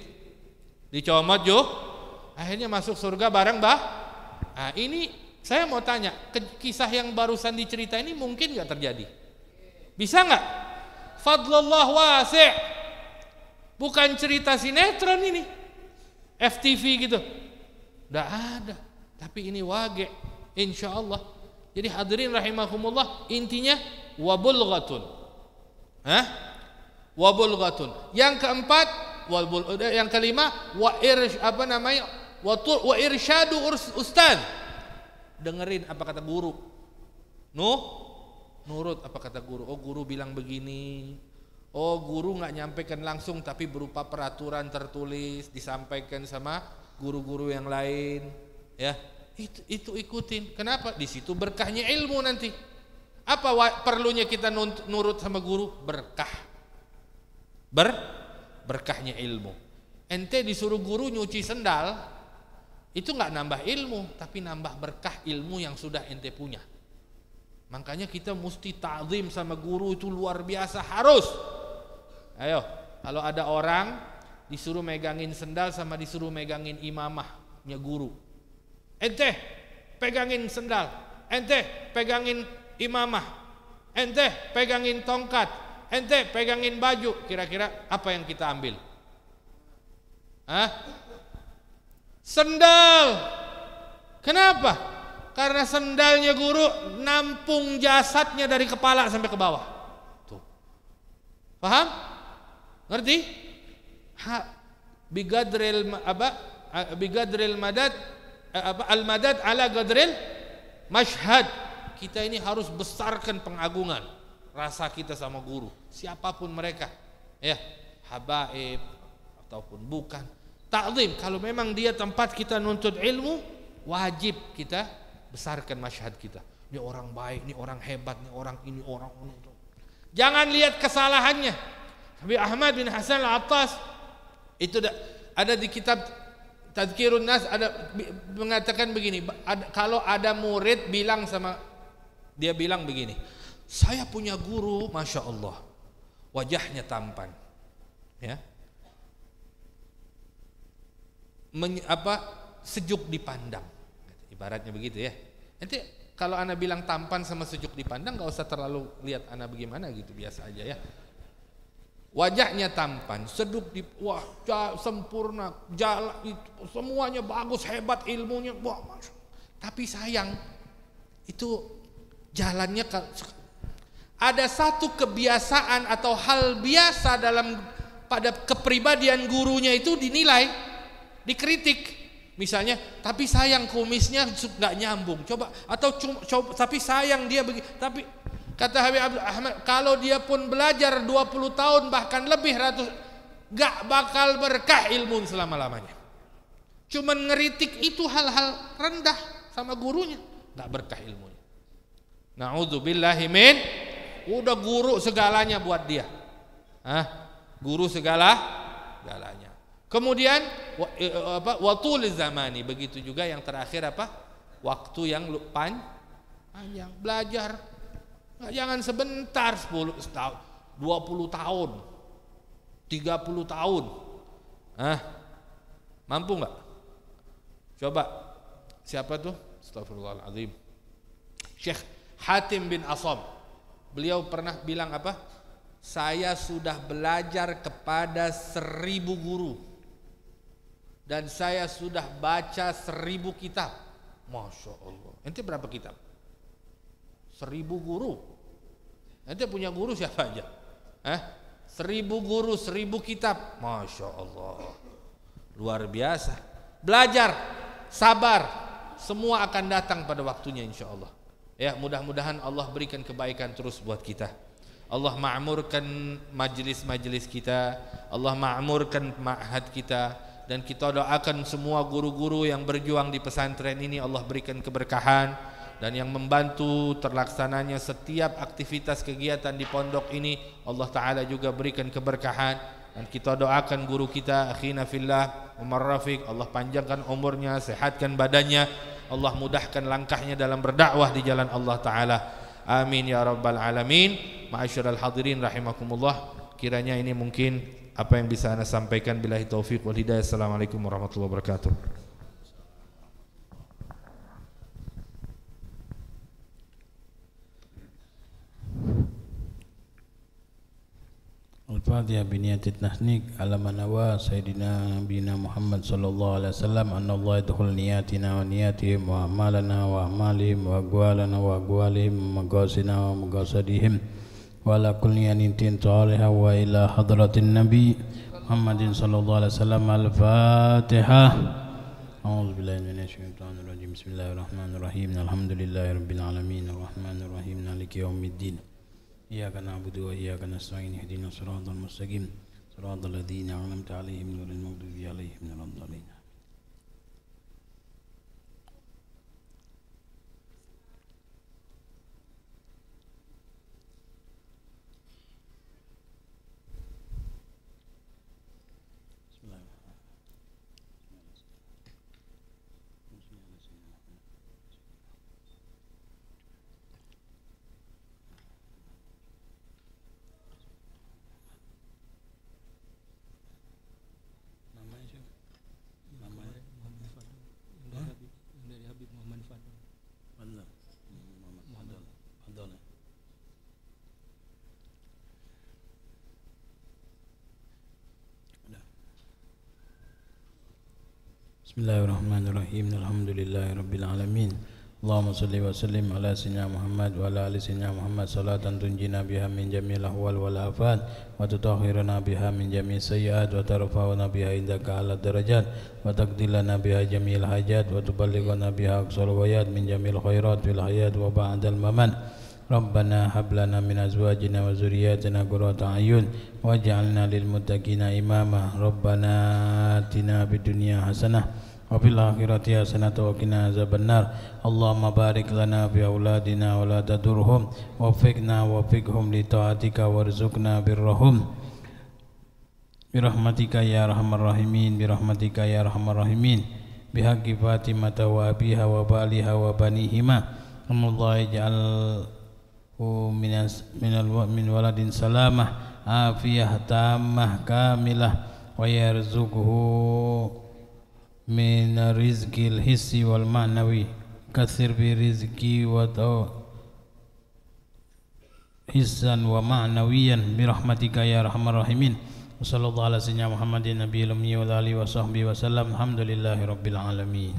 dicomot juga. Akhirnya masuk surga bareng, bah. Nah, ini saya mau tanya, kisah yang barusan dicerita ini mungkin nggak terjadi? Bisa nggak? Fadlullah wasi', bukan cerita sinetron ini, F T V gitu, nggak ada. Tapi ini waqi', insya Allah. Jadi hadirin rahimakumullah, intinya wabulghatun. Hah? Wa bulghatun. Yang keempat, yang kelima, wa irsh, apa namanya? Wa tur, wa irsyadu ustaz. Dengerin apa kata guru. Nuh, nurut apa kata guru. Oh, guru bilang begini. Oh, guru nggak nyampaikan langsung tapi berupa peraturan tertulis disampaikan sama guru-guru yang lain, ya. Itu itu ikutin. Kenapa? Di situ berkahnya ilmu nanti. Apa perlunya kita nurut sama guru? Berkah, ber berkahnya ilmu. Ente disuruh guru nyuci sendal, itu nggak nambah ilmu, tapi nambah berkah ilmu yang sudah ente punya. Makanya kita mesti ta'zim sama guru, itu luar biasa, harus. Ayo, kalau ada orang disuruh megangin sendal sama disuruh megangin imamahnya guru, ente pegangin sendal, ente pegangin imamah, ente pegangin tongkat, ente pegangin baju, kira-kira apa yang kita ambil? Hah? Sendal. Kenapa? Karena sendalnya guru nampung jasadnya dari kepala sampai ke bawah. Tuh. Paham? Ngerti? Ha, bigadril apa? Bigadril madad apa? Al madad ala gadril mashhad. Kita ini harus besarkan pengagungan rasa kita sama guru, siapapun mereka, ya, habaib ataupun bukan. Ta'zim, kalau memang dia tempat kita nuntut ilmu, wajib kita besarkan masyhad kita. ini orang baik, ini orang hebat, ini orang ini orang ini. Jangan lihat kesalahannya. Habib Ahmad bin Hasan Al-Attas itu ada di kitab Tadhkirun Nas, ada mengatakan begini, kalau ada murid bilang sama dia bilang begini, saya punya guru, masya Allah, wajahnya tampan, ya, Men, apa sejuk dipandang, ibaratnya begitu ya. Nanti kalau ana bilang tampan sama sejuk dipandang, nggak usah terlalu lihat ana bagaimana gitu, biasa aja ya. Wajahnya tampan, seduk di, wah sempurna, jalan itu semuanya bagus, hebat ilmunya, wah. Tapi sayang itu jalannya ada satu kebiasaan atau hal biasa dalam pada kepribadian gurunya itu dinilai, dikritik. Misalnya, tapi sayang kumisnya nggak nyambung. Coba atau cuma, coba, tapi sayang dia begini, tapi kata Habib Ahmad, kalau dia pun belajar dua puluh tahun bahkan lebih ratus, gak bakal berkah ilmu selama-lamanya. Cuman ngeritik itu hal-hal rendah sama gurunya, gak berkah ilmunya. Na'udzubillahi min, udah guru segalanya buat dia. Hah? Guru segala galanya. Kemudian watul zamani, begitu juga yang terakhir apa? Waktu yang lupan, yang belajar. Jangan sebentar, sepuluh tahun, dua puluh tahun, tiga puluh tahun. Hah? Mampu nggak? Coba siapa tuh? Astagfirullahaladzim. Syekh Hatim bin Asham. Beliau pernah bilang apa? Saya sudah belajar kepada seribu guru dan saya sudah baca seribu kitab. Masya Allah. Ente berapa kitab? Seribu guru. Nanti punya guru siapa aja? Eh? Seribu guru, seribu kitab. Masya Allah. Luar biasa. Belajar, sabar. Semua akan datang pada waktunya insya Allah. Ya, mudah-mudahan Allah berikan kebaikan terus buat kita. Allah ma'murkan majelis-majelis kita. Allah ma'murkan ma'had kita. Dan kita doakan semua guru-guru yang berjuang di pesantren ini, Allah berikan keberkahan. Dan yang membantu terlaksananya setiap aktivitas kegiatan di pondok ini, Allah Ta'ala juga berikan keberkahan. Dan kita doakan guru kita akhina fillah Umar Rafiq, Allah panjangkan umurnya, sehatkan badannya, Allah mudahkan langkahnya dalam berdakwah di jalan Allah Ta'ala. Amin ya rabbal alamin. Ma'asyiral hadirin rahimakumullah, kiranya ini mungkin apa yang bisa saya sampaikan. Billahi taufiq wal hidayah. Assalamualaikum warahmatullahi wabarakatuh. Al-Fatihah biniyatid tahnik ala manawa Sayyidina Bina Muhammad sallallahu alaihi wasallam anallahu yadkhul niyatina wa niyatihim wa amalana wa amalihim wa aqwalana wa aqwalihim wa maqasina wa maqasadihim wa ala kulli niyatin salihah wa ila hadratin nabi Muhammadin sallallahu alaihi wasallam. Al-Fatihah. A'udzu billahi minasyaitonir rajim. Bismillahirrahmanirrahim. Alhamdulillahirabbil alamin arrahmanir rahim maliki yaumiddin. إياك نعبد وإياك نستعين اهدنا الصراط المستقيم صراط الذين أنعمت عليهم غير المغضوب عليهم ولا الضالين. Bismillahirrahmanirrahim. Alhamdulillahirabbil alamin. Allahumma shalli wa sallim ala sayyidina Muhammad wa ala ali sayyidina Muhammad salatan tunjina biha min jamil ahwal wal afat wa tutahhiruna biha min jamil sayyiat wa tarfa'una biha indaka ala darajat wa taqdilana biha jamil hajat wa tuballighuna biha aqsal wayat min jamil khairat fil hayat wa ba'dal mamat. Rabbana hablana min azwajina wa zuriyatina qurrata ayun waj'alna lil muttaqina imama. Rabbana atina fid dunya hasanah wa fil akhirati hasanatan wa qina azabannar. Allahumma barik lana fi auladina wa la tadurhum wa fiqna wa fiqhum li ta'atika warzuqna birrahum birahmatika ya arhamar rahimin birahmatika ya arhamar rahimin bihaqqi Fatimata wa abiha wa baliha wa banihima Allahu ja'alhu minas minal min waladin salamah afiyah tammah kamilah wa yarzuqhu min rizqil hissi wal ma'nawi katsir bi rizqi wa hissan wa ma'nawiyan birahmatika ya arhamar rahimin. Wassallallahu ala sayyidina Muhammadin nabiyil ummi wa alihi wa sahbihi wasallam. Alhamdulillahi rabbil alamin.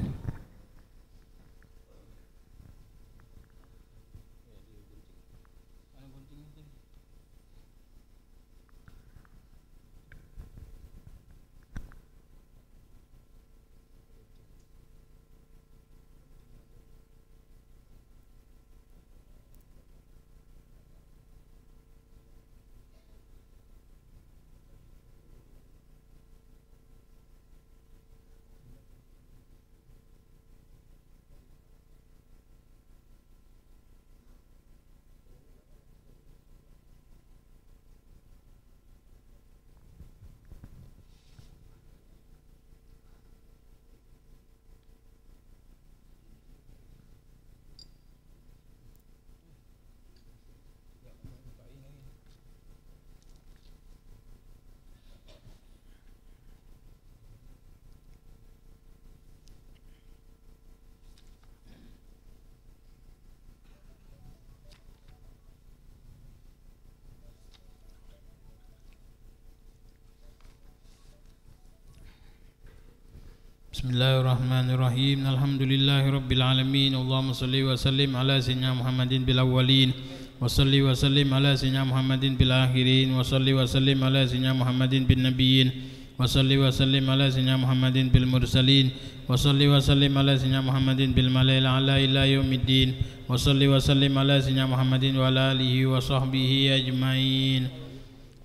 Bismillahirrahmanirrahim. Alhamdulillahirabbil alamin. Allahumma shalli wa sallim ala sayyidina Muhammadin bil awwalin wa shalli wa sallim ala sayyidina Muhammadin bil akhirin wa shalli wa sallim ala sayyidina Muhammadin bin nabiyyin wa shalli wa sallim ala sayyidina Muhammadin bil mursalin wa shalli wa sallim ala sayyidina Muhammadin bil malaa'il ala ila yaumiddin wa shalli wa sallim ala sayyidina Muhammadin wa ala alihi wa sahbihi ajmain.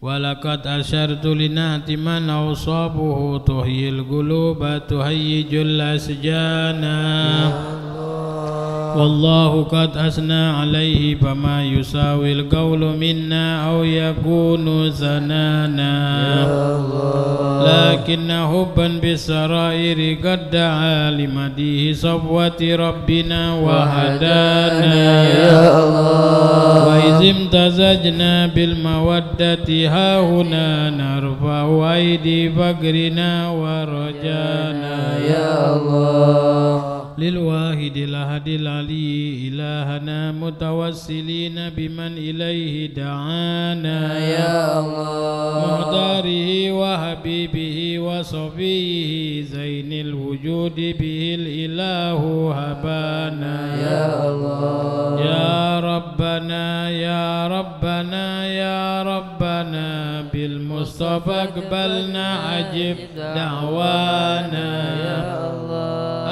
Walaqad ashartu linati man awsabuhu tuhiyil guluba tuhayijul asjana wallahu qad asna alaihi fama yusawil qawlu minna aw yakunu sanana lakinna hubban bisarairi qad da'a limadihi sabwati rabbina wa hadana ya Allah. Imtazajna bil mawaddati hahuna narfa'u aidi fagrina wa rajana ya Allah lil wahidil ahadil ali ilahana mutawassilina biman ilaihi da'ana ya Allah muhtarihi wa habibihi wa safihi zainil wujudi bihil ilahu habana ya Allah ya Rabbana ya Rabbana ya Rabbana bil Mustafa aqbalna ajib da'wana ya Allah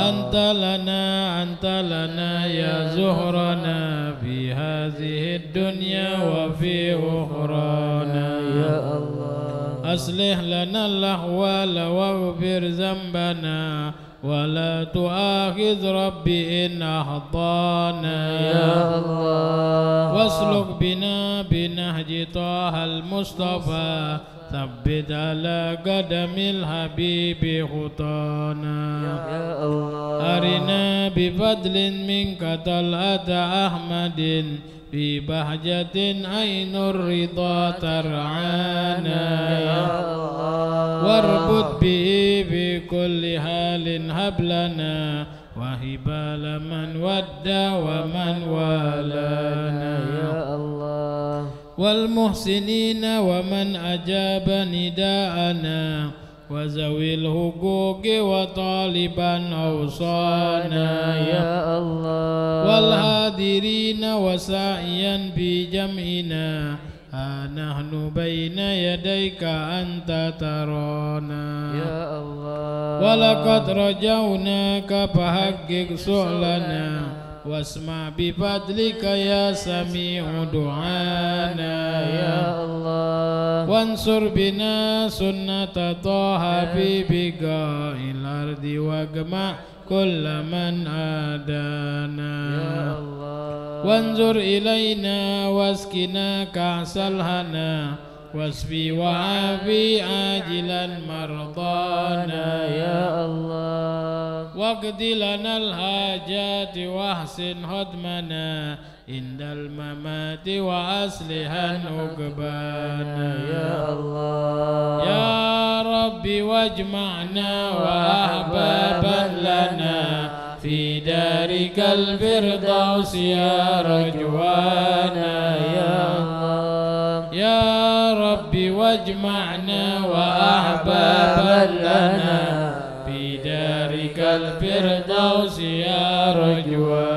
anta lana anta lana ya zuhrana fi hadhihi dunya wa fi ukhrana ya Allah aslih lana al-ahwala waghfir zambana ولا تؤاخذ ربي إن أخطأنا يا الله واسلك بنا بنهج طه المصطفى ثبت على قدم الحبيب خطانا يا الله أرنا بفضل منك طلعة أحمد في بهجة عين الرضا ترعانا واربط به في كل حال حبلنا وهبال من ودى ومن والانا يا الله والمحسنين ومن أجاب نداءنا وزوي الحقوق وطالبا أوصانا يا الله والهادرين وسعيا بجمعنا نحن بين يديك أنت ترانا يا الله ولقد رجوناك فحقق سؤلنا واسمع بفضلك يا سميع دعانا يا الله wansur bina sunnata toha bibika ilardi wa gema' kulla man adana wanzur ilaina waskina ka'salhana wasfi wa'afi ajilan mardana ya Allah waqdi lana al-hajati wahsin hodmana indal mamati wa aslihan uqbana ya Allah ya Rabbi wajma'na wa ahbaban lana fi darikal firdaus ya rajwana ya Allah ya Rabbi wajma'na wa ahbaban lana fi darikal firdaus ya rajwana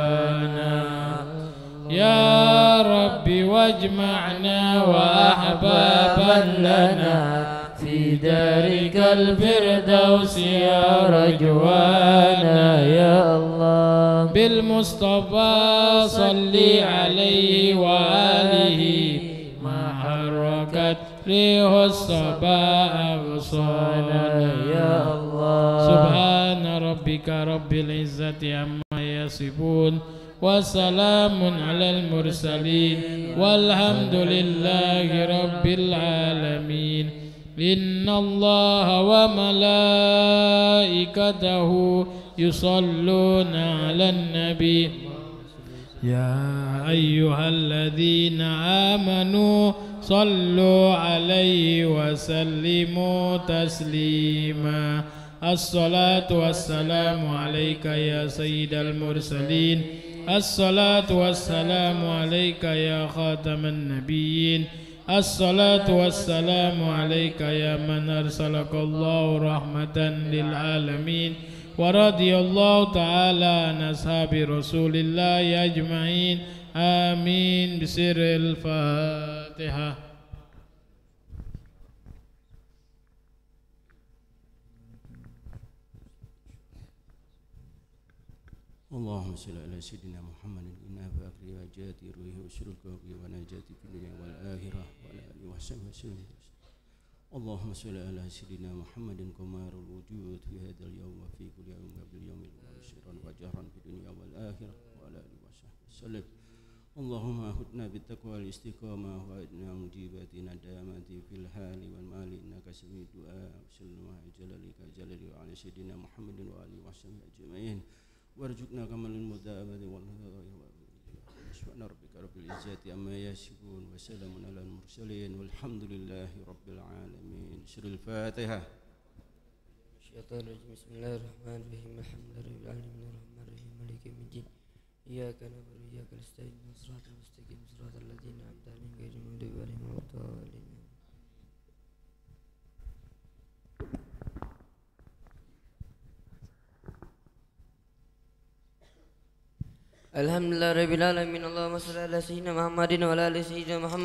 ya Rabbi wajma'na wa ahbaban lana fi darikal firdaus ya rajwana ya Allah bil Mustafa salli alaihi wa alihi ma harakat rihus sabah agsalana ya Allah subhana rabbika rabbil izzati amma yasifun wassalamun alal mursalin walhamdulillahi rabbil alamin innallaha wa malaikatahu yusalluna alan nabi ya ayyuhalladzina amanu sallu alaihi wa sallimu taslima assalatu wassalamu alaika ya sayyidal mursalin الصلاة والسلام عليك يا خاتم النبيين الصلاة والسلام عليك يا من أرسلك الله رحمة للعالمين ورضي الله تعالى عن أصحاب رسول الله أجمعين آمين بسر الفاتحة Allahumma salli ala sayyidina Muhammadin inna fa akli wajati ruhi usruka wa najati fid dunya wal akhirah wa ala alihi wa sahbihi Allahumma salli ala sayyidina Muhammadin qamarul wujud fi hadzal yawm wa fi kulli yawmin qabla yawmil ma'shiran wa jahran fid dunya wal akhirah wa ala alihi wa sahbihi Allahumma hudna bit taqwa wal istiqamah wa idna mujibatina damati fil hali wal mali innaka sami'ud du'a sallallahu alaihi wa ala sayyidina Muhammadin wa alihi wa sahbihi ajma'in warjukna kamalil muda'abati wal hidayah wa subhana rabbika rabbil izzati amma yasifun wa salamun alal mursalin walhamdulillahi rabbil alamin syurul fatihah syaitan rajim bismillahirrahmanirrahim alhamdulillahi rabbil alamin maliki yaumiddin iyyaka na'budu wa iyyaka nasta'in shiratal mustaqim shiratal ladzina an'amta alaihim ghairil maghdubi alaihim waladdallin Alhamdulillah Rabbil Alamin Allahumma salli ala sayyidina Muhammadin wa ala ali sayyidina Muhammad